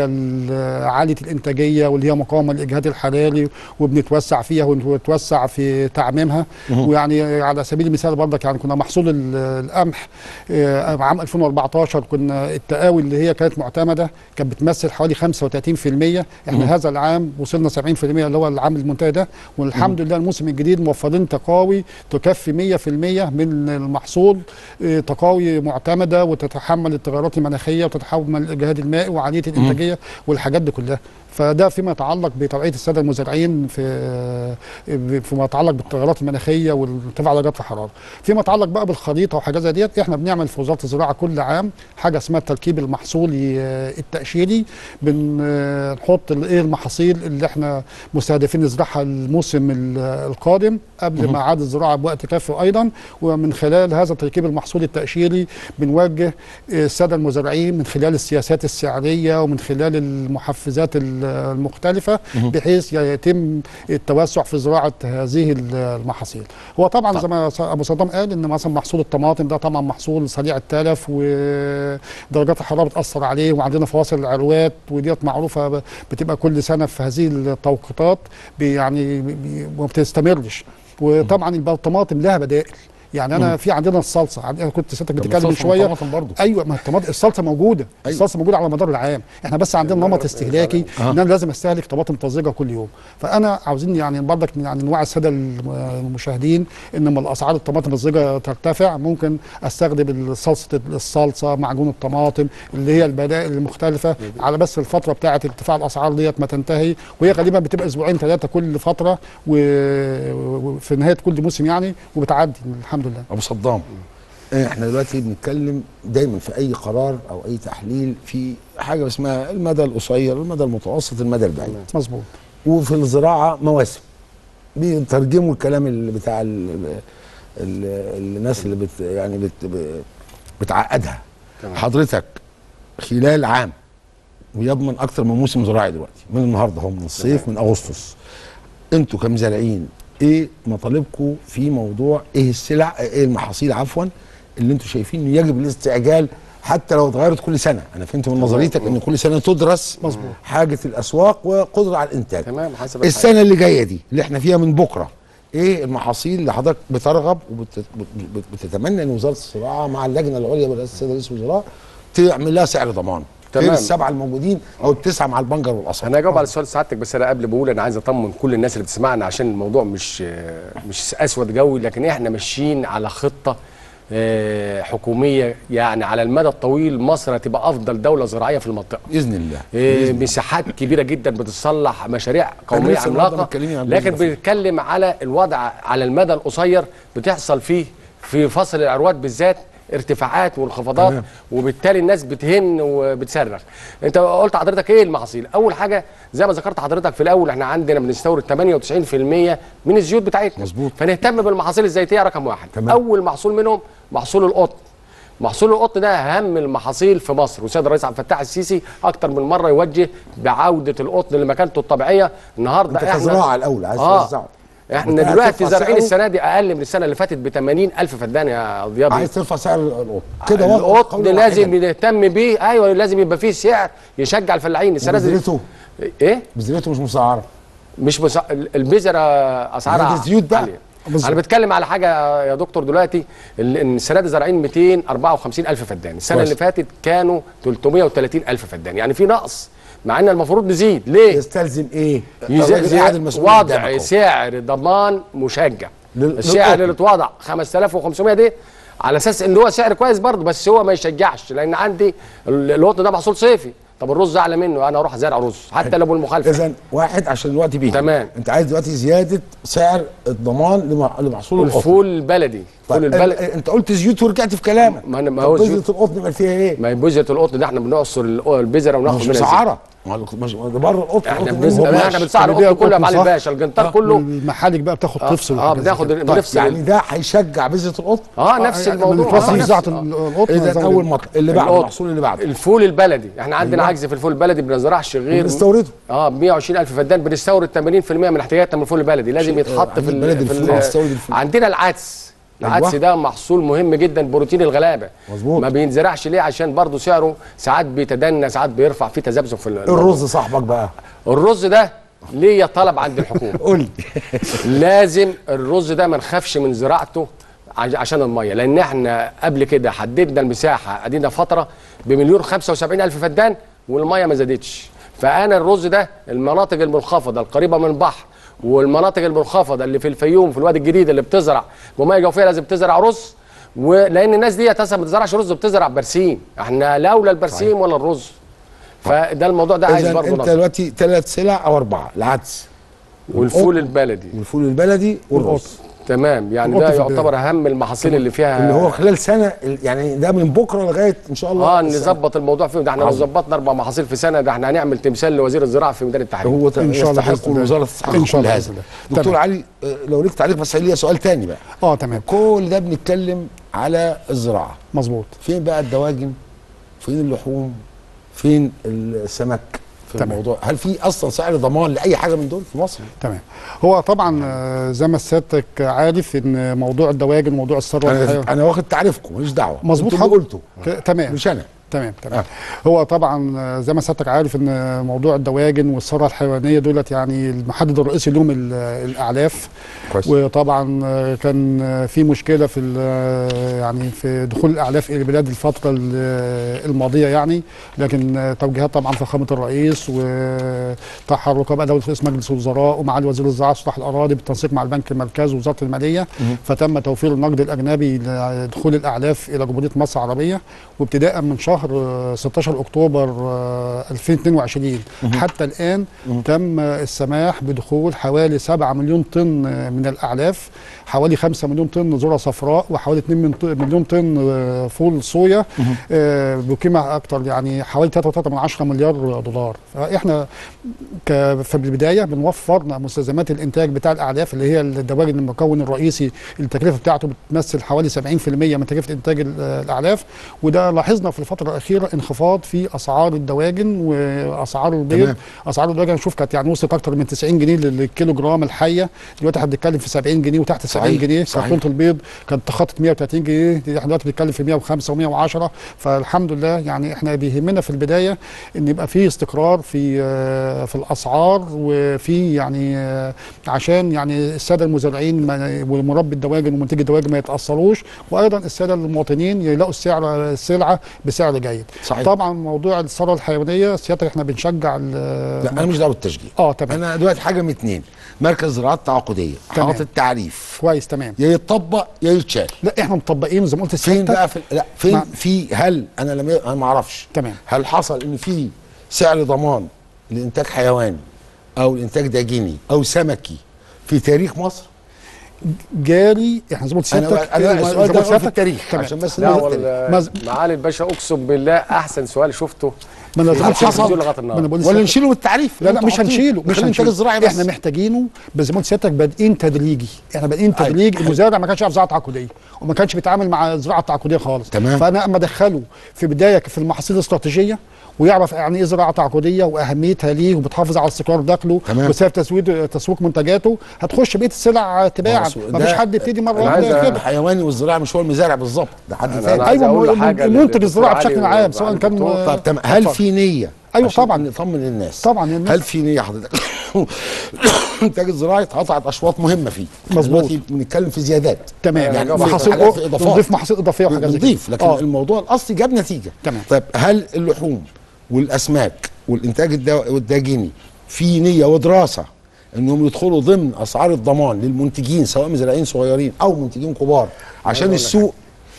عاليه الانتاجيه واللي هي مقاومه للاجهاد الحراري وبنتوسع فيها ونتوسع في تعميمها. ويعني على سبيل المثال برضك يعني كنا محصول القمح عام ألفين وأربعتاشر كنا التقاوي اللي هي كانت معتمده كانت بتمثل حوالي خمسة وتلاتين في المية، احنا هذا العام وصلنا سبعين في المية اللي هو العام المنتهي ده، والحمد لله الموسم الجديد موفرين تقاوي تكفي مية في المية من المحصول، تقاوي معتمده وتتحمل التغيرات المناخيه وتتحمل الاجهاد المائي وعاليه الانتاجيه والحاجات دي كلها. فده فيما يتعلق بتوعيه الساده المزارعين في فيما يتعلق بالتغيرات المناخيه وارتفاع درجات الحراره. فيما يتعلق بقى بالخريطه وحاجات زي ديت احنا بنعمل في وزاره الزراعه كل عام حاجه اسمها التركيب المحصولي التاشيري، بنحط ايه المحاصيل اللي احنا مستهدفين نزرعها الموسم القادم قبل ما عاد الزراعه بوقت كافي، ايضا ومن خلال هذا التركيب المحصولي التاشيري بنوجه الساده المزارعين من خلال السياسات السعريه ومن خلال المحفزات المختلفه بحيث يتم التوسع في زراعه هذه المحاصيل. هو طبعا زي ما ابو صدام قال ان مثلا محصول الطماطم ده طبعا محصول سريع التلف ودرجات الحراره بتاثر عليه وعندنا فواصل العروات وديت معروفه بتبقى كل سنه في هذه التوقيتات يعني ما بتستمرش. وطبعا الطماطم لها بدائل يعني انا مم. في عندنا الصلصه، انا كنت سيادتك بتتكلم شويه برضو. ايوه ما الطماطم الصلصه موجوده. أيوة. الصلصه موجوده على مدار العام، احنا بس عندنا نمط استهلاكي أه. ان انا لازم استهلك طماطم طازجه كل يوم. فانا عاوزين يعني برضك يعني نوعي الساده المشاهدين ان لما الاسعار الطماطم الطازجه ترتفع ممكن استخدم صلصه الصلصه معجون الطماطم اللي هي البدائل المختلفه مم. على بس الفتره بتاعه ارتفاع الاسعار ديت ما تنتهي، وهي غالبا بتبقى اسبوعين ثلاثه كل فتره وفي و... نهايه كل موسم يعني وبتعدي الحمد. ابو صدام احنا دلوقتي بنتكلم دايما في اي قرار او اي تحليل في حاجه اسمها المدى القصير المدى المتوسط المدى البعيد. مظبوط. وفي الزراعه مواسم بيترجموا الكلام اللي بتاع ال ال الناس اللي بت يعني بت بتعقدها. تمام. حضرتك خلال عام ويضمن اكتر من موسم زراعي دلوقتي من النهارده هم من الصيف من اغسطس، انتوا كمزارعين ايه مطالبكم في موضوع ايه السلع ايه المحاصيل عفوا اللي انتم شايفين يجب الاستعجال حتى لو اتغيرت كل سنه. انا فهمت من نظريتك ان كل سنه تدرس مظبوط حاجه الاسواق وقدره على الانتاج. تمام. حسب السنه اللي جايه دي اللي احنا فيها من بكره، ايه المحاصيل اللي حضرتك بترغب وبتتمنى ان وزاره الزراعه مع اللجنه العليا بالاساس رئيس الوزراء تعمل لها سعر ضمان غير السبعه الموجودين او التسعه مع البنجر والقصب؟ انا هجاوب على سؤال سعادتك، بس انا قبل بقول انا عايز اطمن كل الناس اللي بتسمعنا عشان الموضوع مش مش اسود جوي، لكن احنا ماشيين على خطه حكوميه يعني على المدى الطويل مصر هتبقى افضل دوله زراعيه في المنطقه باذن الله. بإذن مساحات الله. كبيره جدا بتصلح مشاريع قوميه عملاقه، لكن بنتكلم على الوضع على المدى القصير بتحصل فيه في فصل العروات بالذات ارتفاعات وانخفاضات. تمام. وبالتالي الناس بتهن وبتصرخ. انت قلت حضرتك ايه المحاصيل؟ اول حاجه زي ما ذكرت حضرتك في الاول احنا عندنا بنستورد ثمانية وتسعين بالمية من الزيوت بتاعتنا. مظبوط. فنهتم بالمحاصيل الزيتيه رقم واحد. تمام. اول محصول منهم محصول القطن. محصول القطن ده اهم المحاصيل في مصر، والسيد الرئيس عبد الفتاح السيسي اكتر من مره يوجه بعوده القطن لمكانته الطبيعيه. النهارده احنا كزراعه الاول عايز توزعه. آه. احنا دلوقتي زارعين السنه دي اقل من السنه اللي فاتت ب ثمانين ألف فدان يا ضياء. عايز ترفع سعر القطن كده برضه؟ القطن لازم نهتم بيه. ايوه لازم يبقى فيه سعر يشجع الفلاحين. السنه دي بذرته ايه؟ بذرته مش مسعره. مش مسع... البذره اسعارها الزيوت بقى. انا بتكلم على حاجه يا دكتور دلوقتي ان السنه دي زارعين مئتين وأربعة وخمسين ألف فدان، السنه اللي فاتت كانوا ثلاثمئة وثلاثين ألف فدان، يعني في نقص مع ان المفروض نزيد. ليه؟ يستلزم ايه؟ وضع سعر ضمان مشجع. السعر اللي اتوضع خمسة آلاف وخمسمئة دي على اساس ان هو سعر كويس برضه، بس هو ما يشجعش لان عندي القطن ده محصول صيفي. طب الرز اعلى منه، انا اروح ازرع رز حتى لو بالمخالفه. اذا واحد عشان الوقت بيه. تمام. انت عايز دلوقتي زياده سعر الضمان لمحصول الفول البلدي. طيب الفول البلدي انت قلت زيوت ورجعت في كلامك. ما انا ما هو بذره القطن بقى فيها ايه؟ ما هي بذره القطن ده احنا بنعصر البذره وناخد منها مسعره. ما ده بره القطن. احنا بنسعر القطن كله يا معالي الباشا، الجنطار كله محالك بقى بتاخد تفصل. اه بناخد بنفصل يعني ده هيشجع بذره القطن. اه نفس الموضوع. بنفصل زراعه القطن. اذا اول مطلع اللي بعده المحصول اللي بعده الفول البلدي. احنا عندنا عجز في الفول البلدي، بنزرعش غير بنستورده. اه مئة وعشرين ألف فدان، بنستورد ثمانين بالمئة من احتياجاتنا من الفول البلدي. لازم يتحط في ال عندنا العدس. العدس ده محصول مهم جدا، بروتين الغلابه. مظبوط. ما بينزرعش ليه؟ عشان برضه سعره ساعات بيتدنى ساعات بيرفع، فيه تذبذب في الرز. صاحبك بقى الرز ده ليه طلب عند الحكومه؟ قول لي. لازم الرز ده ما نخافش من زراعته عشان الميه، لان احنا قبل كده حددنا المساحه ادينا فتره بمليون خمسة وسبعين ألف فدان والميه ما زادتش. فانا الرز ده المناطق المنخفضه القريبه من البحر والمناطق المنخفضه اللي في الفيوم في الوادي الجديد اللي بتزرع بميه جوفيه لازم تزرع رز، ولان الناس دي اساسا ما بتزرعش رز بتزرع برسيم. احنا لولا البرسيم صحيح. ولا الرز. فده الموضوع ده عايز برضه. انت دلوقتي ثلاث سلع او اربعه، العدس والفول البلدي والفول البلدي والرز. تمام. يعني ده يعتبر اهم المحاصيل اللي فيها اللي هو خلال سنه يعني ده من بكره لغايه ان شاء الله اه نظبط الموضوع فيه. ده احنا لو ظبطنا اربع محاصيل في سنه ده احنا هنعمل تمثال لوزير الزراعه في ميدان التحرير. هو ان شاء الله هيكون وزاره الصحه كل هذا. دكتور علي لو ليك تعليق، بس ليا سؤال ثاني بقى. اه تمام. كل ده بنتكلم على الزراعه. مظبوط. فين بقى الدواجن؟ فين اللحوم؟ فين السمك؟ في تمام. الموضوع هل في اصلا سعر ضمان لاي حاجه من دول في مصر؟ تمام. هو طبعا زي ما سيادتك عارف ان موضوع الدواجن موضوع الثروه انا, أنا واخد تعريفكم ماليش دعوه. مظبوط. حضرتك قلته تمام مش انا. تمام تمام. آه. هو طبعا زي ما سيادتك عارف ان موضوع الدواجن والثروه الحيوانيه دولت يعني المحدد الرئيسي لهم الاعلاف. كويس. وطبعا كان في مشكله في يعني في دخول الاعلاف الى البلاد الفتره الماضيه يعني، لكن توجيهات طبعا فخامه الرئيس وتحرك بقى دوله رئيس مجلس الوزراء ومعالي وزير الزراعه وسطح الاراضي بالتنسيق مع البنك المركزي ووزاره الماليه مه. فتم توفير النقد الاجنبي لدخول الاعلاف الى جمهوريه مصر العربيه، وابتداء من شهر ستة عشر أكتوبر ألفين واثنين وعشرين حتى الآن تم السماح بدخول حوالي سبعة مليون طن من الأعلاف، حوالي خمسة مليون طن ذرة صفراء، وحوالي اثنين مليون طن فول صويا بقيمة أكتر يعني حوالي ثلاثة وثلاثة من عشرة مليار دولار. فإحنا في البداية بنوفر مستلزمات الإنتاج بتاع الأعلاف اللي هي الدواجن، المكون الرئيسي التكلفة بتاعته بتمثل حوالي سبعين بالمئة من تكلفة إنتاج الأعلاف، وده لاحظنا في الفترة الفتره الاخيره انخفاض في اسعار الدواجن واسعار البيض. اسعار الدواجن شوف كانت يعني وصلت اكتر من تسعين جنيه للكيلو جرام الحيه، دلوقتي احنا بنتكلم في سبعين جنيه وتحت سبعين جنيه. كرتونه البيض كانت تخطت مية وتلاتين جنيه، احنا دلوقتي بنتكلم في مية وخمسة ومية وعشرة. فالحمد لله يعني احنا بيهمنا في البدايه ان يبقى في استقرار في في الاسعار، وفي يعني عشان يعني الساده المزارعين ومربي الدواجن ومنتجي الدواجن ما يتاثروش، وايضا الساده المواطنين يلاقوا السعر السلعه بسعر جيد. صحيح. طبعا موضوع الثروه الحيوانيه سيادتك احنا بنشجع. لا انا مش دعوه بالتشجيع. اه تمام. انا دلوقتي حاجه من اتنين، مركز الزراعه التعاقديه حاطط تعريف كويس تمام، يا يتطبق يا يتشال. لا احنا مطبقين زي ما قلت. فين بقى في لا فين مع... في هل انا لم انا ما اعرفش تمام، هل حصل ان في سعر ضمان لانتاج حيواني او لانتاج داجيني او سمكي في تاريخ مصر؟ جاري احنا زي ما قلت سيادتك التاريخ عشان بس معالي الباشا اقسم بالله احسن سؤال شفته. ما انا ولا نشيله من التعريف. لا لا مش هنشيله، مش الانتاج الزراعي بس احنا محتاجينه، بس زي ما قلت لسيادتك بادئين تدريجي. احنا بادئين تدريج. المزارع ما كانش يعرف زراعه تعاقديه وما كانش بيتعامل مع الزراعه التعاقديه خالص. تمام. فانا اما ادخله في بدايه في المحاصيل الاستراتيجيه ويعرف يعني ايه زراعه تعاقديه واهميتها ليه وبتحافظ على استقرار دخله وسبب تسويق تسويق منتجاته، هتخش بقيه السلع تباعا. مفيش حد يبتدي مره واحده كده. الحيواني والزراعه مش هو المزارع بالظبط، ده حد ثاني. ايوه المنتج الزراعه بشكل عام سواء كان. طب تمام، هل في نيه؟ ايوه طبعا نطمن الناس. طبعا الناس. هل في نيه حضرتك؟ الانتاج الزراعي اتقطعت اشواط مهمه فيه. مظبوط. بنتكلم في زيادات. تمام. يعني محاصيل اضافيه. نضيف محاصيل اضافيه وحاجات زي كده. نضيف، لكن آه. الموضوع الاصلي جاب نتيجه. تمام. طيب هل اللحوم والاسماك والانتاج الداجيني في نيه ودراسه انهم يدخلوا ضمن اسعار الضمان للمنتجين سواء مزارعين صغيرين او منتجين كبار؟ عشان السوق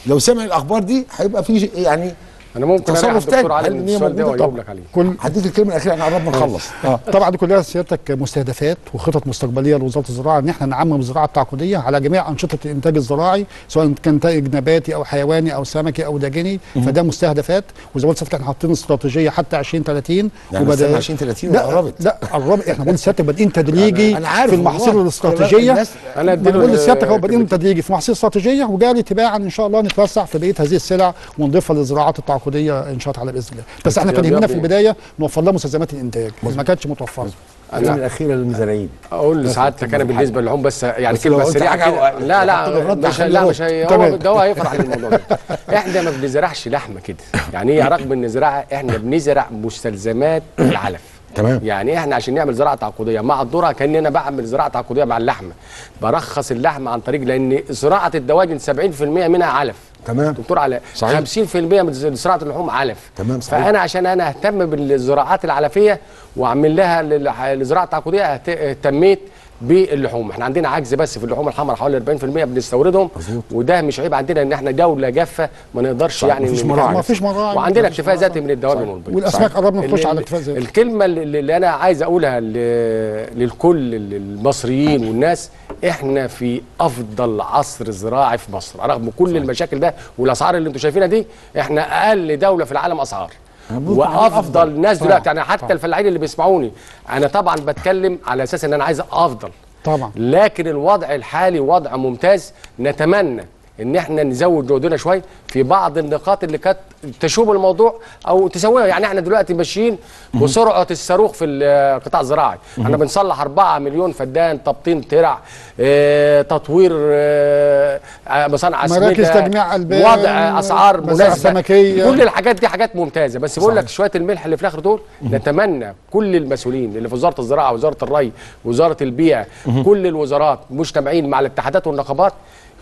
لو سمع الاخبار دي هيبقى في يعني انا ممكن انا دكتور علي من السؤال ده واجاوب لك عليه. كل هديك الكلمه الاخيره احنا قربنا نخلص. اه طبعا دي كلها سيادتك مستهدفات وخطط مستقبليه لوزاره الزراعه ان احنا نعمم الزراعه التعاقديه على جميع انشطه الانتاج الزراعي سواء كان انتاج نباتي او حيواني او سمكي او داجني. فده مستهدفات، وزي ما قلت احنا حاطين استراتيجيه حتى عشرين تلاتين وبدأ عشرين تلاتين. لا قربت. لا قربت. احنا بنقول سيادتك بادئين تدريجي في المحاصيل الاستراتيجيه. انا بنقول سيادتك اهو بادئين تدريجي في محاصيل استراتيجيه وجاري تباعا ان شاء الله نتوسع في بقيه هذه السلع ونضيفها للزراعات التعاقديه ان شاء الله على باذن الله. بس احنا كان يهمنا في البدايه نوفر لها مستلزمات الانتاج ما كانتش متوفره. الكلمه الاخيره للمزارعين اقول لسعادتك انا بالنسبه للحوم بس يعني كلمه سريعه. لا لا مش لا مش ده هو هيفرح بالموضوع ده. احنا ما بنزرعش لحمه كده يعني ايه، رغم ان الزراعه احنا بنزرع مستلزمات العلف. تمام. يعني احنا عشان نعمل زراعه تعاقديه مع الذره كان انا بعمل زراعه تعاقديه مع اللحمه، برخص اللحمه عن طريق لان زراعه الدواجن سبعين في المية منها علف. تمام دكتور علاء. صحيح. خمسين في المية من زراعه اللحوم علف. تمام صحيح. فانا عشان انا اهتم بالزراعات العلفيه واعمل لها الزراعه التعاقديه اهتميت باللحوم. احنا عندنا عجز بس في اللحوم الحمراء حوالي أربعين في المية بنستوردهم. مظبوط. وده مش عيب عندنا ان احنا دوله جافه ما نقدرش يعني مفيش مراعي مفيش مراعي وعندنا اكتفاء ذاتي من الدواجن والبيض. والاسماك قربنا نخش على اكتفاء ذاتي. الكلمه اللي انا عايز اقولها للكل المصريين والناس، احنا في افضل عصر زراعي في مصر رغم كل صحيح. المشاكل ده والاسعار اللي انتم شايفينها دي، احنا اقل دوله في العالم اسعار وافضل ناس دلوقتي. يعني حتى الفلاحين اللي بيسمعوني انا طبعا بتكلم على اساس ان انا عايز افضل طبعا، لكن الوضع الحالي وضع ممتاز. نتمنى ان احنا نزود جهودنا شويه في بعض النقاط اللي كانت تشوب الموضوع او تسويها. يعني احنا دلوقتي ماشيين بسرعه الصاروخ في القطاع الزراعي. احنا بنصلح أربعة مليون فدان، تبطين ترع، اه تطوير اه مصانع اسمده، مراكز تجميع البان، وضع اسعار مناسبه، كل الحاجات دي حاجات ممتازه. بس بقول لك شويه الملح اللي في الاخر دول نتمنى كل المسؤولين اللي في وزاره الزراعه ووزاره الري ووزاره البيئه كل الوزارات مجتمعين مع الاتحادات والنقابات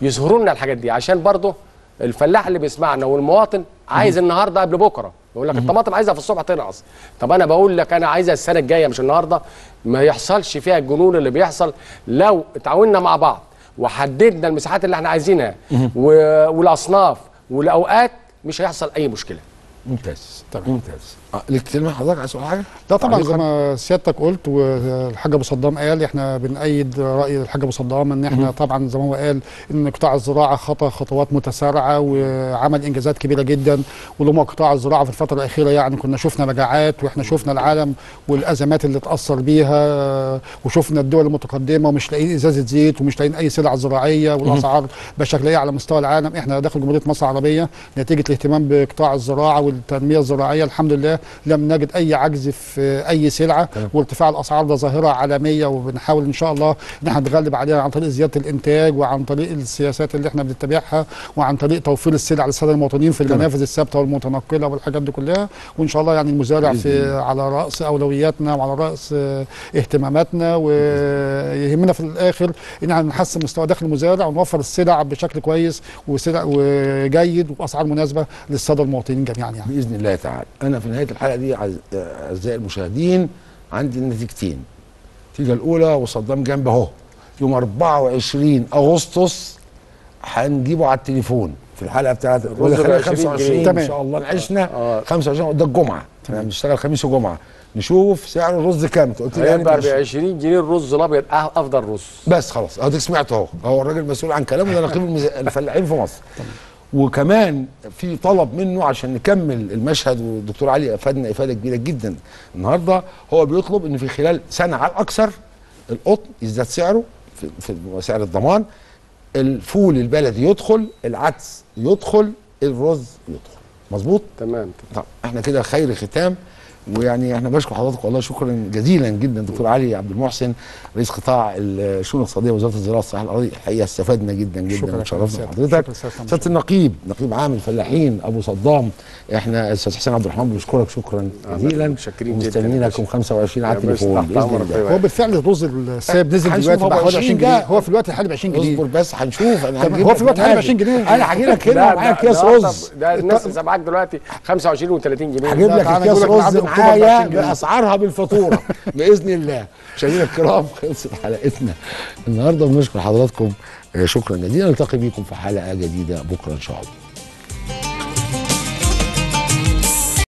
يظهروا لنا الحاجات دي عشان برضه الفلاح اللي بيسمعنا والمواطن عايز النهارده قبل بكره. بقول لك الطماطم عايزها في الصبح تنقص، طب انا بقول لك انا عايزها السنه الجايه مش النهارده. ما يحصلش فيها الجنون اللي بيحصل. لو اتعاوننا مع بعض وحددنا المساحات اللي احنا عايزينها والاصناف والاوقات مش هيحصل اي مشكله. ممتاز. تمام ممتاز. ليك كلمه حضرتك عايز تقول حاجه؟ لا طبعا زي ما سيادتك قلت والحاج ابو صدام قال احنا بنأيد راي الحاج ابو صدام ان احنا طبعا زي ما هو قال ان قطاع الزراعه خطى خطوات متسارعه وعمل انجازات كبيره جدا. ولما قطاع الزراعه في الفتره الاخيره يعني كنا شفنا مجاعات واحنا شفنا العالم والازمات اللي اتاثر بيها وشفنا الدول المتقدمه ومش لاقيين ازازه زيت ومش لاقيين اي سلع زراعيه والاسعار بشكليه على مستوى العالم. احنا داخل جمهوريه مصر العربيه نتيجه الاهتمام بقطاع الزراعه التنميه الزراعيه الحمد لله لم نجد اي عجز في اي سلعه، وارتفاع الاسعار ده ظاهره عالميه، وبنحاول ان شاء الله ان احنا نتغلب عليها عن طريق زياده الانتاج وعن طريق السياسات اللي احنا بنتبعها وعن طريق توفير السلع للساده المواطنين في المنافذ الثابته والمتنقله والحاجات دي كلها. وان شاء الله يعني المزارع في على راس اولوياتنا وعلى راس اهتماماتنا، ويهمنا في الاخر ان احنا نحسن مستوى دخل المزارع ونوفر السلع بشكل كويس وسلع وجيد وباسعار مناسبه للساده المواطنين جميعا يعني باذن الله تعالى. انا في نهايه الحلقه دي اعزائي المشاهدين عندي النتيجتين. النتيجه الاولى وصدام جنبي اهو، يوم أربعة وعشرين أغسطس هنجيبه على التليفون في الحلقه بتاعت خمسة وعشرين ان شاء الله عشنا خمسة وعشرين ده الجمعه، احنا بنشتغل خميس وجمعه، نشوف سعر الرز كام. قلت لي يعني ب عشرين جنيه الرز الابيض افضل رز. بس خلاص اديك سمعت اهو، هو الراجل مسؤول عن كلامه، ده نقيب الفلاحين في مصر. وكمان في طلب منه عشان نكمل المشهد، والدكتور علي افادنا افاده كبيره جدا النهارده. هو بيطلب ان في خلال سنه على الاكثر القطن يزداد سعره في, في سعر الضمان، الفول البلدي يدخل، العدس يدخل، الرز يدخل. مظبوط؟ تمام. طب احنا كده خير ختام، ويعني احنا بشكر حضرتك والله شكرا جزيلا جدا دكتور علي عبد المحسن رئيس قطاع الشؤون الاقتصاديه وزاره الزراعه والصحه الارضيه. الحقيقه استفدنا جدا جدا وتشرفنا بحضرتك. سياده النقيب نقيب عام الفلاحين ابو صدام، احنا الاستاذ حسين عبد الرحمن بنشكرك شكرا جزيلا ومستنيينك يوم خمسة وعشرين على التليفون. هو بالفعل الرز الساب نزل دلوقتي بقى حوالي عشرين جنيه، هو في الوقت الحالي ب عشرين جنيه. اصبر بس هنشوف، هو في الوقت الحالي ب عشرين جنيه. انا هجيب لك هنا معاك اكياس رز، ده الناس سامعاك دلوقتي خمسة وعشرين وثلاثين جنيه، هجيب لك اكياس رز بأسعارها بالفاتورة بإذن الله. مشاهدينا الكرام خلصت حلقتنا النهاردة، بنشكر حضراتكم شكرا جزيلا، نلتقي بيكم في حلقة جديدة بكرة إن شاء الله.